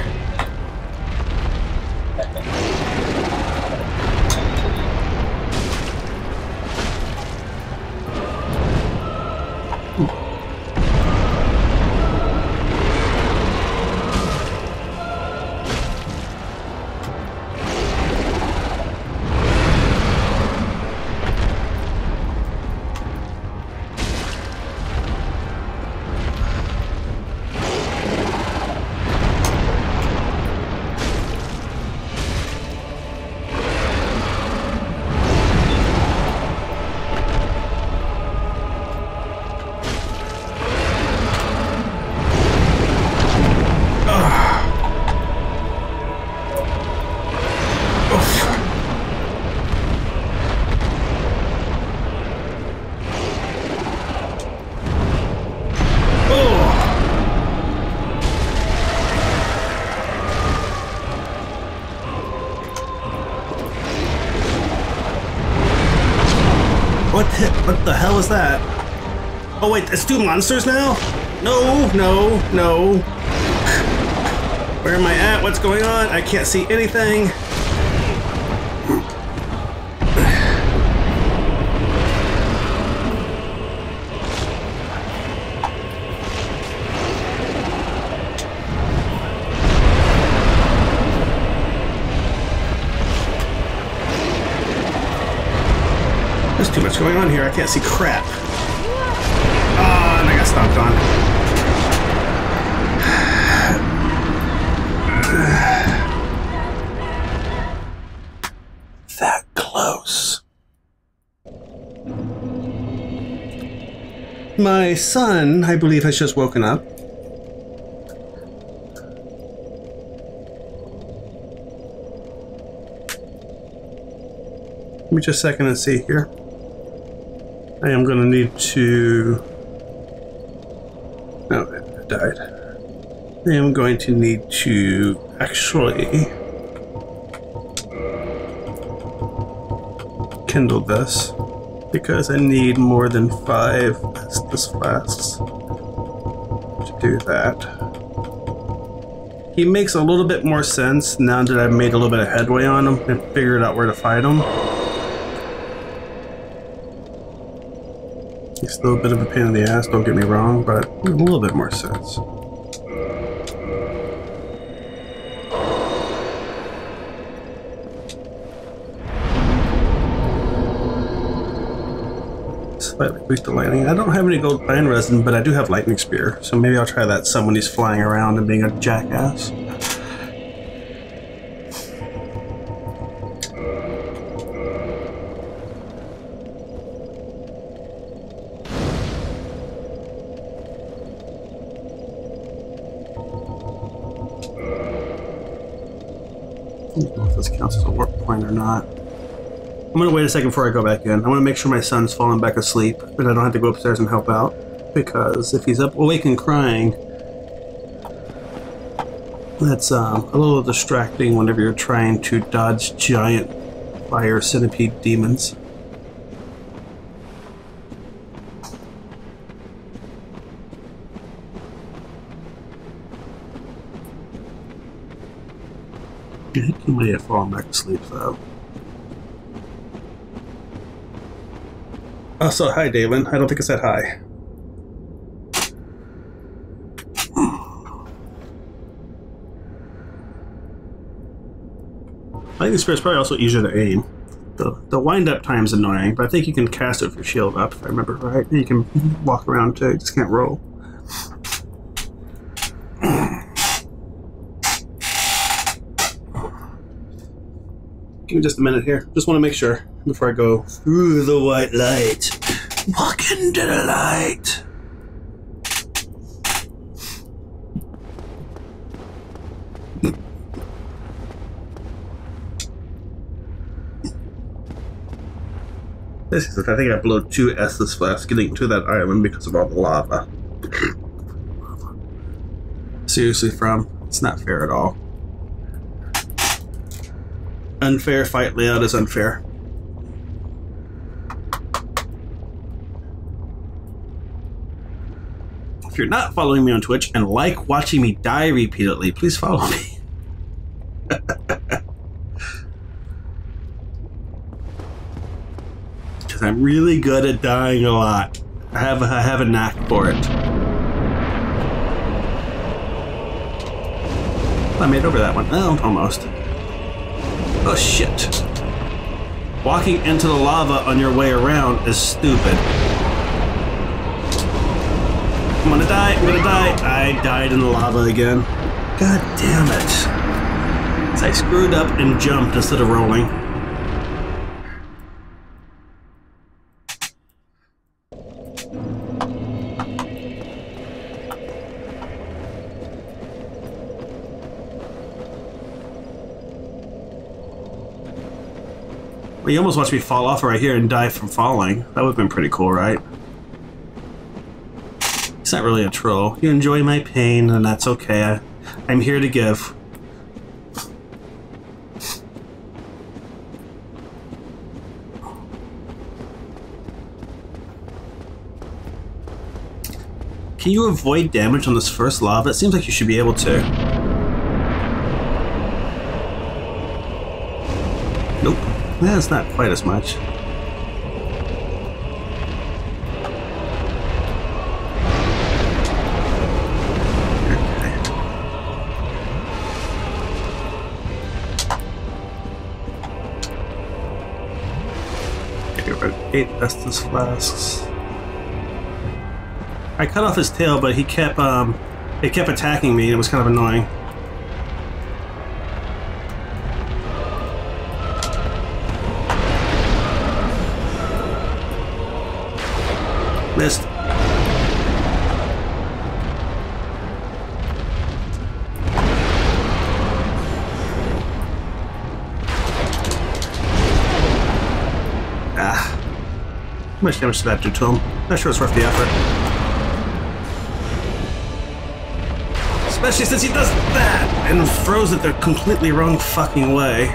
What the hell is that? Oh wait, it's two monsters now? No, no, no. Where am I at? What's going on? I can't see anything. There's too much going on here. I can't see crap. Ah, oh, and I got stomped on. That close. My son, I believe, has just woken up. Give me just a second and see here. I am going to need to... No, I died. I am going to need to actually kindle this because I need more than five Estus flasks to do that. He makes a little bit more sense now that I've made a little bit of headway on him and figured out where to fight him. It's a little bit of a pain in the ass, don't get me wrong, but a little bit more sense. Slightly weak to lightning. I don't have any gold pine resin, but I do have lightning spear, so maybe I'll try that some when he's flying around and being a jackass. Or not. I'm gonna wait a second before I go back in. I want to make sure my son's falling back asleep, but I don't have to go upstairs and help out, because if he's up awake and crying, that's um, a little distracting whenever you're trying to dodge giant fire centipede demons. He may have fallen back to sleep, though. Also, hi, Dalen. I don't think I said hi. I think the spirit's probably also easier to aim. The, the wind-up time's annoying, but I think you can cast it with your shield up, if I remember right. And you can walk around, too. You just can't roll. Give me just a minute here. Just want to make sure before I go through the white light. Walk into the light. This is it. I think I blew two Estus flasks getting to that island because of all the lava. Seriously, from it's not fair at all. Unfair fight layout is unfair. If you're not following me on Twitch and like watching me die repeatedly, please follow me. Because I'm really good at dying a lot. I have, I have a knack for it. I made over that one. Oh, almost. Oh shit. Walking into the lava on your way around is stupid. I'm gonna die, I'm gonna die. I died in the lava again. God damn it. So I screwed up and jumped instead of rolling. You almost watched me fall off right here and die from falling. That would have been pretty cool, right? It's not really a troll. You enjoy my pain, and that's okay. I, I'm here to give. Can you avoid damage on this first lava? It seems like you should be able to. Yeah, it's not quite as much. Okay. Get rid of eight Estus flasks. I cut off his tail, but he kept um, it kept attacking me. It was kind of annoying. Missed. Ah. How much damage did that do to him? Not sure it's worth the effort. Especially since he does that and throws it the completely wrong fucking way.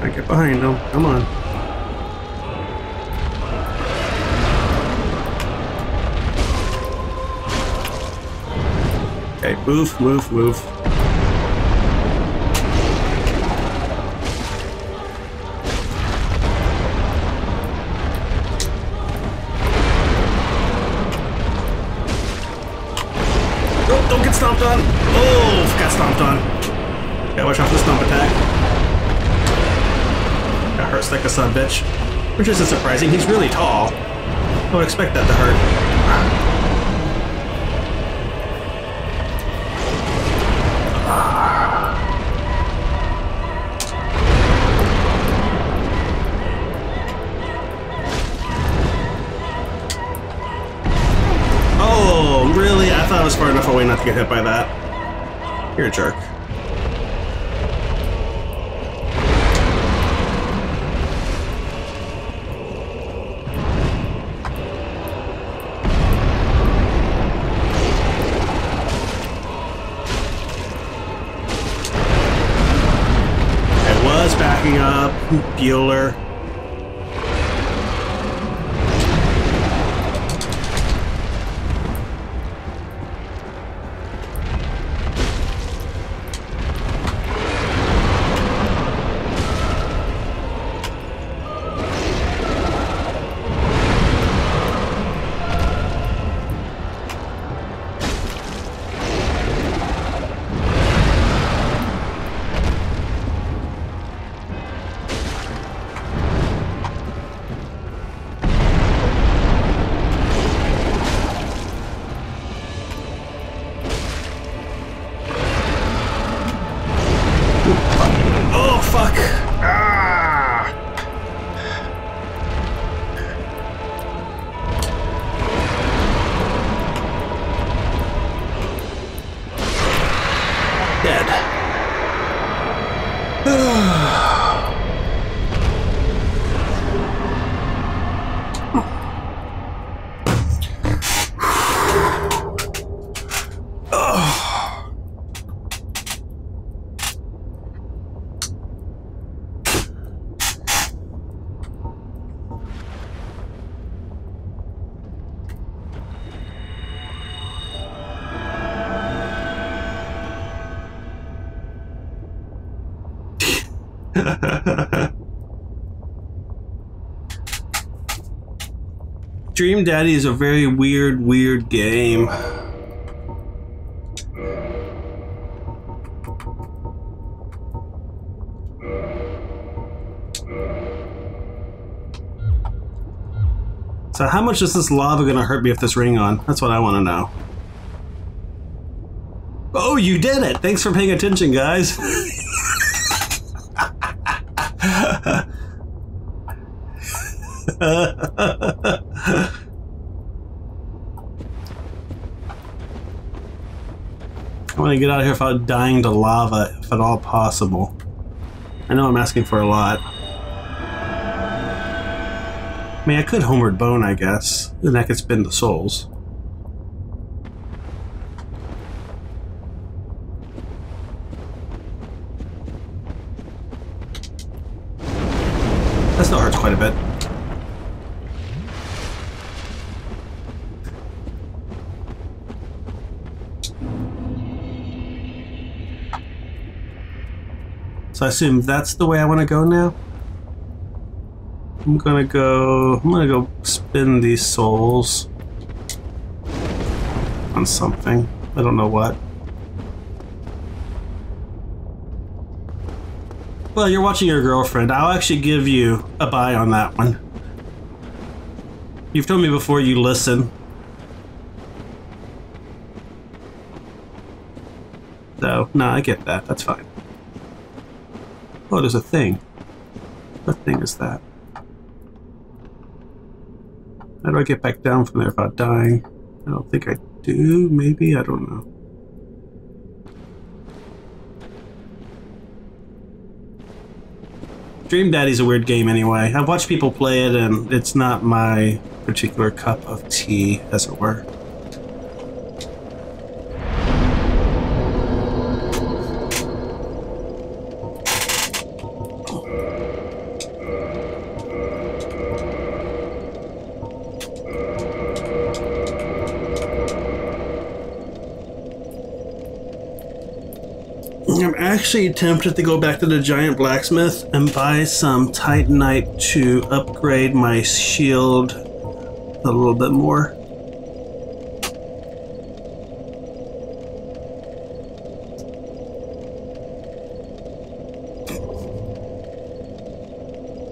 I get behind him. Come on. Move, move, move. Oh, don't get stomped on! Oh, got stomped on. Gotta watch out for the stomp attack. That hurts like a son bitch. Which isn't surprising, he's really tall. I would expect that to hurt. Far enough away not to get hit by that. You're a jerk. It was backing up, Bueller. Dream Daddy is a very weird, weird game. So how much is this lava gonna hurt me if this ring on? That's what I wanna know. Oh, you did it! Thanks for paying attention, guys. I want to get out of here without dying to lava, if at all possible. I know I'm asking for a lot. I mean, I could Homeward Bone, I guess. Then I could spend the souls. That still hurts quite a bit. I assume that's the way I want to go now? I'm gonna go. I'm gonna go spin these souls on something. I don't know what. Well, you're watching your girlfriend. I'll actually give you a buy on that one. You've told me before you listen. So, no, I get that. That's fine. Oh, there's a thing. What thing is that? How do I get back down from there without dying? I don't think I do. Maybe? I don't know. Dream Daddy's a weird game anyway. I've watched people play it and it's not my particular cup of tea, as it were. Actually tempted to go back to the giant blacksmith and buy some Titanite to upgrade my shield a little bit more.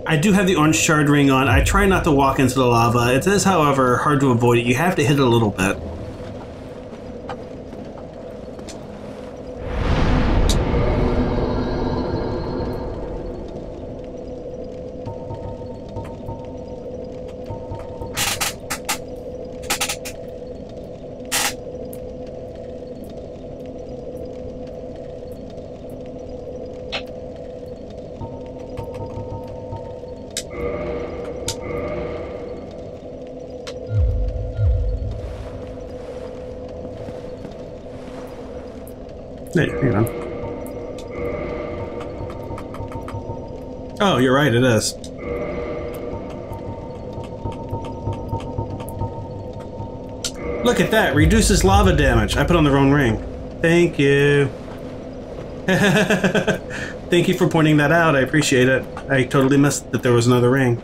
I do have the orange shard ring on. I try not to walk into the lava. It is, however, hard to avoid it. You have to hit it a little bit. You're right, it is. Look at that! Reduces lava damage. I put on the wrong ring. Thank you. Thank you for pointing that out. I appreciate it. I totally missed that there was another ring.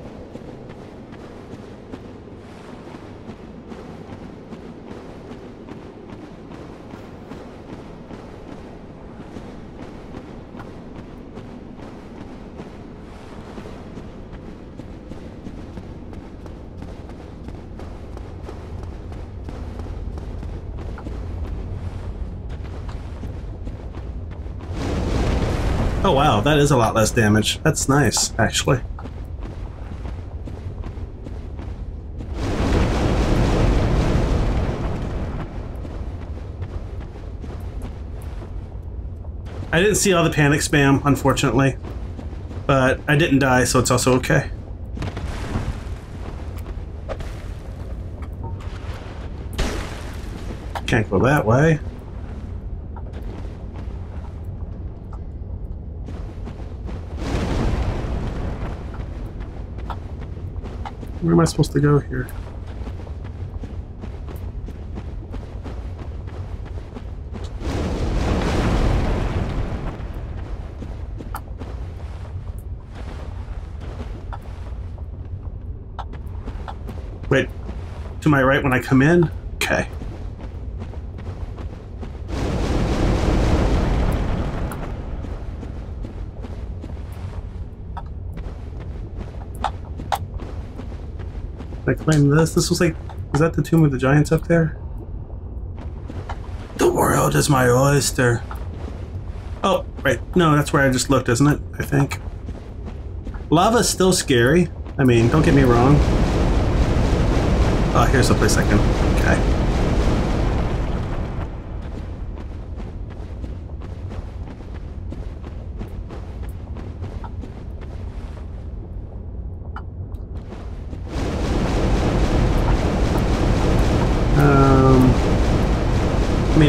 That is a lot less damage. That's nice, actually. I didn't see all the panic spam, unfortunately. But I didn't die, so it's also okay. Can't go that way. Where am I supposed to go here? Wait, to my right when I come in? Okay. I claim this. This was like, is that the Tomb of the Giants up there? The world is my oyster. Oh, right. No, that's where I just looked, isn't it? I think. Lava's still scary. I mean, don't get me wrong. Oh, here's a place I can. Okay.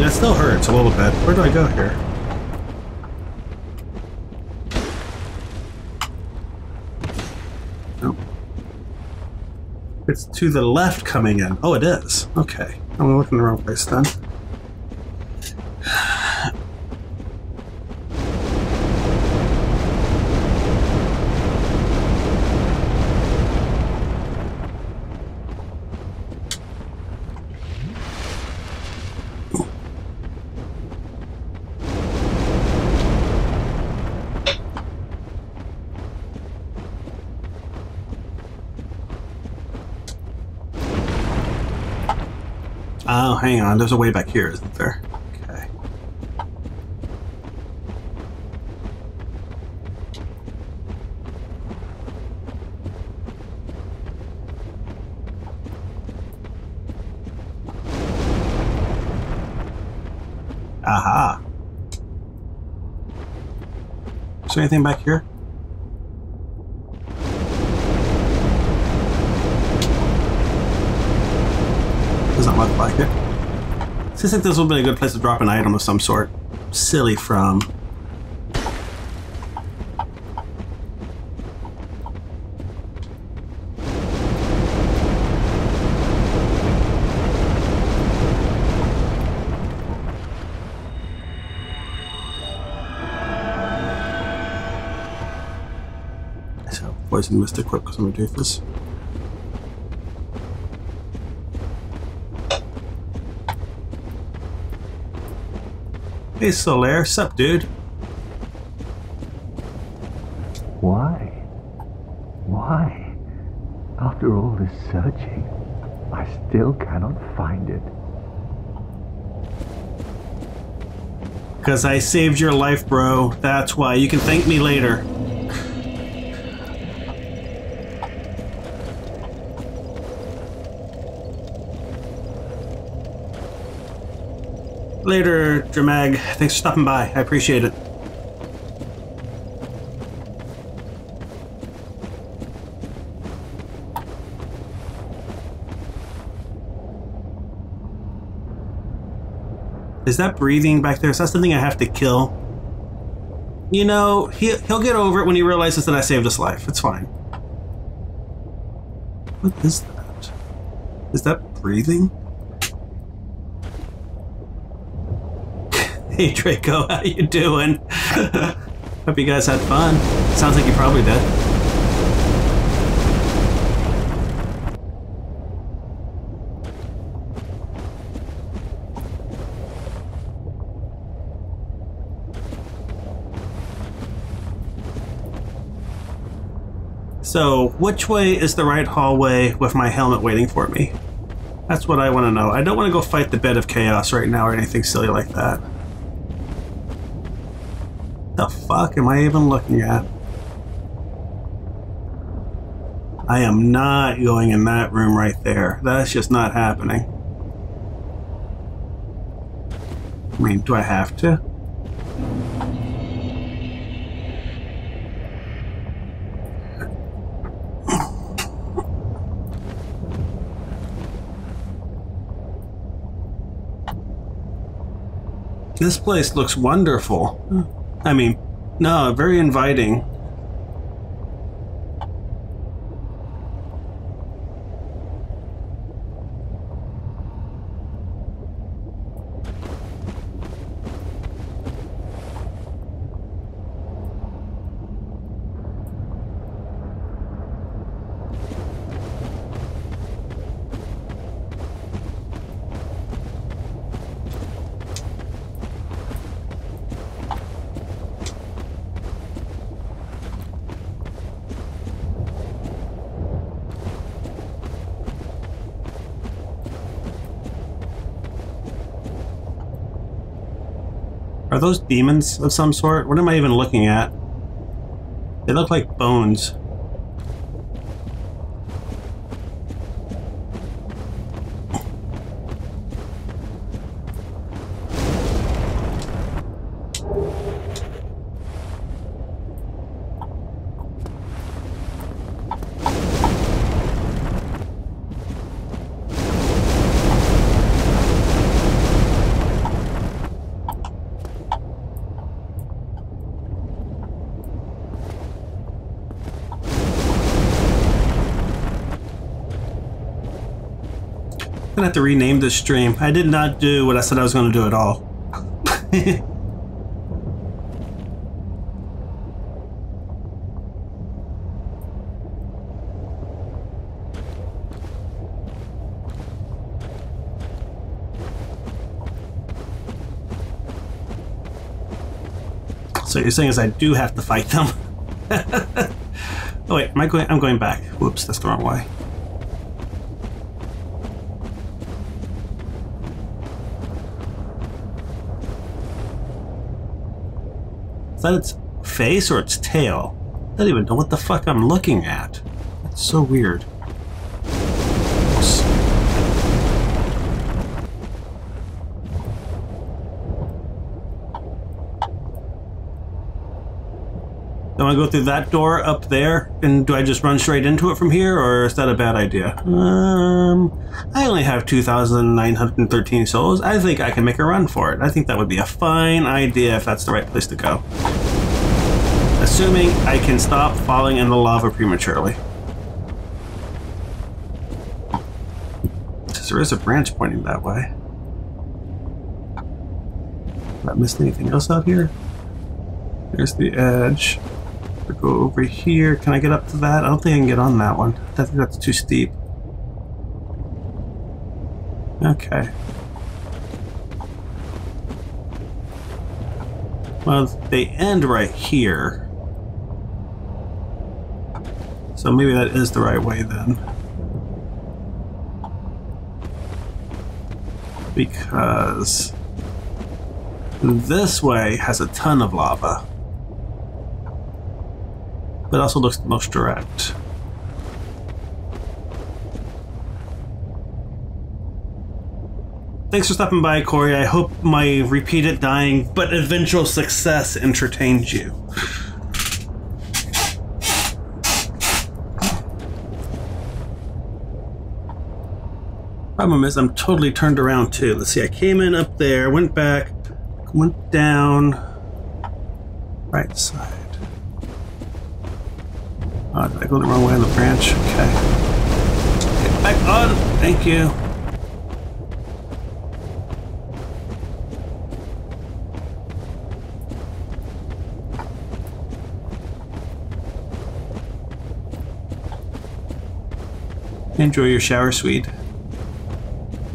Still hurts a little bit. Where do I go here? Nope. It's to the left coming in. Oh, it is. Okay. I'm looking in the wrong place then. Oh, hang on. There's a way back here, isn't there? Okay. Aha. Is there anything back here? Doesn't look like it. Seems like this would have been a good place to drop an item of some sort. Silly from. So, poison missed equip because I'm gonna do this. Hey Solaire, sup dude? Why? Why? After all this searching, I still cannot find it. Because I saved your life, bro. That's why. You can thank me later. Later, Dramag. Thanks for stopping by. I appreciate it. Is that breathing back there? Is that something I have to kill? You know, he, he'll get over it when he realizes that I saved his life. It's fine. What is that? Is that breathing? Hey Draco, how you doing? Hope you guys had fun. Sounds like you probably did. So, which way is the right hallway with my helmet waiting for me? That's what I want to know. I don't want to go fight the bed of chaos right now or anything silly like that. The fuck am I even looking at? I am not going in that room right there. That's just not happening. I mean, do I have to? This place looks wonderful. Huh. I mean, no, very inviting. Are those demons of some sort? What am I even looking at? They look like bones. Have to rename this stream. I did not do what I said I was going to do at all. So what you're saying is I do have to fight them. Oh wait, am I going? I'm going back. Whoops, that's the wrong way. Is that its face or its tail? I don't even know what the fuck I'm looking at. That's so weird. Do I go through that door up there, and do I just run straight into it from here, or is that a bad idea? Um, I only have two thousand nine hundred thirteen souls. I think I can make a run for it. I think that would be a fine idea if that's the right place to go. Assuming I can stop falling in the lava prematurely. Since there is a branch pointing that way. Did I miss anything else out here? There's the edge. Go over here. Can I get up to that? I don't think I can get on that one. I think that's too steep. Okay. Well, they end right here. So maybe that is the right way then. Because this way has a ton of lava. But also looks the most direct. Thanks for stopping by, Corey. I hope my repeated dying but eventual success entertained you. Problem is, I'm totally turned around too. Let's see, I came in up there, went back, went down, right side. Oh, did I go the wrong way on the branch? Okay. Get back on! Thank you. Enjoy your shower, sweet.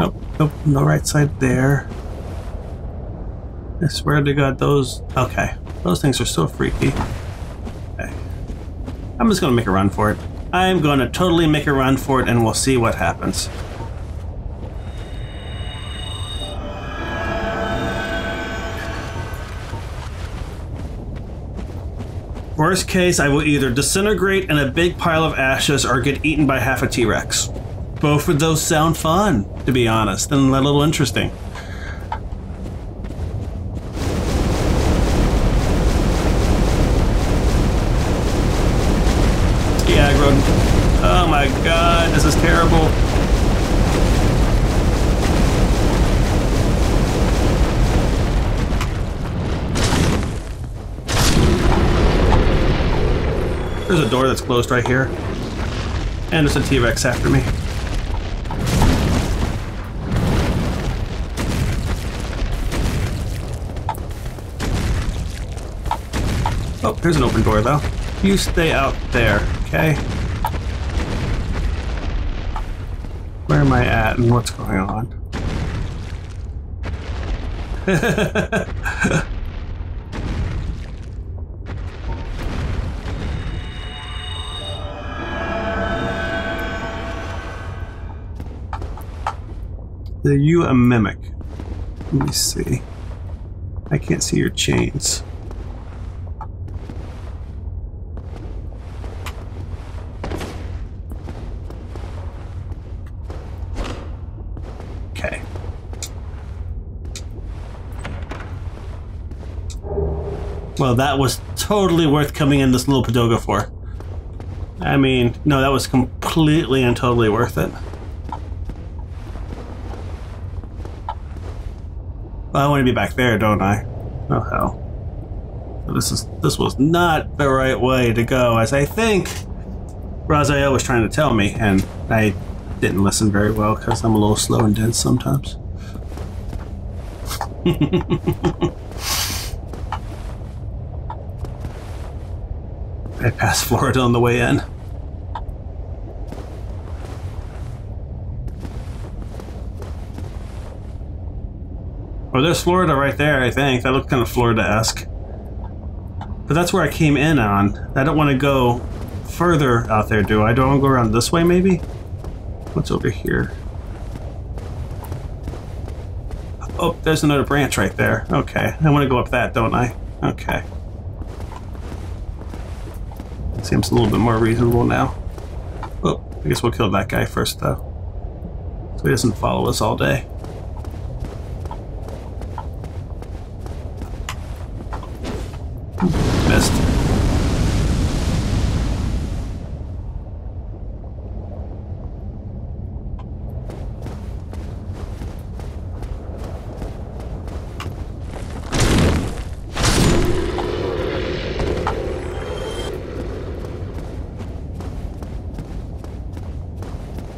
Nope, nope, no right side there. I swear to God, those... Okay. Those things are so freaky. I'm just going to make a run for it. I'm going to totally make a run for it, and we'll see what happens. Worst case, I will either disintegrate in a big pile of ashes or get eaten by half a T-Rex. Both of those sound fun, to be honest, and a little interesting. There's a door that's closed right here. And there's a T-Rex after me. Oh, there's an open door though. You stay out there, okay? Where am I at and what's going on? Are you a mimic? Let me see. I can't see your chains. Okay. Well, that was totally worth coming in this little pagoda for. I mean, no, that was completely and totally worth it. I want to be back there, don't I? Oh hell! This is this was not the right way to go, as I think Raziel was trying to tell me, and I didn't listen very well because I'm a little slow and dense sometimes. I passed Florida on the way in. Oh, there's Florida right there, I think. That looked kind of Florida-esque. But that's where I came in on. I don't want to go further out there, do I? Do I want to go around this way, maybe? What's over here? Oh, there's another branch right there. Okay. I want to go up that, don't I? Okay. Seems a little bit more reasonable now. Well, I guess we'll kill that guy first, though, so he doesn't follow us all day. Missed.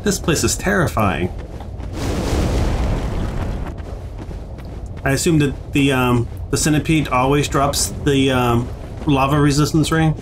This place is terrifying. I assume that the um, the centipede always drops the um, lava resistance ring.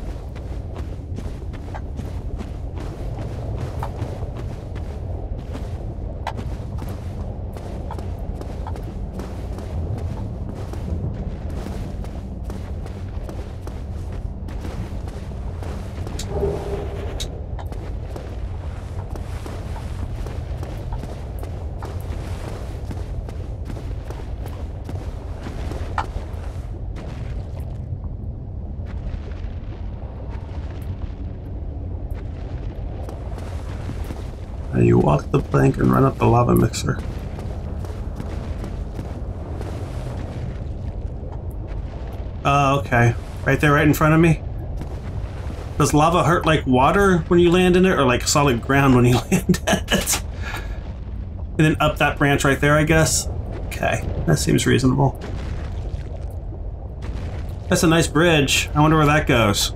You walk the plank and run up the lava mixer. Oh, okay. Right there, right in front of me? Does lava hurt like water when you land in it, or like solid ground when you land in it? And then up that branch right there, I guess? Okay, that seems reasonable. That's a nice bridge. I wonder where that goes.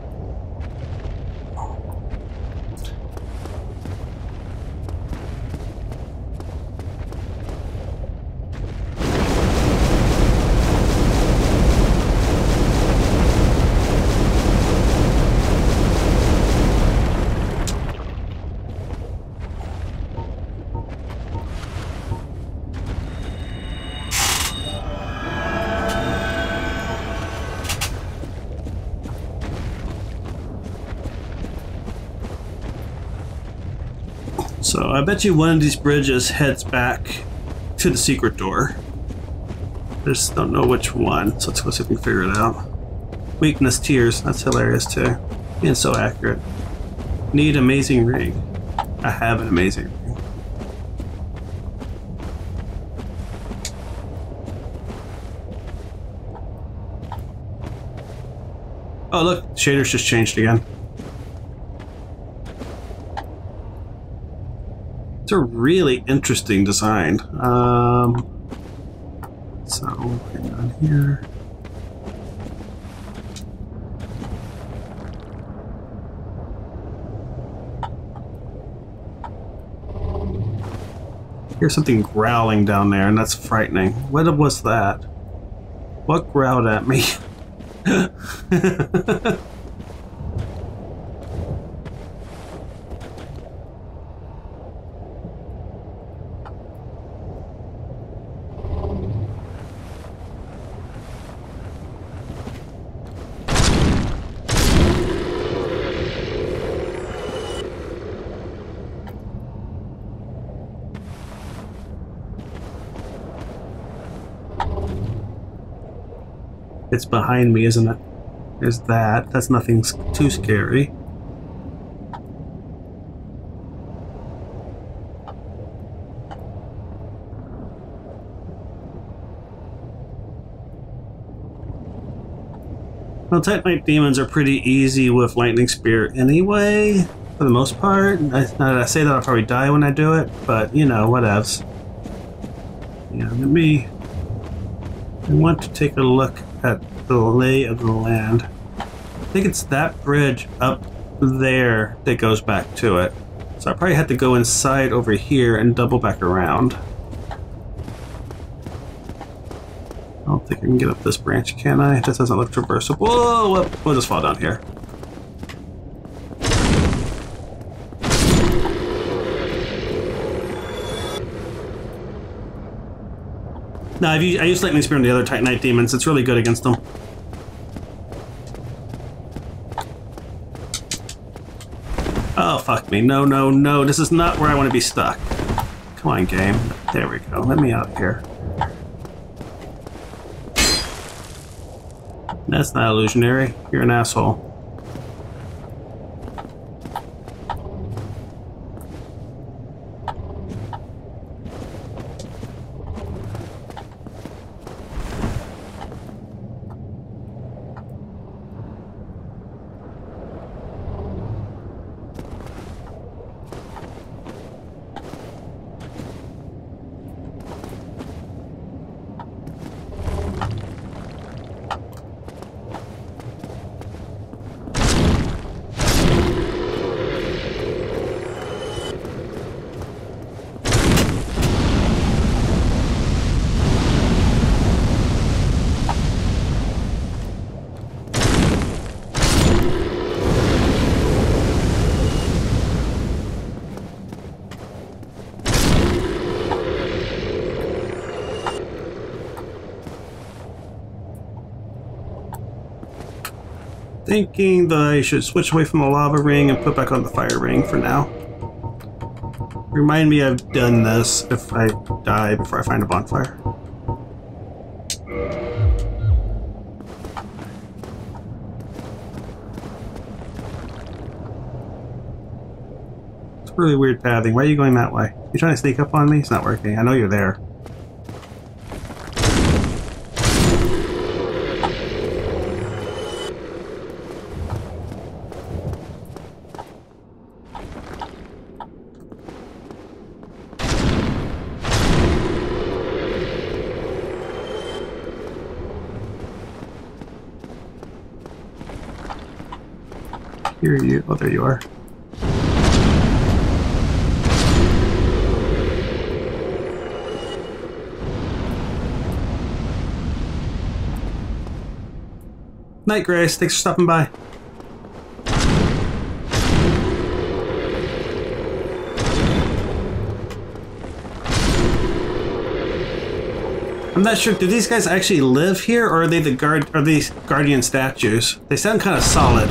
So I bet you one of these bridges heads back to the secret door. I just don't know which one, so let's go see if we can figure it out. Weakness tears, that's hilarious too. Being so accurate. Need amazing ring. I have an amazing ring. Oh look, shaders just changed again. It's a really interesting design. Um, so, hang on here. Here's something growling down there, and that's frightening. What was that? What growled at me? It's behind me, isn't it? There's that. That's nothing too scary. Well, Titanite demons are pretty easy with Lightning Spear anyway, for the most part. I, now that I say that, I'll probably die when I do it, but you know, whatevs. Yeah, let me. I want to take a look at the lay of the land. I think it's that bridge up there that goes back to it. So I probably had to go inside over here and double back around. I don't think I can get up this branch, can I? This doesn't look traversable. Whoa, whoa. We'll just fall down here. No, I've used, I used Lightning Spear on the other Titanite demons. It's really good against them. Oh, fuck me. No, no, no. This is not where I want to be stuck. Come on, game. There we go. Let me out here. That's not illusionary. You're an asshole. thinking that I should switch away from the lava ring and put back on the fire ring for now. Remind me I've done this if I die before I find a bonfire. It's really weird pathing. Why are you going that way? You trying to sneak up on me? It's not working. I know you're there. Here you, oh there you are. Night Grace, thanks for stopping by. I'm not sure, do these guys actually live here or are they the guard are these guardian statues? They sound kind of solid.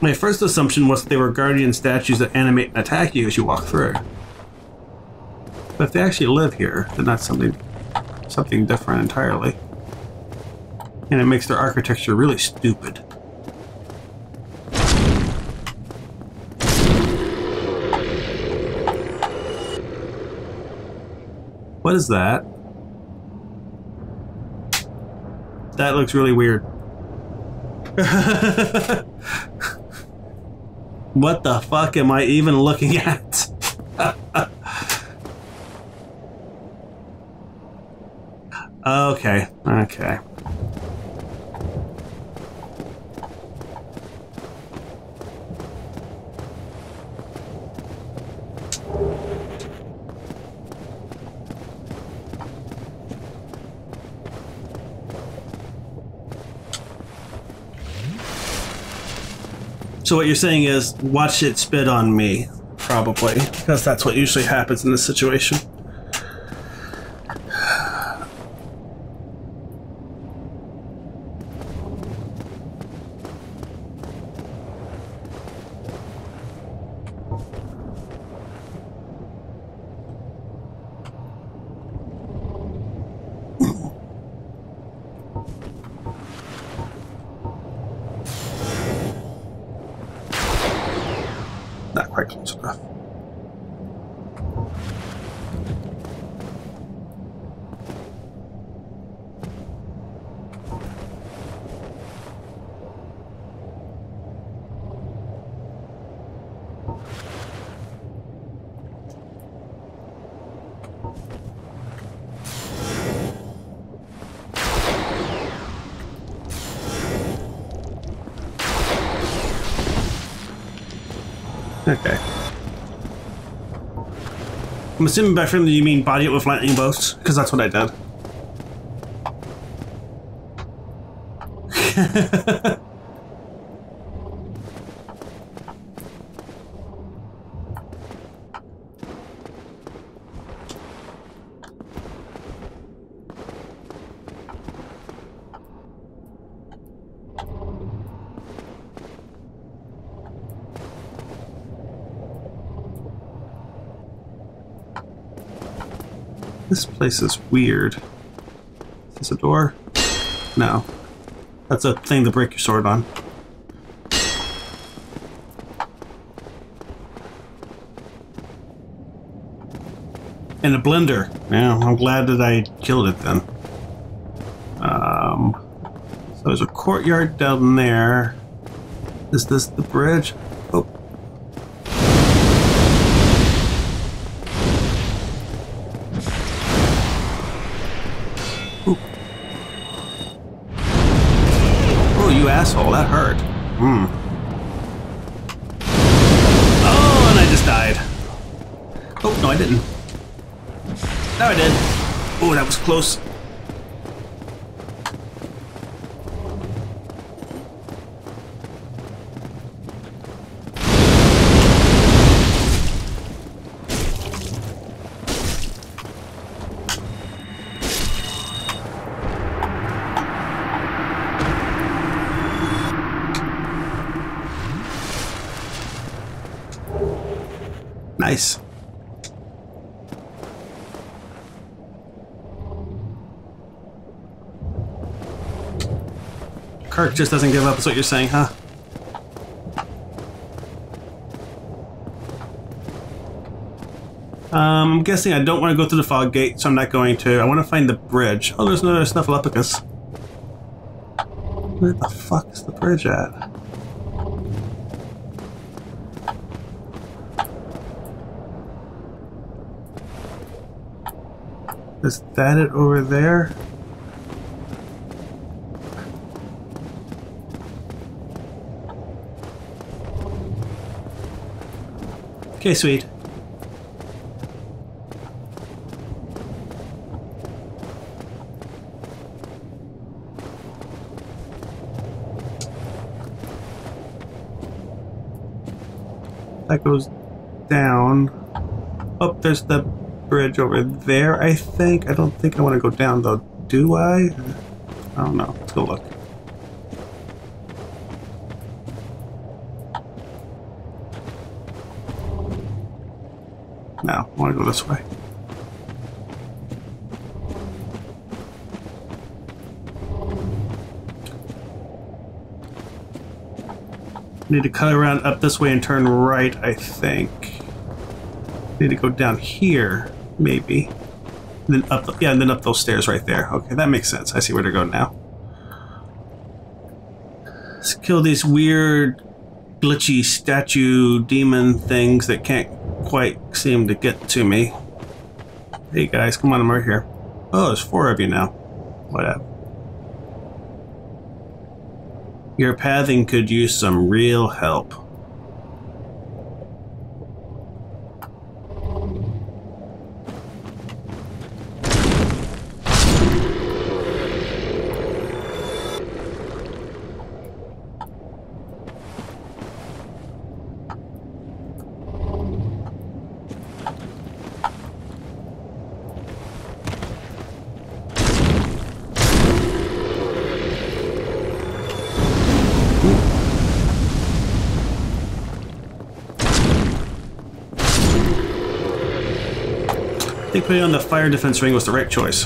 My first assumption was that they were guardian statues that animate and attack you as you walk through. But if they actually live here, then that's something, something different entirely. And it makes their architecture really stupid. What is that? That looks really weird. What the fuck am I even looking at? Okay, okay. So what you're saying is, watch it spit on me, probably, because that's what usually happens in this situation. Okay. I'm assuming by friendly you mean body it with lightning bolts, because that's what I did. This place is weird. Is this a door? No. That's a thing to break your sword on. And a blender. Yeah, I'm glad that I killed it then. Um, so there's a courtyard down there. Is this the bridge? Oh. Asshole, that hurt. Hmm. Oh, and I just died. Oh, no, I didn't. No, I did. Oh, that was close. Nice. Kirk just doesn't give up, is what you're saying, huh? Um, I'm guessing I don't want to go through the fog gate, so I'm not going to. I want to find the bridge. Oh, there's another Snuffleupagus. Where the fuck is the bridge at? Is that it over there? Okay, sweet. That goes down. Oh, there's the bridge over there, I think. I don't think I want to go down, though. Do I? I don't know. Let's go look. No, I want to go this way. Need to cut around up this way and turn right, I think. Need to go down here, maybe. And then up, the, yeah, and then up those stairs right there. Okay, that makes sense. I see where to go now. Let's kill these weird, glitchy statue demon things that can't quite seem to get to me. Hey guys, come on, I'm right here. Oh, there's four of you now. What up? Your pathing could use some real help. Putting on the fire defense ring was the right choice.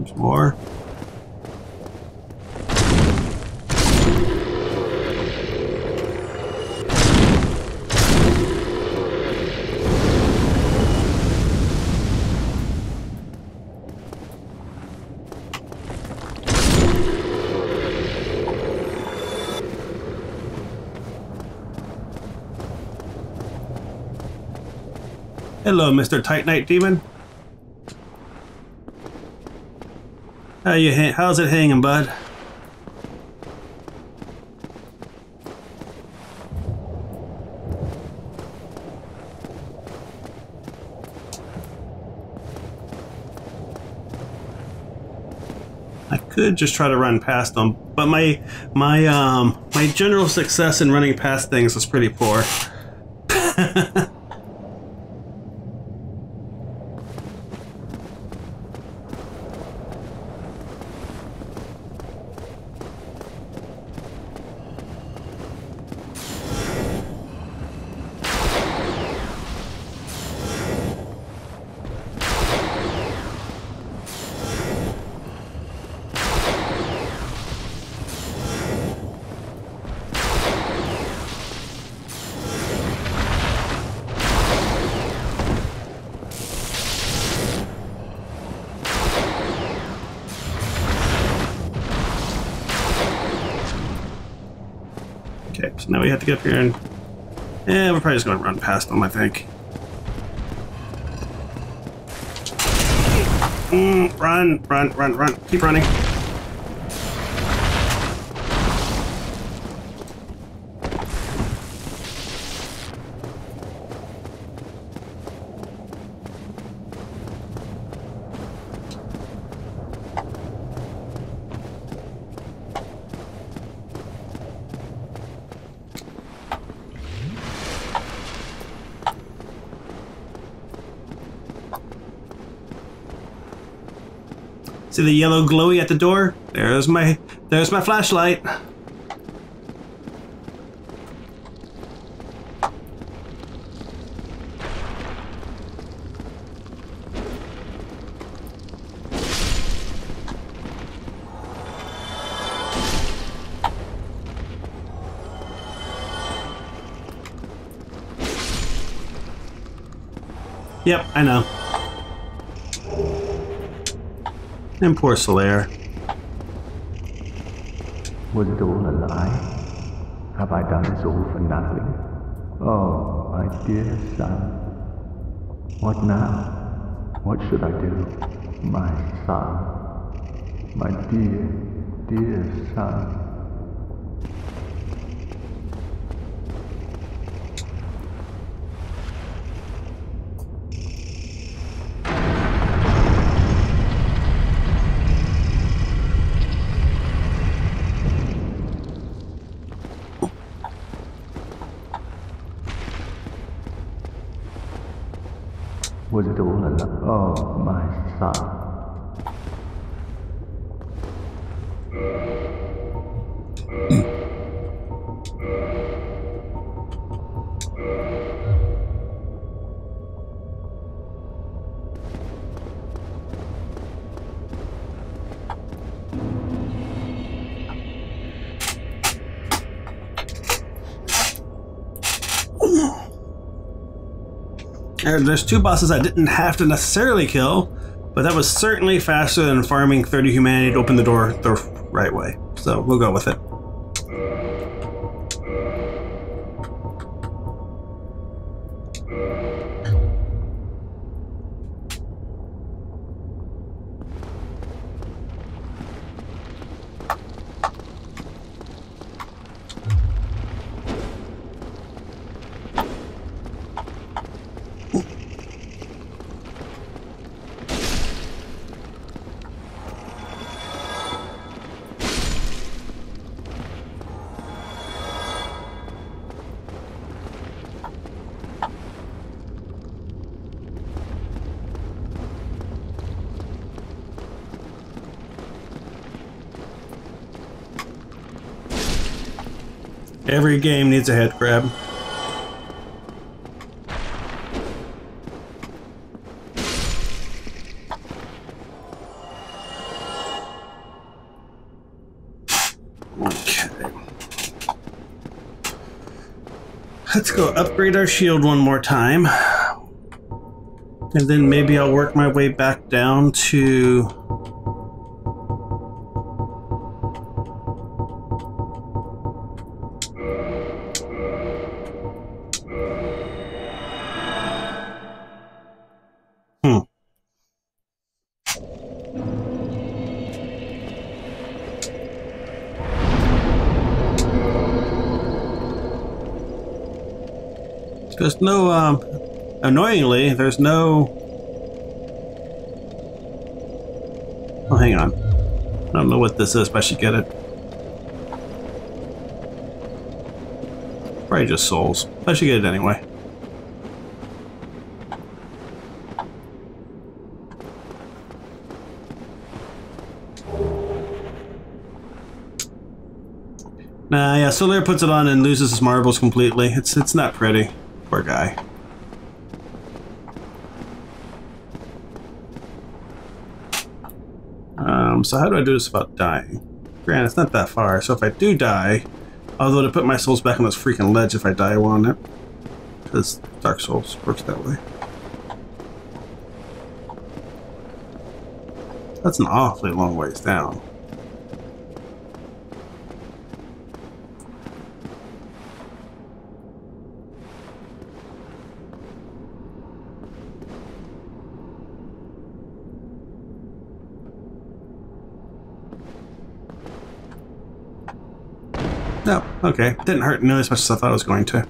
There's more. Hello, Mister Tight Knight Demon. How you hang how's it hanging, bud? I could just try to run past them, but my my um my general success in running past things is pretty poor. Now we have to get up here and... Eh, we're probably just going to run past them, I think. Mm, run, run, run, run. Keep running. See the yellow glowy at the door? There's my there's my flashlight. Yep, I know. And poor Solaire. Was it all a lie? Have I done this all for nothing? Oh, my dear son. What now? What should I do? My son. My dear, dear son. Was it all a lie? Oh, my son. There's two bosses I didn't have to necessarily kill, but that was certainly faster than farming thirty humanity to open the door the right way. So we'll go with it. Every game needs a head grab. Okay. Let's go upgrade our shield one more time. And then maybe I'll work my way back down to... There's no, um, annoyingly, there's no... Oh, hang on. I don't know what this is, but I should get it. Probably just souls. I should get it anyway. Nah, yeah, Solaire puts it on and loses his marbles completely. It's, it's not pretty. Poor guy. Um, so how do I do this without dying? Granted, it's not that far, so if I do die, although to put my souls back on this freaking ledge if I die well on it, because Dark Souls works that way. That's an awfully long ways down. No, okay. Didn't hurt nearly as much as I thought it was going to.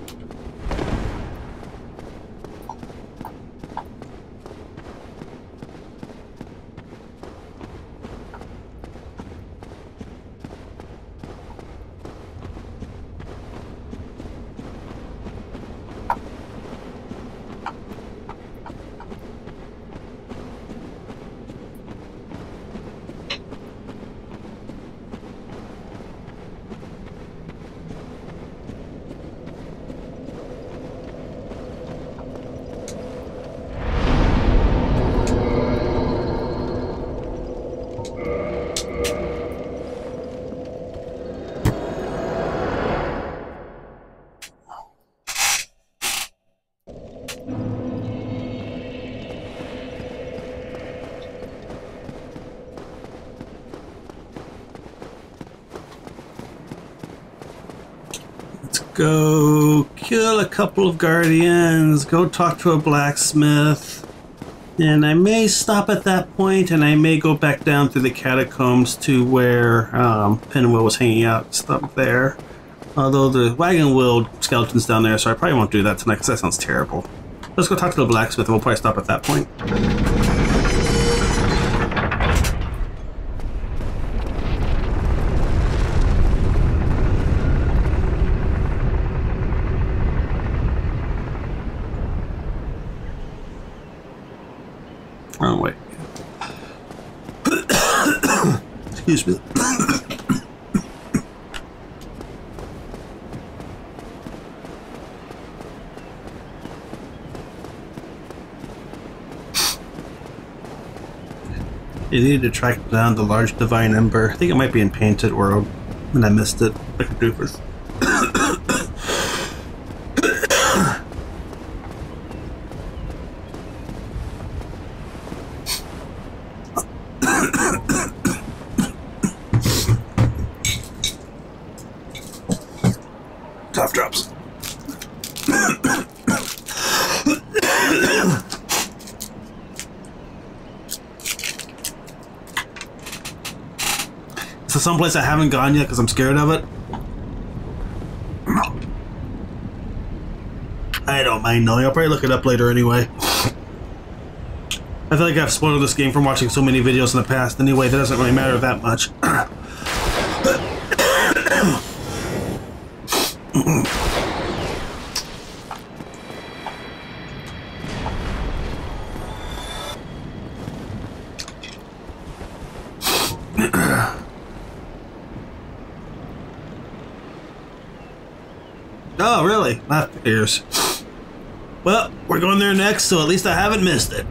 go kill a couple of guardians, go talk to a blacksmith, and I may stop at that point, and I may go back down through the catacombs to where um, Pinwheel was hanging out, stuff there. Although the wagon wheel skeleton's down there, so I probably won't do that tonight because that sounds terrible. Let's go talk to the blacksmith, and we'll probably stop at that point. Wrong way. Excuse me. You needed to track down the large divine ember. I think it might be in Painted World, and I missed it. Like a doofus. Cough drops. So someplace I haven't gone yet because I'm scared of it. I don't mind knowing. I'll probably look it up later anyway. I feel like I've spoiled this game from watching so many videos in the past. Anyway, that doesn't really matter that much. Oh, really? My ears. Well, we're going there next, so at least I haven't missed it.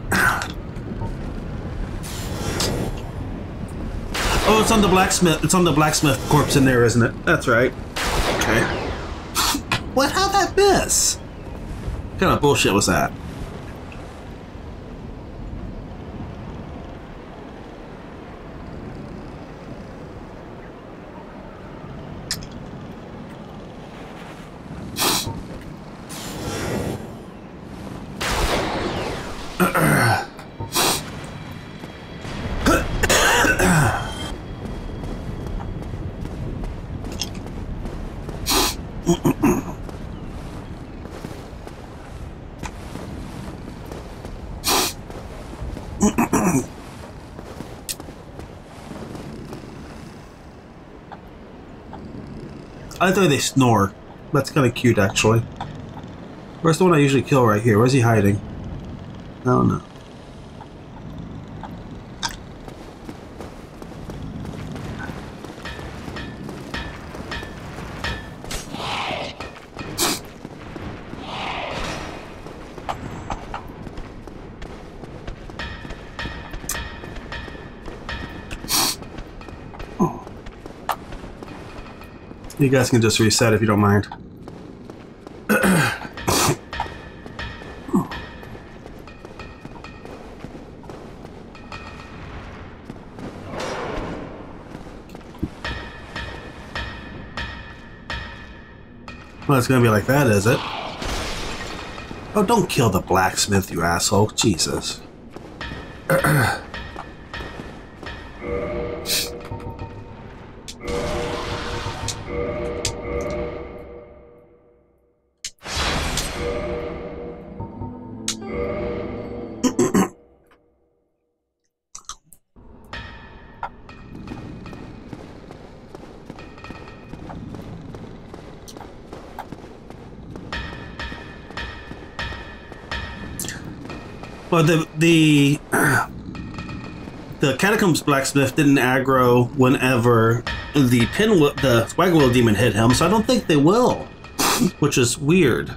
Oh, it's on the blacksmith. It's on the blacksmith corpse in there, isn't it? That's right. Okay. What? How'd that miss? What kind of bullshit was that? I like the way they snore. That's kind of cute, actually. Where's the one I usually kill right here? Where's he hiding? I don't know. You guys can just reset if you don't mind. Well, it's gonna be like that, is it? Oh, don't kill the blacksmith, you asshole. Jesus. Well, the the the Catacombs blacksmith didn't aggro whenever the pin the Wagonwheel demon hit him, so I don't think they will, which is weird.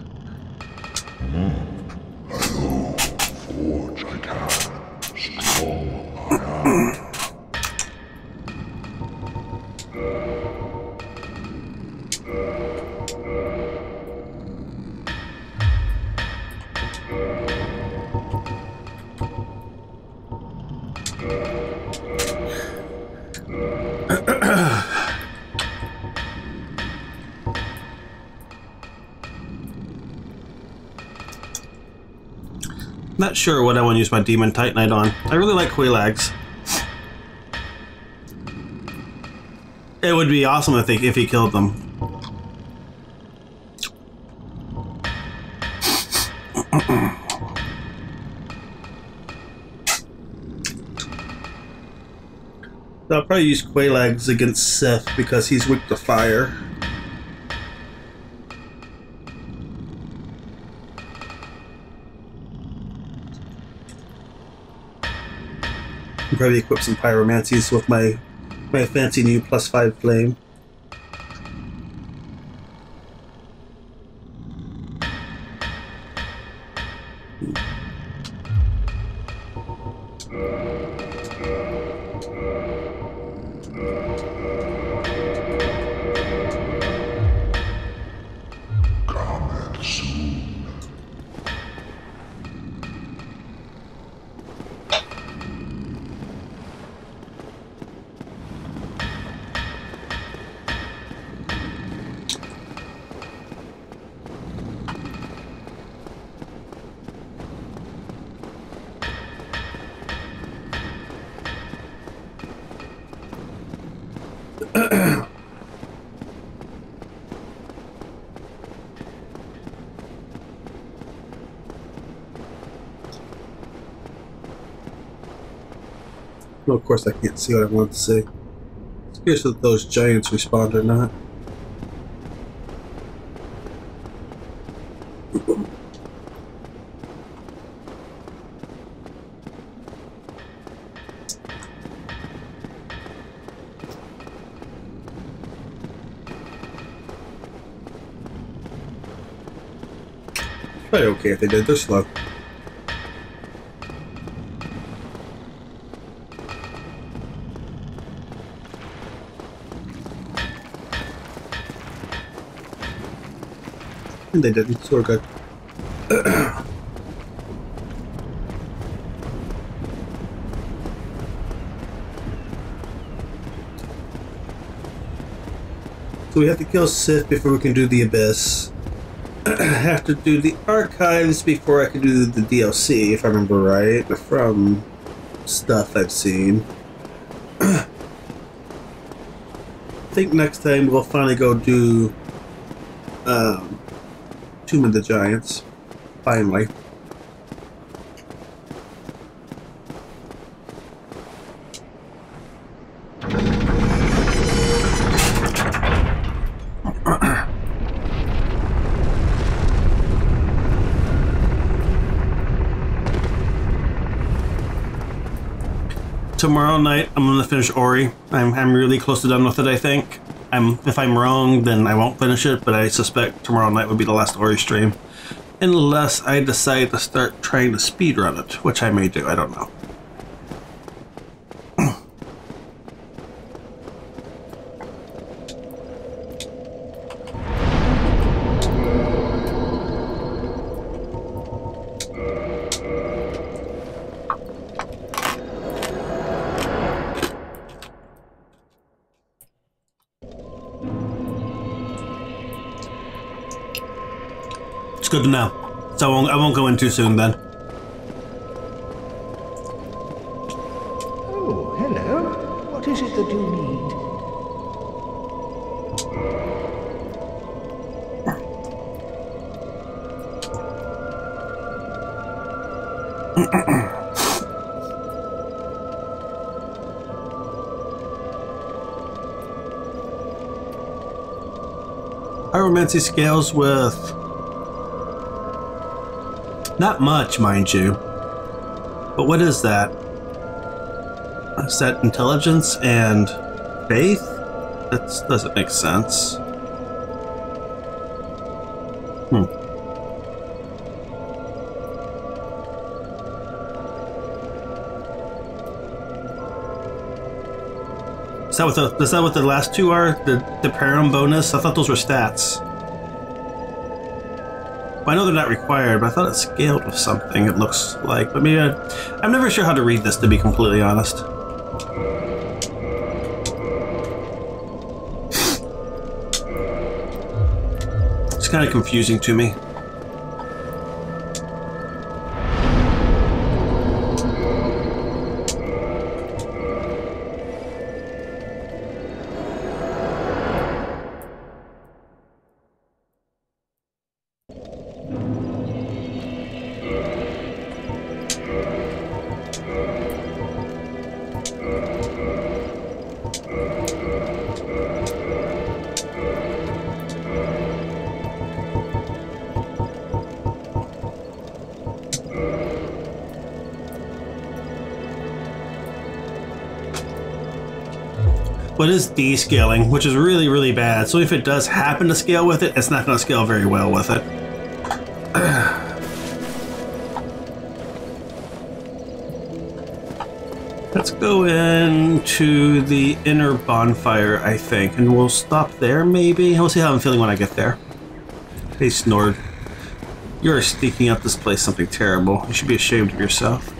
Not sure what I want to use my Demon Titanite on. I really like Quaillacs. It would be awesome, I think, if he killed them. I'll probably use Quaillacs against Sif because he's weak to fire. I'll probably equip some pyromancies with my my fancy new plus five flame. Well, of course I can't see what I wanted to see. I'm curious if those giants respond or not. Probably okay if they did, they're slow. They didn't, so we're good. So we have to kill Sith before we can do the Abyss. I have to do the Archives before I can do the D L C, if I remember right, from stuff I've seen. I think next time we'll finally go do um, Tomb of the Giants, finally. Tomorrow night, I'm gonna finish Ori. I'm I'm really close to done with it, I think. I'm, if I'm wrong, then I won't finish it, but I suspect tomorrow night would be the last Ori stream. Unless I decide to start trying to speedrun it, which I may do, I don't know. Good to know. So I won't, I won't go in too soon then. Oh, hello. What is it that you need? Pyromancy scales with not much, mind you. But what is that? Is that intelligence and faith? That doesn't make sense. Hmm. Is that what the, is that what the last two are? The, the param bonus? I thought those were stats. I know they're not required, but I thought it scaled with something, it looks like. But maybe I, I'm never sure how to read this, to be completely honest. It's kind of confusing to me. but it's descaling, which is really, really bad. So if it does happen to scale with it, it's not going to scale very well with it. Let's go into the inner bonfire, I think, and we'll stop there, maybe? We'll see how I'm feeling when I get there. Hey, Snord. You're sneaking up this place something terrible. You should be ashamed of yourself.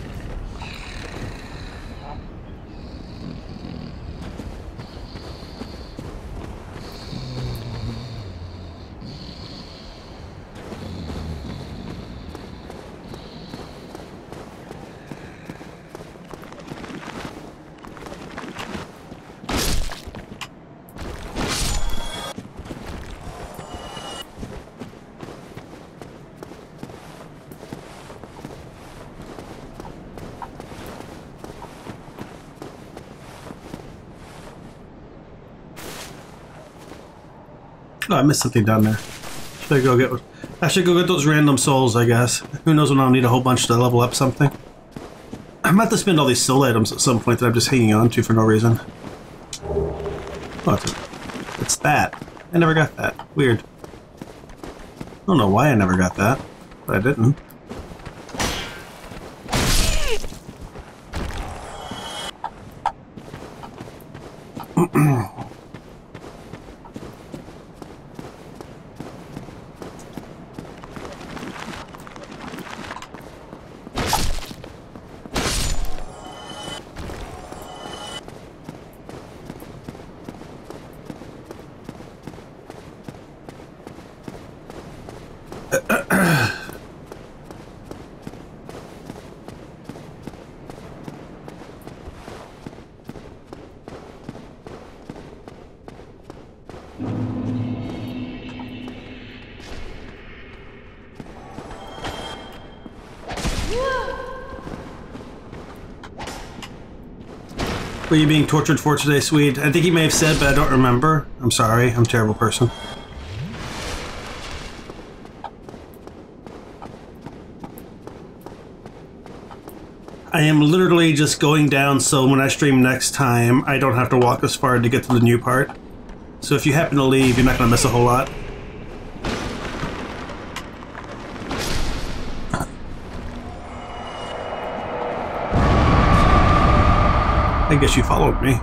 I missed something down there. Should I go get? I should go get those random souls, I guess. Who knows when I'll need a whole bunch to level up something. I'm about to spend all these soul items at some point that I'm just hanging on to for no reason. Oh, it's that. I never got that. Weird. I don't know why I never got that, but I didn't. What are you being tortured for today, Swede? I think he may have said, but I don't remember. I'm sorry. I'm a terrible person. I am literally just going down so when I stream next time, I don't have to walk as far to get to the new part. So if you happen to leave, you're not going to miss a whole lot. I guess you followed me.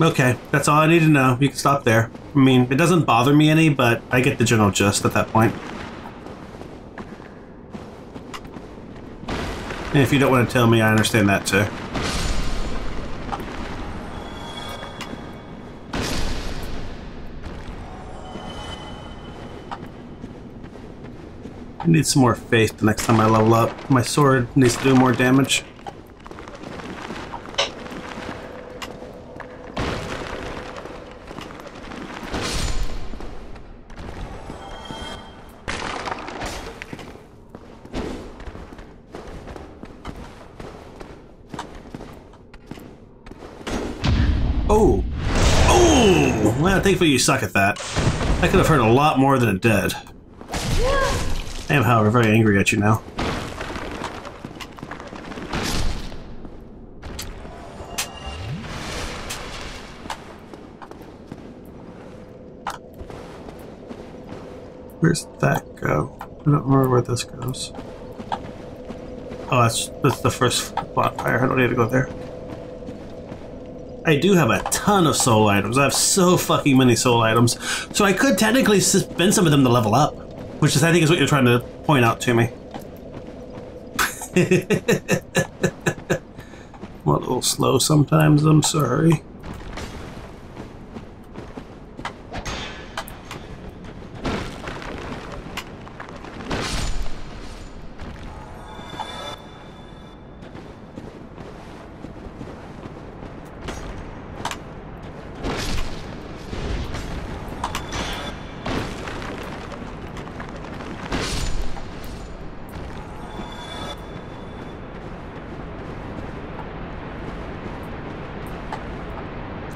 Okay, that's all I need to know. You can stop there. I mean, it doesn't bother me any, but I get the general gist at that point. And if you don't want to tell me, I understand that too. I need some more faith the next time I level up. My sword needs to do more damage. Oh! Oh! Well, thankfully you suck at that. That could have hurt a lot more than it did. I am, however, very angry at you now. Where's that go? I don't remember where this goes. Oh, that's, that's the first bonfire. I don't need to go there. I do have a ton of soul items. I have so fucking many soul items. So I could technically spend some of them to level up. Which is, I think, is what you're trying to point out to me. I'm a little slow sometimes, I'm sorry.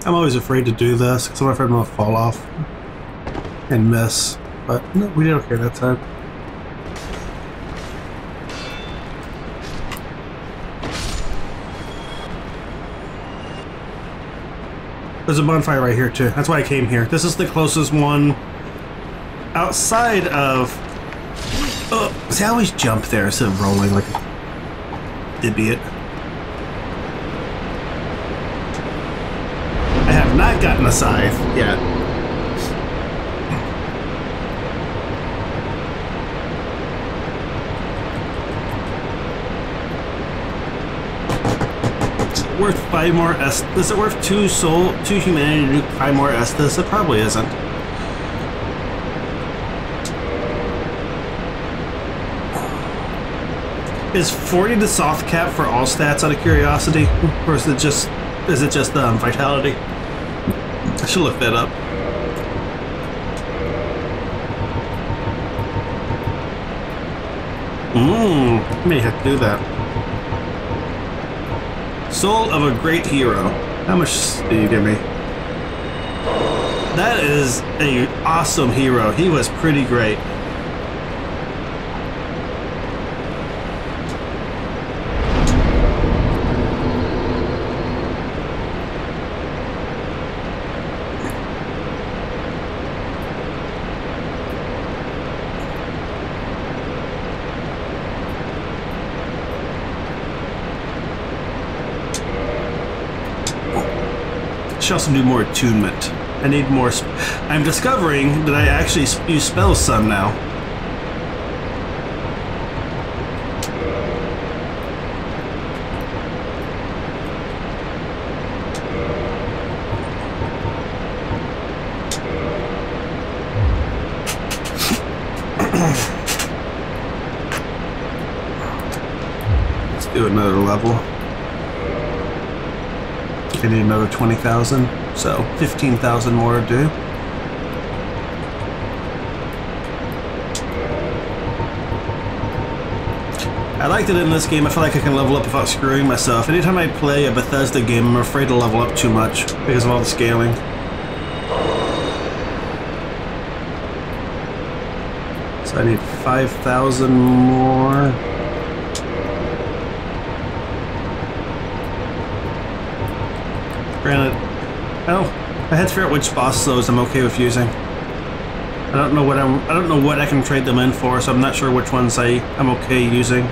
I'm always afraid to do this because I'm afraid I'm gonna fall off and miss. But no, we did okay that time. There's a bonfire right here too. That's why I came here. This is the closest one outside of. Oh, see, I always jump there instead of rolling like an idiot. I have not gotten a scythe yet. Is it worth five more est? Is it worth two soul, two humanity to do five more estes? It probably isn't. Is forty the soft cap for all stats out of curiosity, or is it just is it just um, vitality? I should look that up. Mmm, I may have to do that. Soul of a Great Hero. How much do you give me? That is an awesome hero. He was pretty great. I should also do more attunement. I need more. Sp I'm discovering that I actually use spells some now. Let's do another level. I need another twenty thousand, so fifteen thousand more to do. I like that in this game, I feel like I can level up without screwing myself. Anytime I play a Bethesda game, I'm afraid to level up too much because of all the scaling. So I need five thousand more. Granted, I don't. I had to figure out which boss those I'm okay with using. I don't know what I'm. I don't know what I can trade them in for, so I'm not sure which ones I I'm okay using.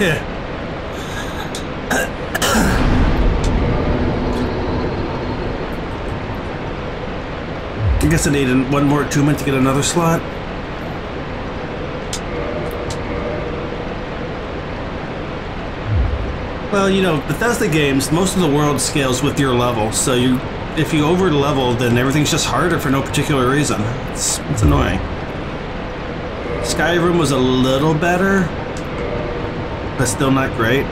Yeah. I guess I need one more attunement to get another slot. Well, you know, Bethesda games, most of the world scales with your level, so you, if you over level, then everything's just harder for no particular reason. It's, it's annoying. Skyrim was a little better, but still not great.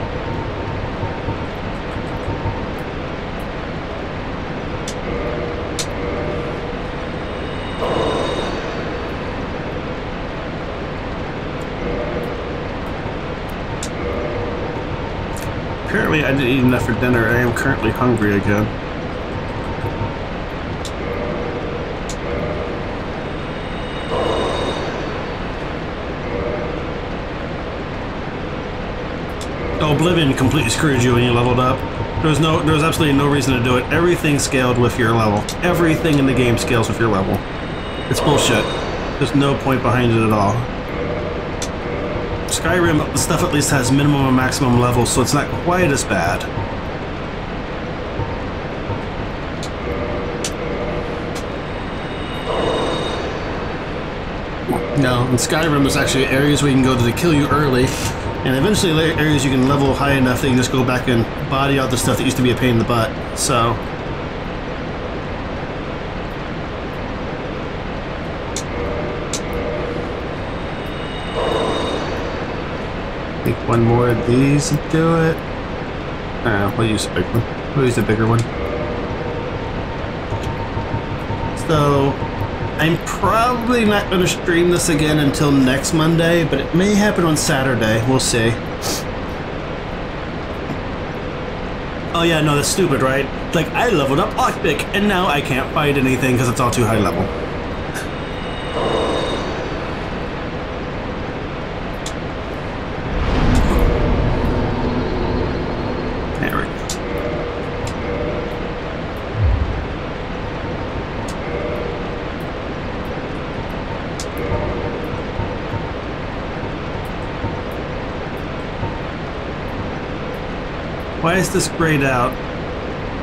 I didn't eat enough for dinner. I am currently hungry again. Oh, Oblivion completely screwed you when you leveled up. There was no, there was absolutely no reason to do it. Everything scaled with your level. Everything in the game scales with your level. It's bullshit. There's no point behind it at all. Skyrim, the stuff at least has minimum and maximum levels, so it's not quite as bad. No, in Skyrim there's actually areas where you can go to kill you early, and eventually areas you can level high enough that you can just go back and body all the stuff that used to be a pain in the butt, so... One more of these to do it. Ah, we'll use a big one. We'll use a bigger one. though, I'm probably not going to stream this again until next Monday, but it may happen on Saturday. We'll see. Oh yeah, no, that's stupid, right? Like, I leveled up Ochbic, and now I can't fight anything because it's all too high level. Why is this grayed out?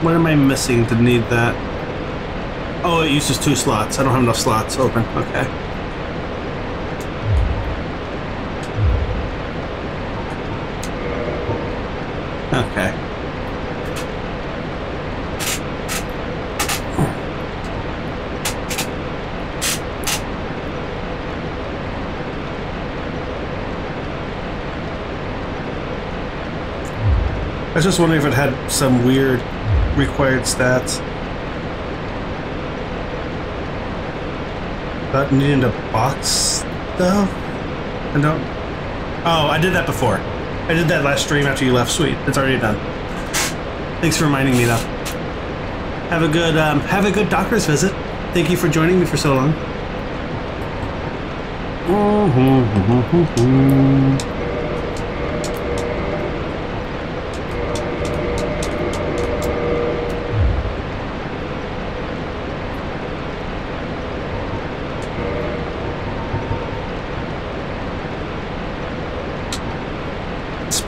What am I missing to need that? Oh, it uses two slots. I don't have enough slots open. Okay. Okay. I was just wondering if it had some weird required stats. Not needing to box though? I don't... Oh, I did that before. I did that last stream after you left. Sweet. It's already done. Thanks for reminding me though. Have a good, um, have a good doctor's visit. Thank you for joining me for so long. Mm-hmm.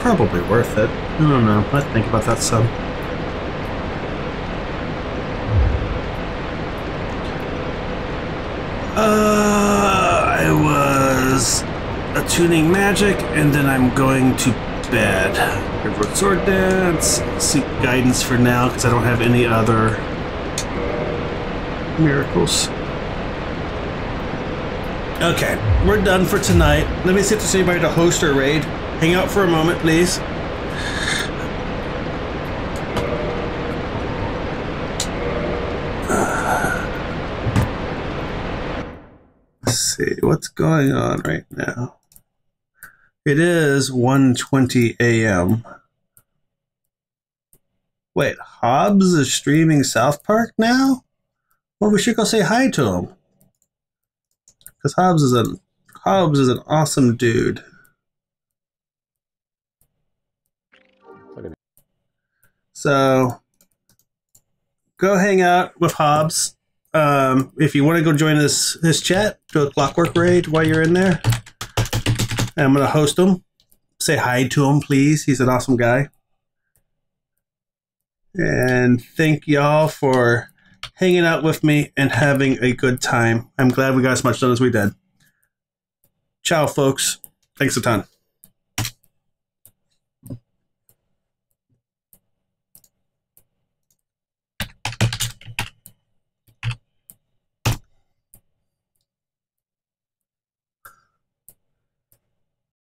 Probably worth it. I don't know. Let's think about that sub. Uh, I was attuning magic, and then I'm going to bed. River Sword Dance. Seek guidance for now, because I don't have any other miracles. Okay, we're done for tonight. Let me see if there's anybody to host or raid. Hang out for a moment, please. Let's see what's going on right now. It is one twenty A M Wait, Hobbs is streaming South Park now? Well, we should go say hi to him. Because Hobbs is an Hobbs is an awesome dude. So, go hang out with Hobbs. Um, if you want to go join this, this chat, do a clockwork raid while you're in there. And I'm going to host him. Say hi to him, please. He's an awesome guy. And thank y'all for hanging out with me and having a good time. I'm glad we got as much done as we did. Ciao, folks. Thanks a ton.